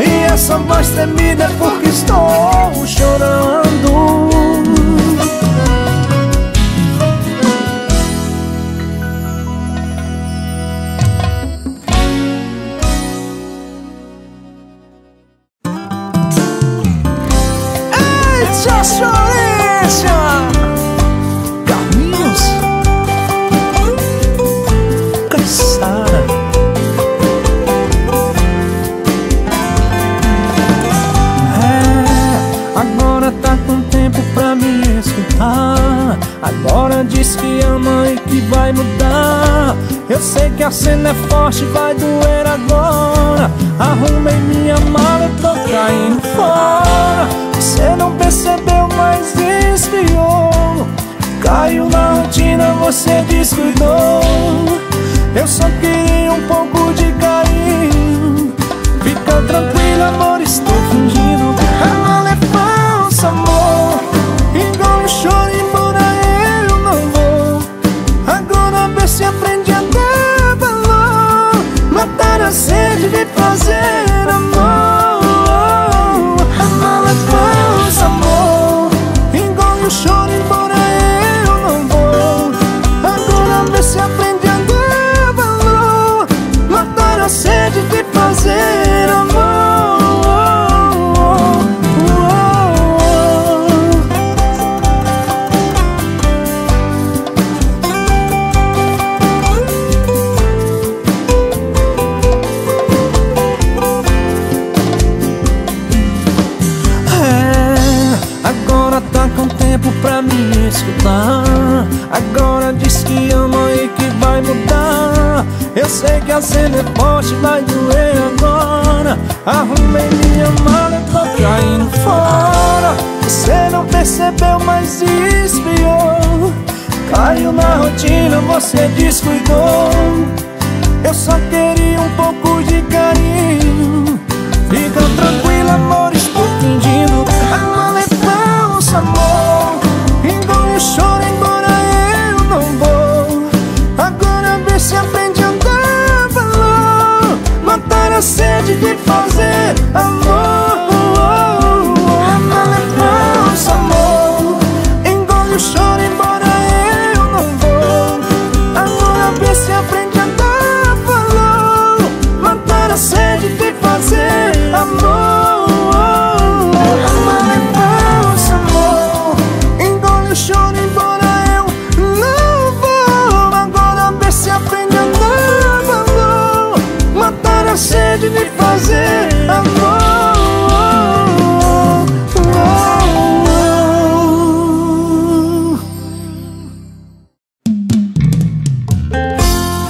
E essa voz tremida é porque estou chorando. Carlinhos Caiçara. É, agora tá com tempo pra me escutar. Agora diz que ama e que vai mudar. Eu sei que a cena é forte, vai doer agora. Arrumei minha mala, eu tô caindo fora. Você não percebeu, mas desviou. Caiu na rotina, você descuidou. Eu só queria um pouco de carinho. Fica tranquilo, amor, estou fingindo. A mala é falsa, amor. Igual um choro, embora eu não vou. Agora vê se aprende a dar valor. Matar a sede de prazer, amor. Choro, embora eu não vou. Agora vê se aprende a dar valor. Matar a sede de prazer, amor. É, agora tá com tempo pra me escutar. Agora diz que ama e que vai mudar. Eu sei que a cena é forte, vai doer agora. Arrumei minha mala, eu tô caindo fora. Você não percebeu, mas desviou. Caiu na rotina, você descuidou. Eu só queria um pouco de carinho. Fica tranquila, amor, estou fingindo. A mala é falsa, amor. Choro, embora eu não vou. Agora vê se aprende a dar valor. Matar a sede de fazer amor. A mala é falsa, amor. Engole o choro, embora eu não vou. Agora vê se aprende a dar valor. Matar a sede de fazer amor. A mala é falsa, amor. Engole o choro. A sede de fazer amor. Oh, oh, oh, oh.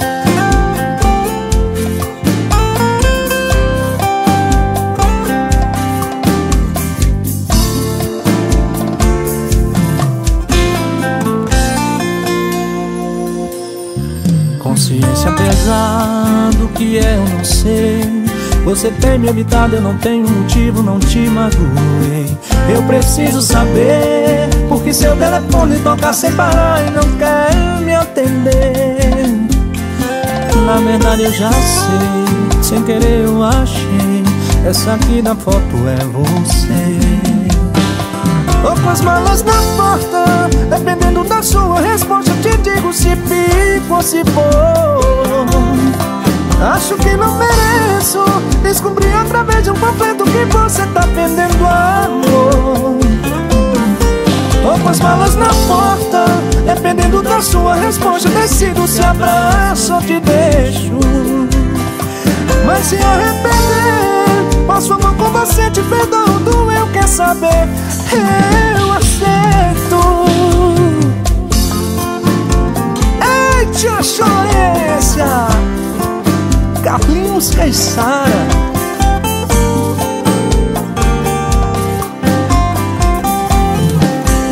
Consciência pesada que eu não sei. Você tem me evitado, eu não tenho motivo, não te magoei. Eu preciso saber, porque seu telefone toca sem parar e não quer me atender. Na verdade eu já sei, sem querer eu achei. Essa aqui na foto é você. Tô com as malas na porta, dependendo da sua resposta, eu te digo se fico ou se for. Acho que não mereço. Descobri através de um panfleto que você tá vendendo amor. Tô com as malas na porta, dependendo da sua resposta, decido se abraço ou te deixo. vai se arrepender. Faço amor com você, te perdoo, doeu, quer saber? Eu aceito. Eita, chorência, Carlinhos Caiçara.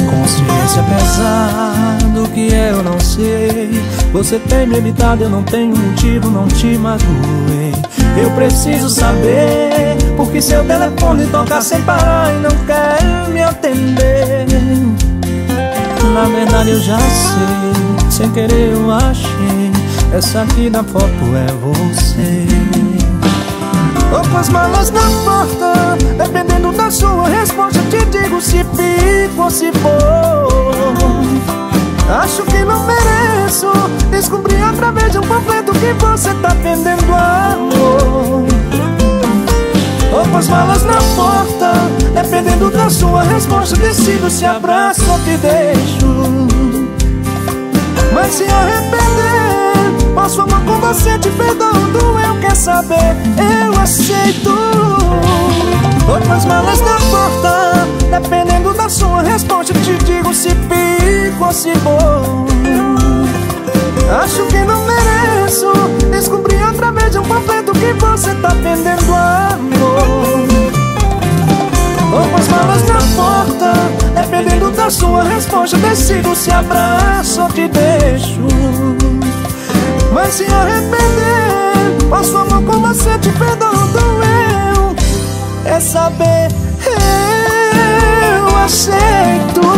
Consciência pesada que eu não sei, você tem me evitado, eu não tenho motivo, não te magoei. Eu preciso saber, porque seu telefone toca sem parar e não quer me atender. Na verdade eu já sei, sem querer eu achei, essa aqui na foto é você. Tô com as malas na porta, dependendo da sua resposta, te digo se fico ou se vou. Acho que não mereço, descobri através de um panfleto que você tá vendendo amor. Tô com as malas na porta, dependendo da sua resposta, decido se abraço ou te deixo. Mas se arrepender, faço amor com você, te perdoo, doeu, quer saber? Eu aceito. Outras malas na porta, dependendo da sua resposta, te digo se fico ou se vou. Acho que não mereço, descobri através de um panfleto que você tá vendendo amor. Outras malas na porta, dependendo da sua resposta, decido se abraço ou te deixo. Mas se arrepender, faço amor com você, te perdoo, doeu, é saber, eu aceito.